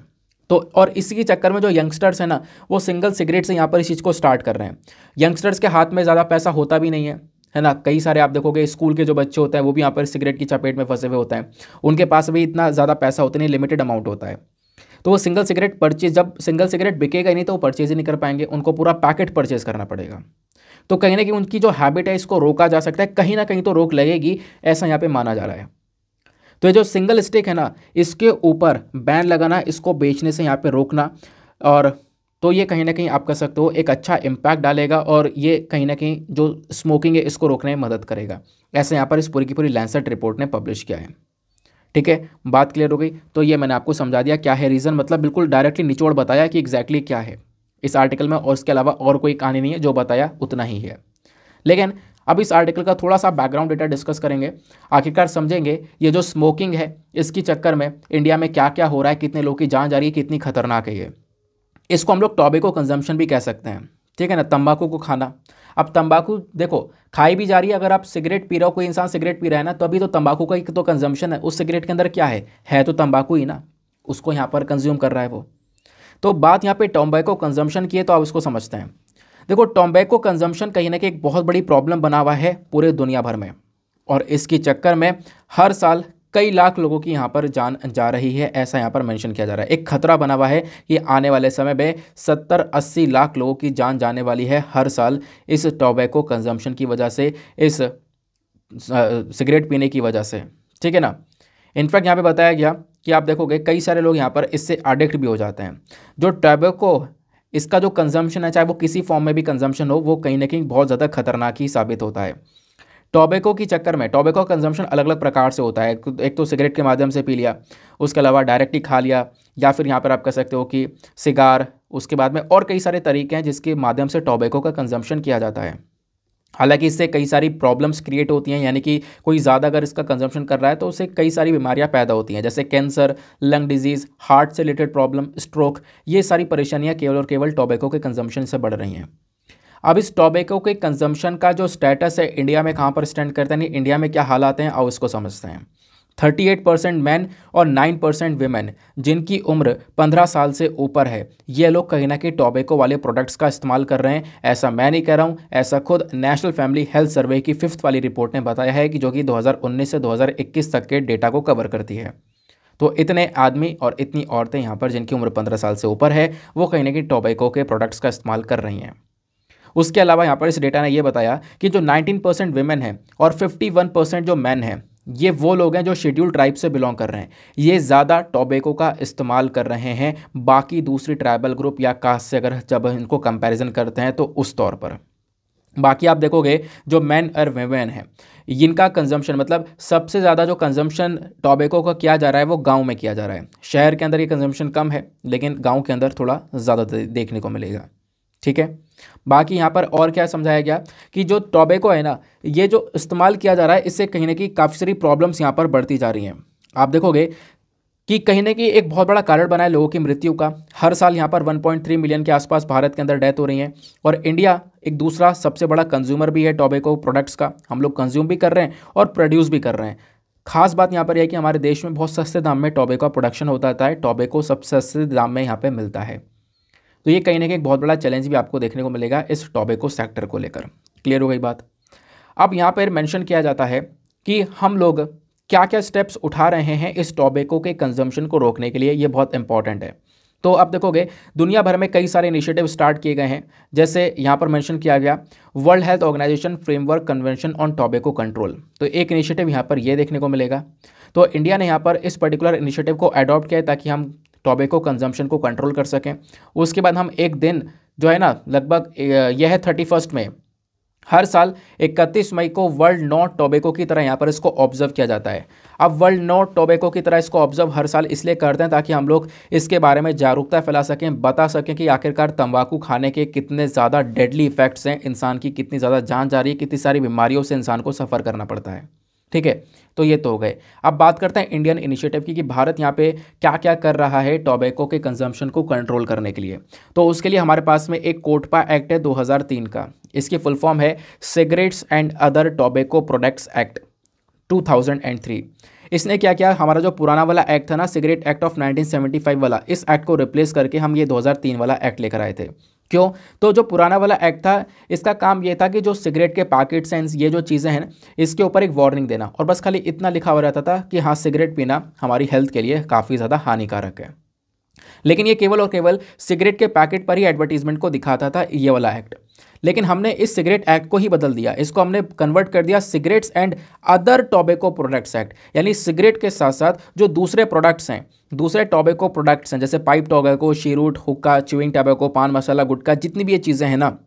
तो और इसी के चक्कर में जो यंगस्टर्स हैं ना, वो सिंगल सिगरेट से यहाँ पर इस चीज़ को स्टार्ट कर रहे हैं। यंगस्टर्स के हाथ में ज़्यादा पैसा होता भी नहीं है, है ना। कई सारे आप देखोगे स्कूल के जो बच्चे होते हैं वो भी यहाँ पर सिगरेट की चपेट में फंसे हुए होते हैं, उनके पास भी इतना ज़्यादा पैसा होता नहीं, लिमिटेड अमाउंट होता है। तो वो सिंगल सिगरेट परचेज, जब सिंगल सिगरेट बिकेगा ही नहीं तो वो परचेज ही नहीं कर पाएंगे, उनको पूरा पैकेट परचेज करना पड़ेगा। तो कहीं ना कहीं उनकी जो हैबिट है इसको रोका जा सकता है, कहीं ना कहीं तो रोक लगेगी, ऐसा यहाँ पे माना जा रहा है। तो ये जो सिंगल स्टिक है ना, इसके ऊपर बैन लगाना, इसको बेचने से यहाँ पे रोकना, और तो ये कहीं ना कहीं आप कह सकते हो एक अच्छा इम्पैक्ट डालेगा और ये कहीं ना कहीं जो स्मोकिंग है इसको रोकने में मदद करेगा। ऐसे यहाँ पर इस पूरी की पूरी लैंसेट रिपोर्ट ने पब्लिश किया है। ठीक है, बात क्लियर हो गई। तो ये मैंने आपको समझा दिया क्या है रीज़न, मतलब बिल्कुल डायरेक्टली निचोड़ बताया कि एग्जैक्टली क्या है इस आर्टिकल में, और इसके अलावा और कोई कहानी नहीं है, जो बताया उतना ही है। लेकिन अब इस आर्टिकल का थोड़ा सा बैकग्राउंड डेटा डिस्कस करेंगे, आखिरकार समझेंगे ये जो स्मोकिंग है इसकी चक्कर में इंडिया में क्या क्या हो रहा है, कितने लोगों की जान जा रही है, कितनी खतरनाक है ये। इसको हम लोग टोबैको कंजम्पशन भी कह सकते हैं, ठीक है ना, तंबाकू को खाना। अब तंबाकू देखो खाई भी जा रही है, अगर आप सिगरेट पी रहे हो, कोई इंसान सिगरेट पी रहा है ना, तो अभी तो तंबाकू का ही तो कंजम्पशन है, उस सिगरेट के अंदर क्या है, है तो तंबाकू ही ना, उसको यहाँ पर कंज्यूम कर रहा है वो। तो बात यहाँ पे टोबैको कंजम्पशन की है, तो आप उसको समझते हैं। देखो टोबैको कंजम्पशन कहीं ना कहीं एक बहुत बड़ी प्रॉब्लम बना हुआ है पूरे दुनिया भर में, और इसके चक्कर में हर साल कई लाख लोगों की यहाँ पर जान जा रही है, ऐसा यहाँ पर मेंशन किया जा रहा है। एक खतरा बना हुआ है कि आने वाले समय में सत्तर अस्सी लाख लोगों की जान जाने वाली है हर साल इस टोबैको कंजम्पशन की वजह से, इस सिगरेट पीने की वजह से। ठीक है ना, इनफैक्ट यहाँ पे बताया गया कि आप देखोगे कई सारे लोग यहाँ पर इससे एडिक्ट भी हो जाते हैं। जो टोबैको इसका जो कंजम्पशन है, चाहे वो किसी फॉर्म में भी कंजम्पशन हो, वो कहीं ना कहीं बहुत ज़्यादा खतरनाक ही साबित होता है। टोबैको के चक्कर में टोबैको कंजम्पशन अलग अलग प्रकार से होता है, एक तो सिगरेट के माध्यम से पी लिया, उसके अलावा डायरेक्ट ही खा लिया, या फिर यहाँ पर आप कह सकते हो कि सिगार, उसके बाद में और कई सारे तरीके हैं जिसके माध्यम से टोबैको का कंजम्पशन किया जाता है। हालांकि इससे कई सारी प्रॉब्लम्स क्रिएट होती हैं, यानी कि कोई ज़्यादा अगर इसका कंजम्पशन कर रहा है तो उससे कई सारी बीमारियां पैदा होती हैं, जैसे कैंसर, लंग डिजीज़, हार्ट से रिलेटेड प्रॉब्लम, स्ट्रोक, ये सारी परेशानियां केवल और केवल टोबैको के कंजम्पशन से बढ़ रही हैं। अब इस टोबैको के कंजम्पशन का जो स्टेटस है इंडिया में कहाँ पर स्टैंड करता है, इंडिया में क्या हालात हैं, और उसको समझते हैं। थर्टी एट परसेंट मैन और नाइन परसेंट वीमेन जिनकी उम्र पंद्रह साल से ऊपर है, ये लोग कहीं ना कहीं टोबैको वाले प्रोडक्ट्स का इस्तेमाल कर रहे हैं। ऐसा मैं नहीं कह रहा हूँ, ऐसा खुद नेशनल फैमिली हेल्थ सर्वे की फिफ्थ वाली रिपोर्ट ने बताया है, कि जो कि दो हज़ार उन्नीस से दो हज़ार इक्कीस तक के डेटा को कवर करती है। तो इतने आदमी और इतनी औरतें यहाँ पर जिनकी उम्र पंद्रह साल से ऊपर है, वो कहीं ना कहीं टोबैको के प्रोडक्ट्स का इस्तेमाल कर रही हैं। उसके अलावा यहाँ पर इस डेटा ने यह बताया कि जो नाइनटीन परसेंट वीमेन है और फिफ्टी वन परसेंट जो मैन है, ये वो लोग हैं जो शेड्यूल ट्राइब से बिलोंग कर रहे हैं, ये ज़्यादा टोबैको का इस्तेमाल कर रहे हैं बाकी दूसरी ट्राइबल ग्रुप या कास्ट से अगर जब इनको कंपैरिजन करते हैं तो उस तौर पर। बाकी आप देखोगे जो मैन और वेमेन हैं, इनका कंजम्पशन मतलब सबसे ज़्यादा जो कंजम्पशन टोबैको का किया जा रहा है वो गाँव में किया जा रहा है। शहर के अंदर ये कंजम्पशन कम है, लेकिन गाँव के अंदर थोड़ा ज़्यादा देखने को मिलेगा। ठीक है, बाकी यहाँ पर और क्या समझाया गया कि जो टोबैको है ना, ये जो इस्तेमाल किया जा रहा है, इससे कहीं ना कहीं काफ़ी सारी प्रॉब्लम्स यहाँ पर बढ़ती जा रही हैं। आप देखोगे कि कहीं ना कहीं एक बहुत बड़ा कारण बना है लोगों की मृत्यु का। हर साल यहाँ पर एक पॉइंट तीन मिलियन के आसपास भारत के अंदर डेथ हो रही हैं, और इंडिया एक दूसरा सबसे बड़ा कंज्यूमर भी है टोबैको प्रोडक्ट्स का। हम लोग कंज्यूम भी कर रहे हैं और प्रोड्यूस भी कर रहे हैं। खास बात यहाँ पर यह है कि हमारे देश में बहुत सस्ते दाम में टोबैको प्रोडक्शन होता रहता है, टोबैको सबसे सस्ते दाम में यहाँ पर मिलता है। तो ये कहीं ना कहीं एक बहुत बड़ा चैलेंज भी आपको देखने को मिलेगा इस टोबैको सेक्टर को लेकर। क्लियर हो गई बात। अब यहाँ पर मेंशन किया जाता है कि हम लोग क्या क्या स्टेप्स उठा रहे हैं इस टोबैको के कंजम्पशन को रोकने के लिए, ये बहुत इंपॉर्टेंट है। तो आप देखोगे दुनिया भर में कई सारे इनिशिएटिव स्टार्ट किए गए हैं, जैसे यहाँ पर मेंशन किया गया World Health organisation framework convention on tobacco control, तो एक इनिशिएटिव यहाँ पर ये देखने को मिलेगा। तो इंडिया ने यहाँ पर इस पर्टिकुलर इनिशिएटिव को अडॉप्ट किया है ताकि हम टोबैको कंजम्पशन को कंट्रोल कर सकें। उसके बाद हम एक दिन जो है ना, लगभग यह है थर्टी फर्स्ट में हर साल इकतीस मई को वर्ल्ड नो टोबैको की तरह यहाँ पर इसको ऑब्जर्व किया जाता है। अब वर्ल्ड नो टोबैको की तरह इसको ऑब्जर्व हर साल इसलिए करते हैं ताकि हम लोग इसके बारे में जागरूकता फैला सकें, बता सकें कि आखिरकार तंबाकू खाने के कितने ज़्यादा डेडली इफेक्ट्स हैं, इंसान की कितनी ज़्यादा जान जा रही है, कितनी सारी बीमारियों से इंसान को सफ़र करना पड़ता है। ठीक है, तो ये तो हो गए। अब बात करते हैं इंडियन इनिशिएटिव की कि भारत यहाँ पे क्या क्या कर रहा है टोबैको के कंजम्पशन को कंट्रोल करने के लिए। तो उसके लिए हमारे पास में एक कोटपा एक्ट है दो हज़ार तीन का, इसकी फुल फॉर्म है cigarettes and other tobacco products Act दो हज़ार तीन। इसने क्या किया, हमारा जो पुराना वाला एक्ट था ना, Cigarette Act of nineteen seventy five वाला, इस एक्ट को रिप्लेस करके हम ये दो हज़ार तीन वाला एक्ट लेकर आए थे। क्यों, तो जो पुराना वाला एक्ट था इसका काम ये था कि जो सिगरेट के पैकेट्स हैं, ये जो चीज़ें हैं, इसके ऊपर एक वार्निंग देना, और बस खाली इतना लिखा हुआ रहता था कि हाँ सिगरेट पीना हमारी हेल्थ के लिए काफ़ी ज़्यादा हानिकारक है। लेकिन ये केवल और केवल सिगरेट के पैकेट पर ही एडवर्टीजमेंट को दिखाता था ये वाला एक्ट। लेकिन हमने इस सिगरेट एक्ट को ही बदल दिया, इसको हमने कन्वर्ट कर दिया cigarettes and other tobacco products act, यानी सिगरेट के साथ साथ जो दूसरे प्रोडक्ट्स हैं, दूसरे टोबैको प्रोडक्ट्स हैं जैसे पाइप टोबैको, शीरूट, हुक्का, च्यूइंग टोबैको, पान मसाला, गुटखा, जितनी भी ये चीज़ें हैं ना,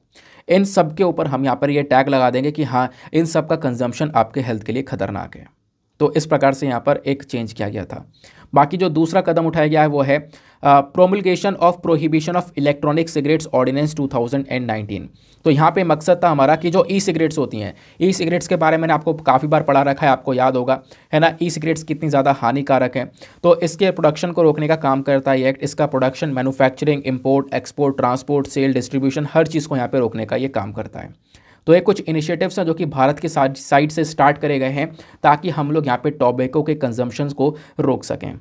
इन सब के ऊपर हम यहाँ पर ये टैग लगा देंगे कि हाँ इन सब का कंजम्पशन आपके हेल्थ के लिए खतरनाक है। तो इस प्रकार से यहाँ पर एक चेंज किया गया था। बाकी जो दूसरा कदम उठाया गया है वो है promulgation of prohibition of electronic cigarettes Ordinance two thousand nineteen. तो यहाँ पे मकसद था हमारा कि जो ई सिगरेट्स होती हैं, ई सिगरेट्स के बारे में मैंने आपको काफ़ी बार पढ़ा रखा है, आपको याद होगा है ना, ई सिगरेट्स कितनी ज़्यादा हानिकारक हैं। तो इसके प्रोडक्शन को रोकने का काम करता है ये एक्ट। इसका production, manufacturing, import, export, transport, sale, distribution, हर चीज़ को यहाँ पर रोकने का ये काम करता है। तो ये कुछ इनिशिएटिव्स हैं जो कि भारत के साइड से स्टार्ट करे गए हैं ताकि हम लोग यहाँ पे टोबैको के कंजम्पशन को रोक सकें।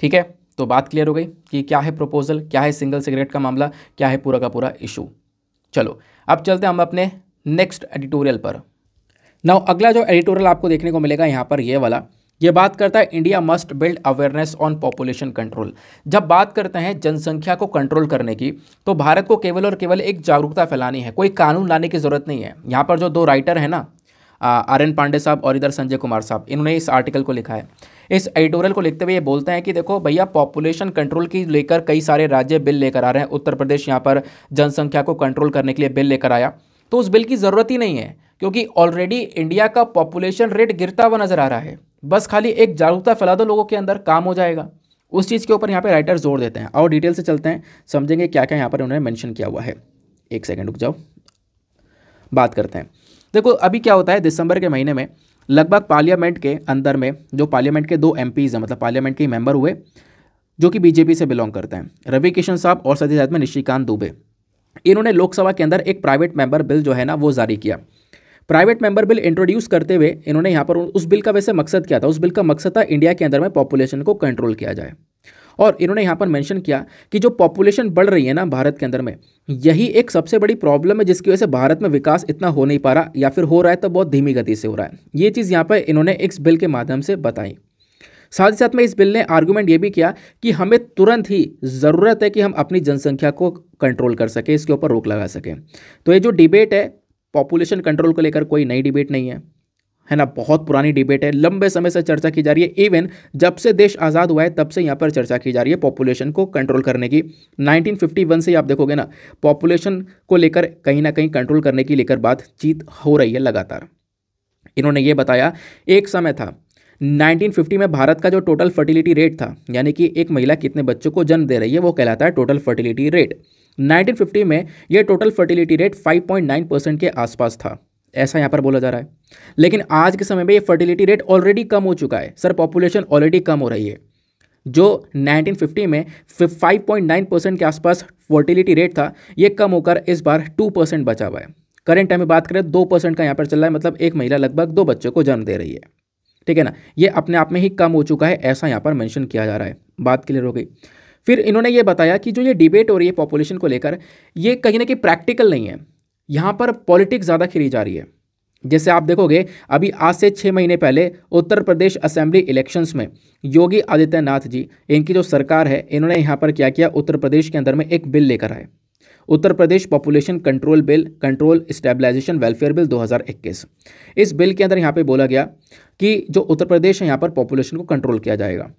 ठीक है, तो बात क्लियर हो गई कि क्या है प्रपोजल, क्या है सिंगल सिगरेट का मामला, क्या है पूरा का पूरा इशू। चलो अब चलते हैं हम अपने नेक्स्ट एडिटोरियल पर। नाउ अगला जो एडिटोरियल आपको देखने को मिलेगा यहाँ पर ये वाला, ये बात करता है India must build awareness on population control. जब बात करते हैं जनसंख्या को कंट्रोल करने की, तो भारत को केवल और केवल एक जागरूकता फैलानी है, कोई कानून लाने की ज़रूरत नहीं है। यहाँ पर जो दो राइटर हैं ना, आर एन पांडे साहब और इधर संजय कुमार साहब, इन्होंने इस आर्टिकल को लिखा है। इस एडिटोरियल को लिखते हुए ये बोलते हैं कि देखो भैया, पॉपुलेशन कंट्रोल की लेकर कई सारे राज्य बिल लेकर आ रहे हैं। उत्तर प्रदेश यहाँ पर जनसंख्या को कंट्रोल करने के लिए बिल लेकर आया, तो उस बिल की ज़रूरत ही नहीं है क्योंकि ऑलरेडी इंडिया का पॉपुलेशन रेट गिरता हुआ नज़र आ रहा है। बस खाली एक जागरूकता फैला दो लोगों के अंदर, काम हो जाएगा। उस चीज़ के ऊपर यहाँ पे राइटर जोर देते हैं। और डिटेल से चलते हैं, समझेंगे क्या क्या यहाँ पर उन्होंने मेंशन किया हुआ है। एक सेकंड रुक जाओ, बात करते हैं। देखो अभी क्या होता है, दिसंबर के महीने में लगभग पार्लियामेंट के अंदर में जो पार्लियामेंट के दो एम पीज़ हैं, मतलब पार्लियामेंट के मेम्बर हुए जो कि बीजेपी से बिलोंग करते हैं, रवि किशन साहब और साथ ही साथ में निशिकांत दुबे, इन्होंने लोकसभा के अंदर एक प्राइवेट मेम्बर बिल जो है ना वो जारी किया। प्राइवेट मेंबर बिल इंट्रोड्यूस करते हुए इन्होंने यहाँ पर उस बिल का वैसे मकसद क्या था, उस बिल का मकसद था इंडिया के अंदर में पॉपुलेशन को कंट्रोल किया जाए। और इन्होंने यहाँ पर मेंशन किया कि जो पॉपुलेशन बढ़ रही है ना भारत के अंदर में, यही एक सबसे बड़ी प्रॉब्लम है जिसकी वजह से भारत में विकास इतना हो नहीं पा रहा, या फिर हो रहा है तो बहुत धीमी गति से हो रहा है। ये चीज़ यहाँ पर इन्होंने इस बिल के माध्यम से बताई। साथ ही साथ में इस बिल ने आर्गूमेंट ये भी किया कि हमें तुरंत ही ज़रूरत है कि हम अपनी जनसंख्या को कंट्रोल कर सकें, इसके ऊपर रोक लगा सकें। तो ये जो डिबेट है पॉपुलेशन कंट्रोल को लेकर, कोई नई डिबेट नहीं है, है ना, बहुत पुरानी डिबेट है, लंबे समय से चर्चा की जा रही है। इवन जब से देश आज़ाद हुआ है तब से यहाँ पर चर्चा की जा रही है पॉपुलेशन को कंट्रोल करने की। नाइनटीन फिफ्टी वन से आप देखोगे ना, पॉपुलेशन को लेकर कहीं ना कहीं कंट्रोल करने की लेकर बातचीत हो रही है लगातार। इन्होंने ये बताया, एक समय था नाइनटीन फिफ्टी में भारत का जो टोटल फर्टिलिटी रेट था, यानी कि एक महिला कितने बच्चों को जन्म दे रही है, वो कहलाता है total fertility rate. Nineteen fifty में यह total fertility rate five point nine percent के आसपास था, ऐसा यहाँ पर बोला जा रहा है। लेकिन आज के समय में ये फर्टिलिटी रेट ऑलरेडी कम हो चुका है सर, पॉपुलेशन ऑलरेडी कम हो रही है। जो नाइनटीन फिफ्टी में फाइव पॉइंट नाइन परसेंट के आसपास फर्टिलिटी रेट था, ये कम होकर इस बार टू परसेंट बचा हुआ है। करेंट टाइम में बात करें दो परसेंट का यहाँ पर चल रहा है, मतलब एक महिला लगभग दो बच्चों को जन्म दे रही है। ठीक है ना, ये अपने आप में ही कम हो चुका है, ऐसा यहाँ पर मैंशन किया जा रहा है। बात क्लियर हो गई। फिर इन्होंने ये बताया कि जो ये डिबेट हो रही है पॉपुलेशन को लेकर, ये कहीं ना कहीं प्रैक्टिकल नहीं है, यहाँ पर पॉलिटिक्स ज़्यादा खेली जा रही है। जैसे आप देखोगे अभी आज से छः महीने पहले उत्तर प्रदेश असेंबली इलेक्शंस में योगी आदित्यनाथ जी, इनकी जो सरकार है, इन्होंने यहाँ पर क्या किया, उत्तर प्रदेश के अंदर में एक बिल लेकर आए, Uttar Pradesh population control bill, control stabilization welfare bill दो हज़ार इक्कीस। इस बिल के अंदर यहाँ पर बोला गया कि जो उत्तर प्रदेश है यहाँ पर पॉपुलेशन को कंट्रोल किया जाएगा।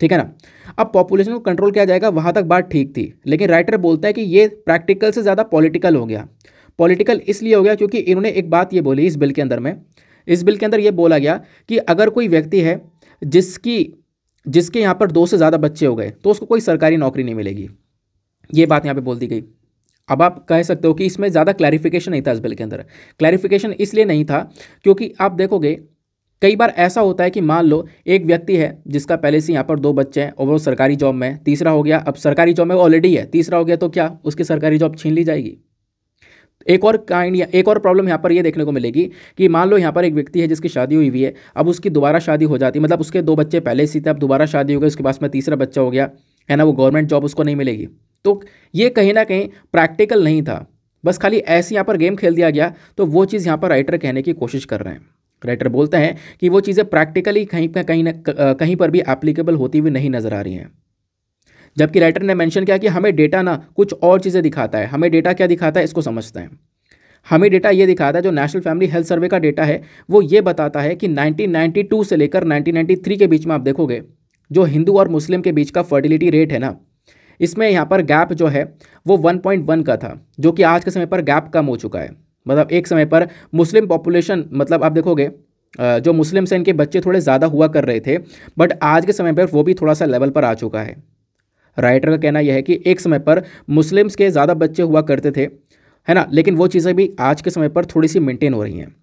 ठीक है ना, अब पॉपुलेशन को कंट्रोल किया जाएगा, वहाँ तक बात ठीक थी, लेकिन राइटर बोलता है कि ये प्रैक्टिकल से ज़्यादा पॉलिटिकल हो गया। पॉलिटिकल इसलिए हो गया क्योंकि इन्होंने एक बात ये बोली इस बिल के अंदर में, इस बिल के अंदर ये बोला गया कि अगर कोई व्यक्ति है जिसकी जिसके यहाँ पर दो से ज़्यादा बच्चे हो गए तो उसको कोई सरकारी नौकरी नहीं मिलेगी, ये बात यहाँ पर बोल दी गई। अब आप कह सकते हो कि इसमें ज़्यादा क्लैरिफिकेशन नहीं था इस बिल के अंदर। क्लैरिफिकेशन इसलिए नहीं था क्योंकि आप देखोगे कई बार ऐसा होता है कि मान लो एक व्यक्ति है जिसका पहले से यहाँ पर दो बच्चे हैं और वो सरकारी जॉब में, तीसरा हो गया, अब सरकारी जॉब में ऑलरेडी है, तीसरा हो गया तो क्या उसकी सरकारी जॉब छीन ली जाएगी। एक और काइंड या एक और प्रॉब्लम यहाँ पर ये देखने को मिलेगी कि मान लो यहाँ पर एक व्यक्ति है जिसकी शादी हुई हुई है, अब उसकी दोबारा शादी हो जाती, मतलब उसके दो बच्चे पहले से थे, अब दोबारा शादी हो गई, उसके पास में तीसरा बच्चा हो गया है ना, वो गवर्नमेंट जॉब उसको नहीं मिलेगी। तो ये कहीं ना कहीं प्रैक्टिकल नहीं था, बस खाली ऐसे यहाँ पर गेम खेल दिया गया। तो वो चीज़ यहाँ पर राइटर कहने की कोशिश कर रहे हैं। राइटर बोलते हैं कि वो चीज़ें प्रैक्टिकली कहीं पर कहीं ना कहीं पर भी एप्लीकेबल होती हुई नहीं नज़र आ रही हैं। जबकि राइटर ने मेंशन किया कि हमें डेटा ना कुछ और चीज़ें दिखाता है, हमें डेटा क्या दिखाता है इसको समझते हैं। हमें डेटा ये दिखाता है, जो नेशनल फैमिली हेल्थ सर्वे का डेटा है वो ये बताता है कि नाइनटीन नाइंटी टू से लेकर नाइनटीन नाइंटी थ्री के बीच में आप देखोगे जो हिंदू और मुस्लिम के बीच का फर्टिलिटी रेट है ना, इसमें यहाँ पर गैप जो है वो वन पॉइंट वन का था, जो कि आज के समय पर गैप कम हो चुका है। मतलब एक समय पर मुस्लिम पॉपुलेशन, मतलब आप देखोगे जो मुस्लिम्स हैं इनके बच्चे थोड़े ज़्यादा हुआ कर रहे थे, बट आज के समय पर वो भी थोड़ा सा लेवल पर आ चुका है। राइटर का कहना यह है कि एक समय पर मुस्लिम्स के ज़्यादा बच्चे हुआ करते थे, है ना, लेकिन वो चीज़ें भी आज के समय पर थोड़ी सी मेंटेन हो रही हैं।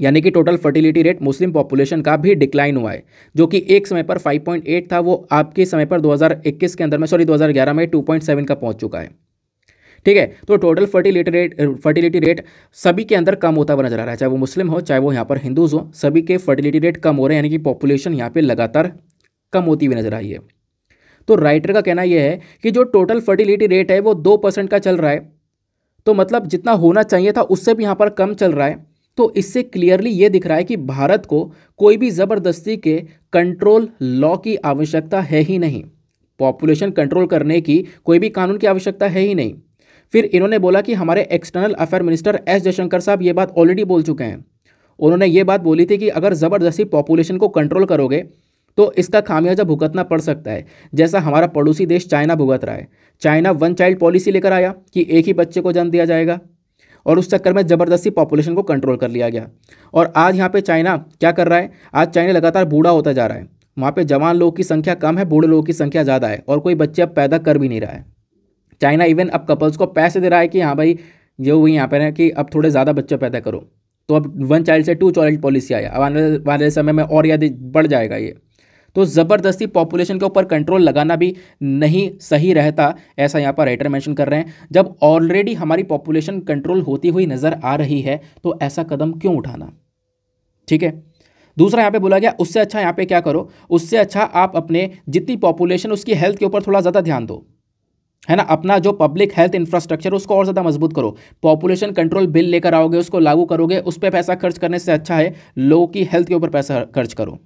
यानी कि total fertility rate Muslim population का भी डिक्लाइन हुआ है, जो कि एक समय पर फाइव पॉइंट एट था, वो आपके समय पर दो हज़ार इक्कीस के अंदर में सॉरी दो हज़ार ग्यारह में टू पॉइंट सेवन का पहुंच चुका है। ठीक है, तो total fertility rate fertility rate सभी के अंदर कम होता हुआ नजर आ रहा है, चाहे वो मुस्लिम हो चाहे वो यहाँ पर हिंदूज़ हो, सभी के फर्टिलिटी रेट कम हो रहे हैं। यानी कि पॉपुलेशन यहाँ पर लगातार कम होती हुई नजर आई है। तो राइटर का कहना यह है कि जो टोटल फर्टिलिटी रेट है वो दो परसेंट का चल रहा है, तो मतलब जितना होना चाहिए था उससे भी यहाँ पर कम चल रहा है। तो इससे क्लियरली ये दिख रहा है कि भारत को कोई भी ज़बरदस्ती के कंट्रोल लॉ की आवश्यकता है ही नहीं, पॉपुलेशन कंट्रोल करने की कोई भी कानून की आवश्यकता है ही नहीं। फिर इन्होंने बोला कि हमारे external affair minister S Jaishankar साहब ये बात ऑलरेडी बोल चुके हैं। उन्होंने ये बात बोली थी कि अगर ज़बरदस्ती पॉपुलेशन को कंट्रोल करोगे तो इसका खामियाजा भुगतना पड़ सकता है, जैसा हमारा पड़ोसी देश चाइना भुगत रहा है। चाइना वन चाइल्ड पॉलिसी लेकर आया कि एक ही बच्चे को जन्म दिया जाएगा, और उस चक्कर में ज़बरदस्ती पॉपुलेशन को कंट्रोल कर लिया गया। और आज यहाँ पे चाइना क्या कर रहा है, आज चाइना लगातार बूढ़ा होता जा रहा है। वहाँ पे जवान लोगों की संख्या कम है, बूढ़े लोगों की संख्या ज़्यादा है, और कोई बच्चे अब पैदा कर भी नहीं रहा है। चाइना इवन अब कपल्स को पैसे दे रहा है कि हाँ भाई जो हुई यहाँ पर है कि अब थोड़े ज़्यादा बच्चे पैदा करो। तो अब वन चाइल्ड से टू चाइल्ड पॉलिसी आया, अब आने वाले समय में और यदि बढ़ जाएगा ये, तो ज़बरदस्ती पॉपुलेशन के ऊपर कंट्रोल लगाना भी नहीं सही रहता, ऐसा यहाँ पर राइटर मेंशन कर रहे हैं। जब ऑलरेडी हमारी पॉपुलेशन कंट्रोल होती हुई नज़र आ रही है तो ऐसा कदम क्यों उठाना। ठीक है, दूसरा यहाँ पे बोला गया उससे अच्छा यहाँ पे क्या करो, उससे अच्छा आप अपने जितनी पॉपुलेशन उसकी हेल्थ के ऊपर थोड़ा ज़्यादा ध्यान दो, है ना। अपना जो पब्लिक हेल्थ इंफ्रास्ट्रक्चर उसको और ज़्यादा मजबूत करो, पॉपुलेशन कंट्रोल बिल लेकर आओगे, उसको लागू करोगे, उस पर पैसा खर्च करने से अच्छा है लोगों की हेल्थ के ऊपर पैसा खर्च करो।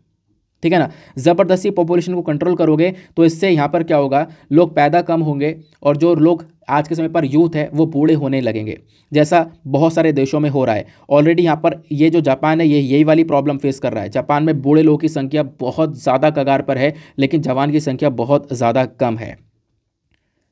ठीक है ना, ज़बरदस्ती पॉपुलेशन को कंट्रोल करोगे तो इससे यहाँ पर क्या होगा, लोग पैदा कम होंगे, और जो लोग आज के समय पर यूथ है वो बूढ़े होने लगेंगे, जैसा बहुत सारे देशों में हो रहा है ऑलरेडी। यहाँ पर ये जो जापान है ये यही वाली प्रॉब्लम फेस कर रहा है। जापान में बूढ़े लोगों की संख्या बहुत ज़्यादा कगार पर है, लेकिन जवान की संख्या बहुत ज़्यादा कम है।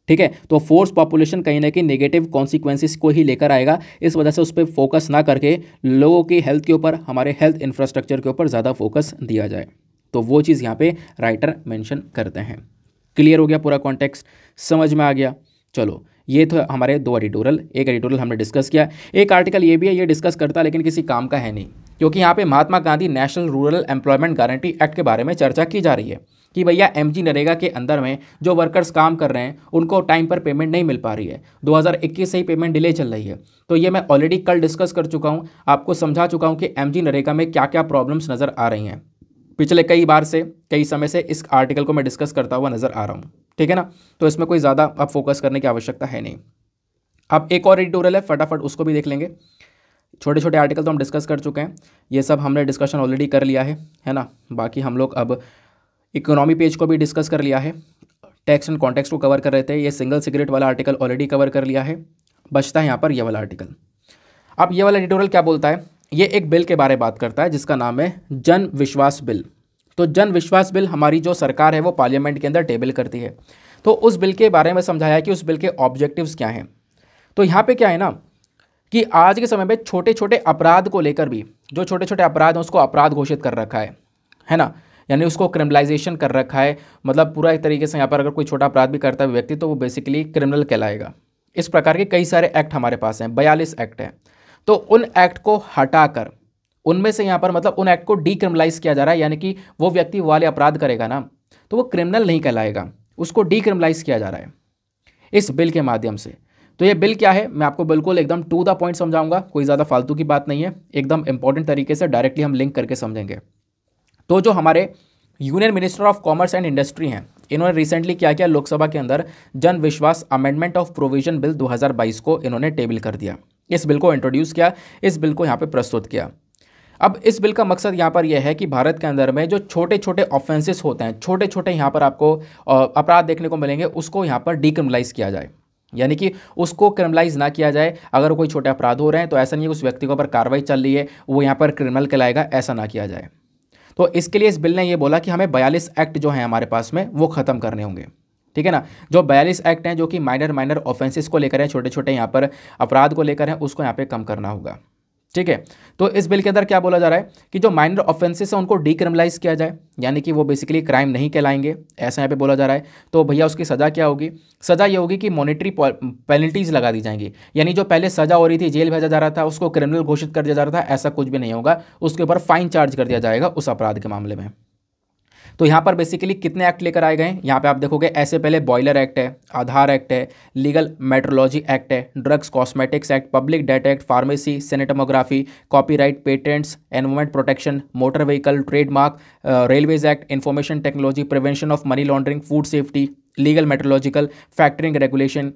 ठीक है, तो फोर्स पॉपुलेशन कहीं ना कहीं नेगेटिव कॉन्सिक्वेंसेस को ही लेकर आएगा, इस वजह से उस पर फोकस ना करके लोगों की हेल्थ के ऊपर, हमारे हेल्थ इंफ्रास्ट्रक्चर के ऊपर ज़्यादा फोकस दिया जाए। तो वो चीज़ यहाँ पे राइटर मेंशन करते हैं। क्लियर हो गया, पूरा कॉन्टेक्स्ट समझ में आ गया। चलो, ये तो हमारे दो एडिटोरियल, एक एडिटोरियल हमने डिस्कस किया, एक आर्टिकल ये भी है, ये डिस्कस करता लेकिन किसी काम का है नहीं, क्योंकि यहाँ पे Mahatma Gandhi national rural employment guarantee act के बारे में चर्चा की जा रही है कि भैया एम जी नरेगा के अंदर में जो वर्कर्स काम कर रहे हैं उनको टाइम पर पेमेंट नहीं मिल पा रही है। दो हज़ार इक्कीस से ही पेमेंट डिले चल रही है। तो ये मैं ऑलरेडी कल डिस्कस कर चुका हूँ, आपको समझा चुका हूँ कि एम जी नरेगा में क्या क्या प्रॉब्लम्स नज़र आ रही हैं। पिछले कई बार से कई समय से इस आर्टिकल को मैं डिस्कस करता हुआ नज़र आ रहा हूँ। ठीक है ना, तो इसमें कोई ज़्यादा अब फोकस करने की आवश्यकता है नहीं। अब एक और एडिटोरियल है, फटाफट उसको भी देख लेंगे। छोटे छोटे आर्टिकल तो हम डिस्कस कर चुके हैं, ये सब हमने डिस्कशन ऑलरेडी कर लिया है, है ना। बाकी हम लोग अब इकोनॉमी पेज को भी डिस्कस कर लिया है, टेक्स्ट एंड कॉन्टेक्स्ट को कवर कर रहे थे। ये सिंगल सिगरेट वाला आर्टिकल ऑलरेडी कवर कर लिया है, बचता है यहाँ पर ये वाला आर्टिकल। अब ये वाला एडिटोरियल क्या बोलता है, ये एक बिल के बारे में बात करता है जिसका नाम है जन विश्वास बिल। तो जन विश्वास बिल हमारी जो सरकार है वो पार्लियामेंट के अंदर टेबल करती है। तो उस बिल के बारे में समझाया कि उस बिल के ऑब्जेक्टिव्स क्या हैं। तो यहाँ पे क्या है ना कि आज के समय में छोटे छोटे अपराध को लेकर भी, जो छोटे छोटे अपराध हैं उसको अपराध घोषित कर रखा है, है ना। यानी उसको क्रिमिनलाइजेशन कर रखा है, मतलब पूरा एक तरीके से यहाँ पर अगर कोई छोटा अपराध भी करता है व्यक्ति तो वो बेसिकली क्रिमिनल कहलाएगा। इस प्रकार के कई सारे एक्ट हमारे पास हैं, बयालीस एक्ट हैं। तो उन एक्ट को हटाकर उनमें से यहाँ पर मतलब उन एक्ट को डीक्रिमिनलाइज किया जा रहा है। यानी कि वो व्यक्ति वाले अपराध करेगा ना तो वो क्रिमिनल नहीं कहलाएगा, उसको डीक्रिमिनलाइज किया जा रहा है इस बिल के माध्यम से। तो ये बिल क्या है, मैं आपको बिल्कुल एकदम टू द पॉइंट समझाऊंगा, कोई ज़्यादा फालतू की बात नहीं है, एकदम इंपॉर्टेंट तरीके से डायरेक्टली हम लिंक करके समझेंगे। तो जो हमारे union minister of commerce and industry हैं, इन्होंने रिसेंटली क्या किया, लोकसभा के अंदर जन विश्वास अमेंडमेंट ऑफ प्रोविजन बिल दो हज़ार बाईस को इन्होंने टेबल कर दिया। इस बिल को इंट्रोड्यूस किया, इस बिल को यहाँ पे प्रस्तुत किया। अब इस बिल का मकसद यहाँ पर यह है कि भारत के अंदर में जो छोटे छोटे ऑफेंसेस होते हैं, छोटे छोटे यहाँ पर आपको अपराध देखने को मिलेंगे, उसको यहाँ पर डीक्रिमिनलाइज किया जाए। यानी कि उसको क्रिमिनलाइज ना किया जाए। अगर कोई छोटे अपराध हो रहे हैं तो ऐसा नहीं है उस व्यक्ति के ऊपर कार्रवाई चल रही है वो यहाँ पर क्रिमिनल कहलाएगा, ऐसा ना किया जाए। तो इसके लिए इस बिल ने ये बोला कि हमें बयालीस एक्ट जो हैं हमारे पास में वो ख़त्म करने होंगे, ठीक है ना। जो बयालीस एक्ट हैं जो कि माइनर माइनर ऑफेंसेस को लेकर हैं, छोटे छोटे यहाँ पर अपराध को लेकर हैं, उसको यहाँ पे कम करना होगा, ठीक है। तो इस बिल के अंदर क्या बोला जा रहा है कि जो माइनर ऑफेंसेस हैं उनको डीक्रिमिनलाइज किया जाए, यानी कि वो बेसिकली क्राइम नहीं कहलाएंगे, ऐसा यहाँ पे बोला जा रहा है। तो भैया उसकी सज़ा क्या होगी? सज़ा ये होगी कि मॉनेटरी पेनल्टीज़ लगा दी जाएंगी, यानी जो पहले सज़ा हो रही थी जेल भेजा जा रहा था उसको क्रिमिनल घोषित कर दिया जा रहा था, ऐसा कुछ भी नहीं होगा, उसके ऊपर फाइन चार्ज कर दिया जाएगा उस अपराध के मामले में। तो यहाँ पर बेसिकली कितने एक्ट लेकर आए गए हैं यहाँ पे आप देखोगे, ऐसे पहले बॉयलर एक्ट है, आधार एक्ट है, लीगल मेट्रोलॉजी एक्ट है, drugs cosmetics act, public debt act, pharmacy, cinematography, copyright, patents, environment protection, motor vehicle, trademark, railways act, information technology, prevention of money laundering, food safety, legal metrological, factoring regulation,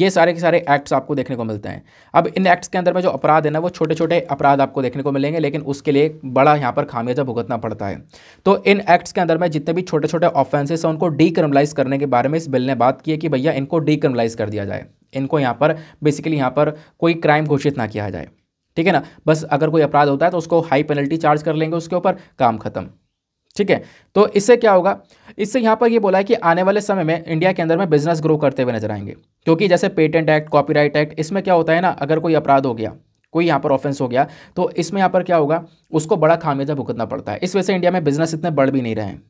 ये सारे के सारे acts आपको देखने को मिलते हैं। अब इन एक्ट्स के अंदर में जो अपराध है ना वो छोटे छोटे अपराध आपको देखने को मिलेंगे, लेकिन उसके लिए बड़ा यहाँ पर खामियाजा भुगतना पड़ता है। तो इन एक्ट्स के अंदर में जितने भी छोटे छोटे ऑफेंसेस हैं उनको डीक्रिमिनलाइज करने के बारे में इस बिल ने बात की है कि भैया इनको डीक्रिमिनलाइज कर दिया जाए, इनको यहाँ पर बेसिकली यहाँ पर कोई क्राइम घोषित ना किया जाए, ठीक है ना। बस अगर कोई अपराध होता है तो उसको हाई पेनल्टी चार्ज कर लेंगे, उसके ऊपर काम खत्म, ठीक है। तो इससे क्या होगा? इससे यहाँ पर ये बोला है कि आने वाले समय में इंडिया के अंदर में बिजनेस ग्रो करते हुए नजर आएंगे, क्योंकि जैसे पेटेंट एक्ट, कॉपीराइट एक्ट, इसमें क्या होता है ना, अगर कोई अपराध हो गया, कोई यहाँ पर ऑफेंस हो गया तो इसमें यहाँ पर क्या होगा, उसको बड़ा खामियाजा भुगतना पड़ता है। इस वजह से इंडिया में बिजनेस इतने बढ़ भी नहीं रहे हैं,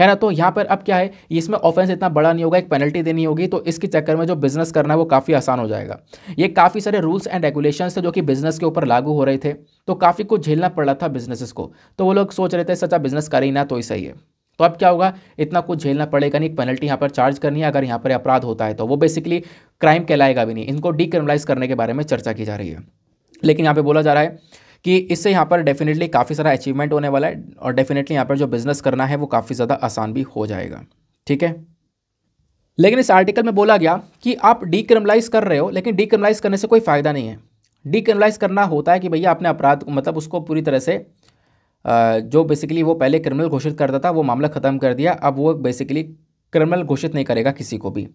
है ना। तो यहाँ पर अब क्या है, इसमें ऑफेंस इतना बड़ा नहीं होगा, एक पेनल्टी देनी होगी, तो इसके चक्कर में जो बिजनेस करना है वो काफ़ी आसान हो जाएगा। ये काफ़ी सारे रूल्स एंड रेगुलेशंस थे जो कि बिजनेस के ऊपर लागू हो रहे थे, तो काफ़ी कुछ झेलना पड़ रहा था बिजनेसेस को। तो वो लोग सोच रहे थे सच्चा बिजनेस करें ना तो ही सही है। तो अब क्या होगा, इतना कुछ झेलना पड़ेगा नहीं, एक पेनल्टी यहाँ पर चार्ज करनी है, अगर यहाँ पर अपराध होता है तो वो बेसिकली क्राइम कहलाएगा भी नहीं। इनको डीक्रिमिनलाइज करने के बारे में चर्चा की जा रही है, लेकिन यहाँ पर बोला जा रहा है कि इससे यहाँ पर डेफिनेटली काफ़ी सारा अचीवमेंट होने वाला है और डेफिनेटली यहाँ पर जो बिज़नेस करना है वो काफ़ी ज़्यादा आसान भी हो जाएगा, ठीक है। लेकिन इस आर्टिकल में बोला गया कि आप डीक्रिमिनलाइज कर रहे हो, लेकिन डीक्रिमिनलाइज करने से कोई फ़ायदा नहीं है। डीक्रिमिनलाइज करना होता है कि भैया अपने अपराध मतलब उसको पूरी तरह से जो बेसिकली वो पहले क्रिमिनल घोषित करता था वो मामला ख़त्म कर दिया, अब वो बेसिकली क्रिमिनल घोषित नहीं करेगा किसी को भी।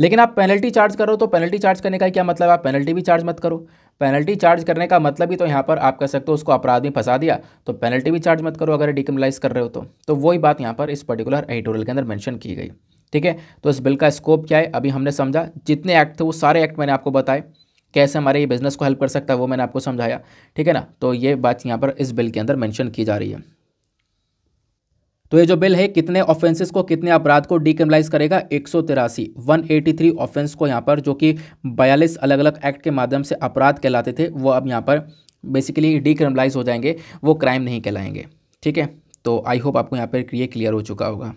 लेकिन आप पेनल्टी चार्ज करो तो पेनल्टी चार्ज करने का क्या मतलब, आप पेनल्टी भी चार्ज मत करो। पेनल्टी चार्ज करने का मतलब ही तो यहाँ पर आप कह सकते हो उसको अपराध में फंसा दिया तो पेनल्टी भी चार्ज मत करो अगर डीक्रिमिनलाइज कर रहे हो तो। तो वही बात यहाँ पर इस पर्टिकुलर एडिटोरियल के अंदर मेंशन की गई, ठीक है। तो इस बिल का स्कोप क्या है अभी हमने समझा, जितने एक्ट थे वो सारे एक्ट मैंने आपको बताए, कैसे हमारे ये बिजनेस को हेल्प कर सकता है वो मैंने आपको समझाया, ठीक है ना। तो ये बात यहाँ पर इस बिल के अंदर मेंशन की जा रही है। तो ये जो बिल है कितने ऑफेंसेस को, कितने अपराध को डीक्रिमिनलाइज करेगा, एक सौ तिरासी वन एटी थ्री ऑफेंस को यहाँ पर, जो कि बयालीस अलग अलग एक्ट के माध्यम से अपराध कहलाते थे, वो अब यहाँ पर बेसिकली डीक्रिमिनलाइज हो जाएंगे, वो क्राइम नहीं कहलाएंगे, ठीक है। तो आई होप आपको यहाँ पर ये क्लियर हो चुका होगा।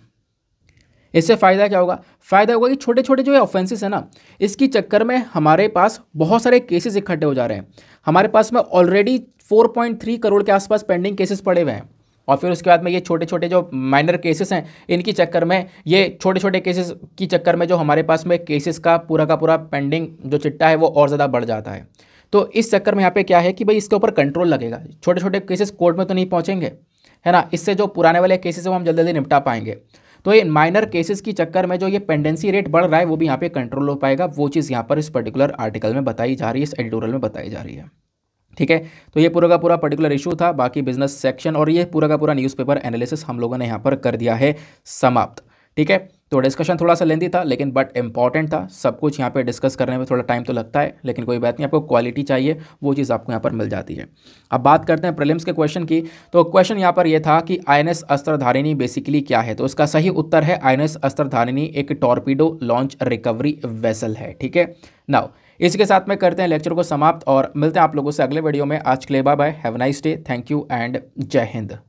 इससे फ़ायदा क्या होगा? फ़ायदा होगा कि छोटे छोटे जो ये ऑफेंसेस है ना, इसके चक्कर में हमारे पास बहुत सारे केसेस इकट्ठे हो जा रहे हैं। हमारे पास में already four point three crore के आसपास पेंडिंग केसेस पड़े हुए हैं, और फिर उसके बाद में ये छोटे छोटे जो माइनर केसेस हैं इनकी चक्कर में, ये छोटे छोटे केसेस की चक्कर में जो हमारे पास में केसेस का पूरा का पूरा पेंडिंग जो चिट्ठा है वो और ज़्यादा बढ़ जाता है। तो इस चक्कर में यहाँ पे क्या है कि भाई इसके ऊपर कंट्रोल लगेगा, छोटे छोटे केसेस कोर्ट में तो नहीं पहुँचेंगे, है ना। इससे जो पुराने वाले केसेस हैं वो हम जल्दी जल्दी निपटा पाएंगे। तो ये माइनर केसेस की चक्कर में जो ये पेंडेंसी रेट बढ़ रहा है वो भी यहाँ पर कंट्रोल हो पाएगा। वो चीज़ यहाँ पर इस पर्टिकुलर आर्टिकल में बताई जा रही है, इस एडिटोरियल में बताई जा रही है, ठीक है। तो ये पूरा का पूरा पर्टिकुलर इशू था, बाकी बिजनेस सेक्शन और ये पूरा का पूरा न्यूज़पेपर एनालिसिस हम लोगों ने यहाँ पर कर दिया है समाप्त, ठीक है। तो डिस्कशन थोड़ा सा लेंदी था लेकिन बट इम्पॉर्टेंट था। सब कुछ यहाँ पे डिस्कस करने में थोड़ा टाइम तो लगता है, लेकिन कोई बात नहीं, आपको क्वालिटी चाहिए वो चीज़ आपको यहाँ पर मिल जाती है। अब बात करते हैं प्रीलिम्स के क्वेश्चन की। तो क्वेश्चन यहाँ पर ये था कि आईएनएस अस्त्रधारिणी बेसिकली क्या है, तो इसका सही उत्तर है आईएनएस अस्त्रधारिणी एक टॉर्पीडो लॉन्च रिकवरी वेसल है, ठीक है। नाउ इसके साथ में करते हैं लेक्चर को समाप्त और मिलते हैं आप लोगों से अगले वीडियो में। आज के लिए bye bye, have a nice day, thank you and जय हिंद।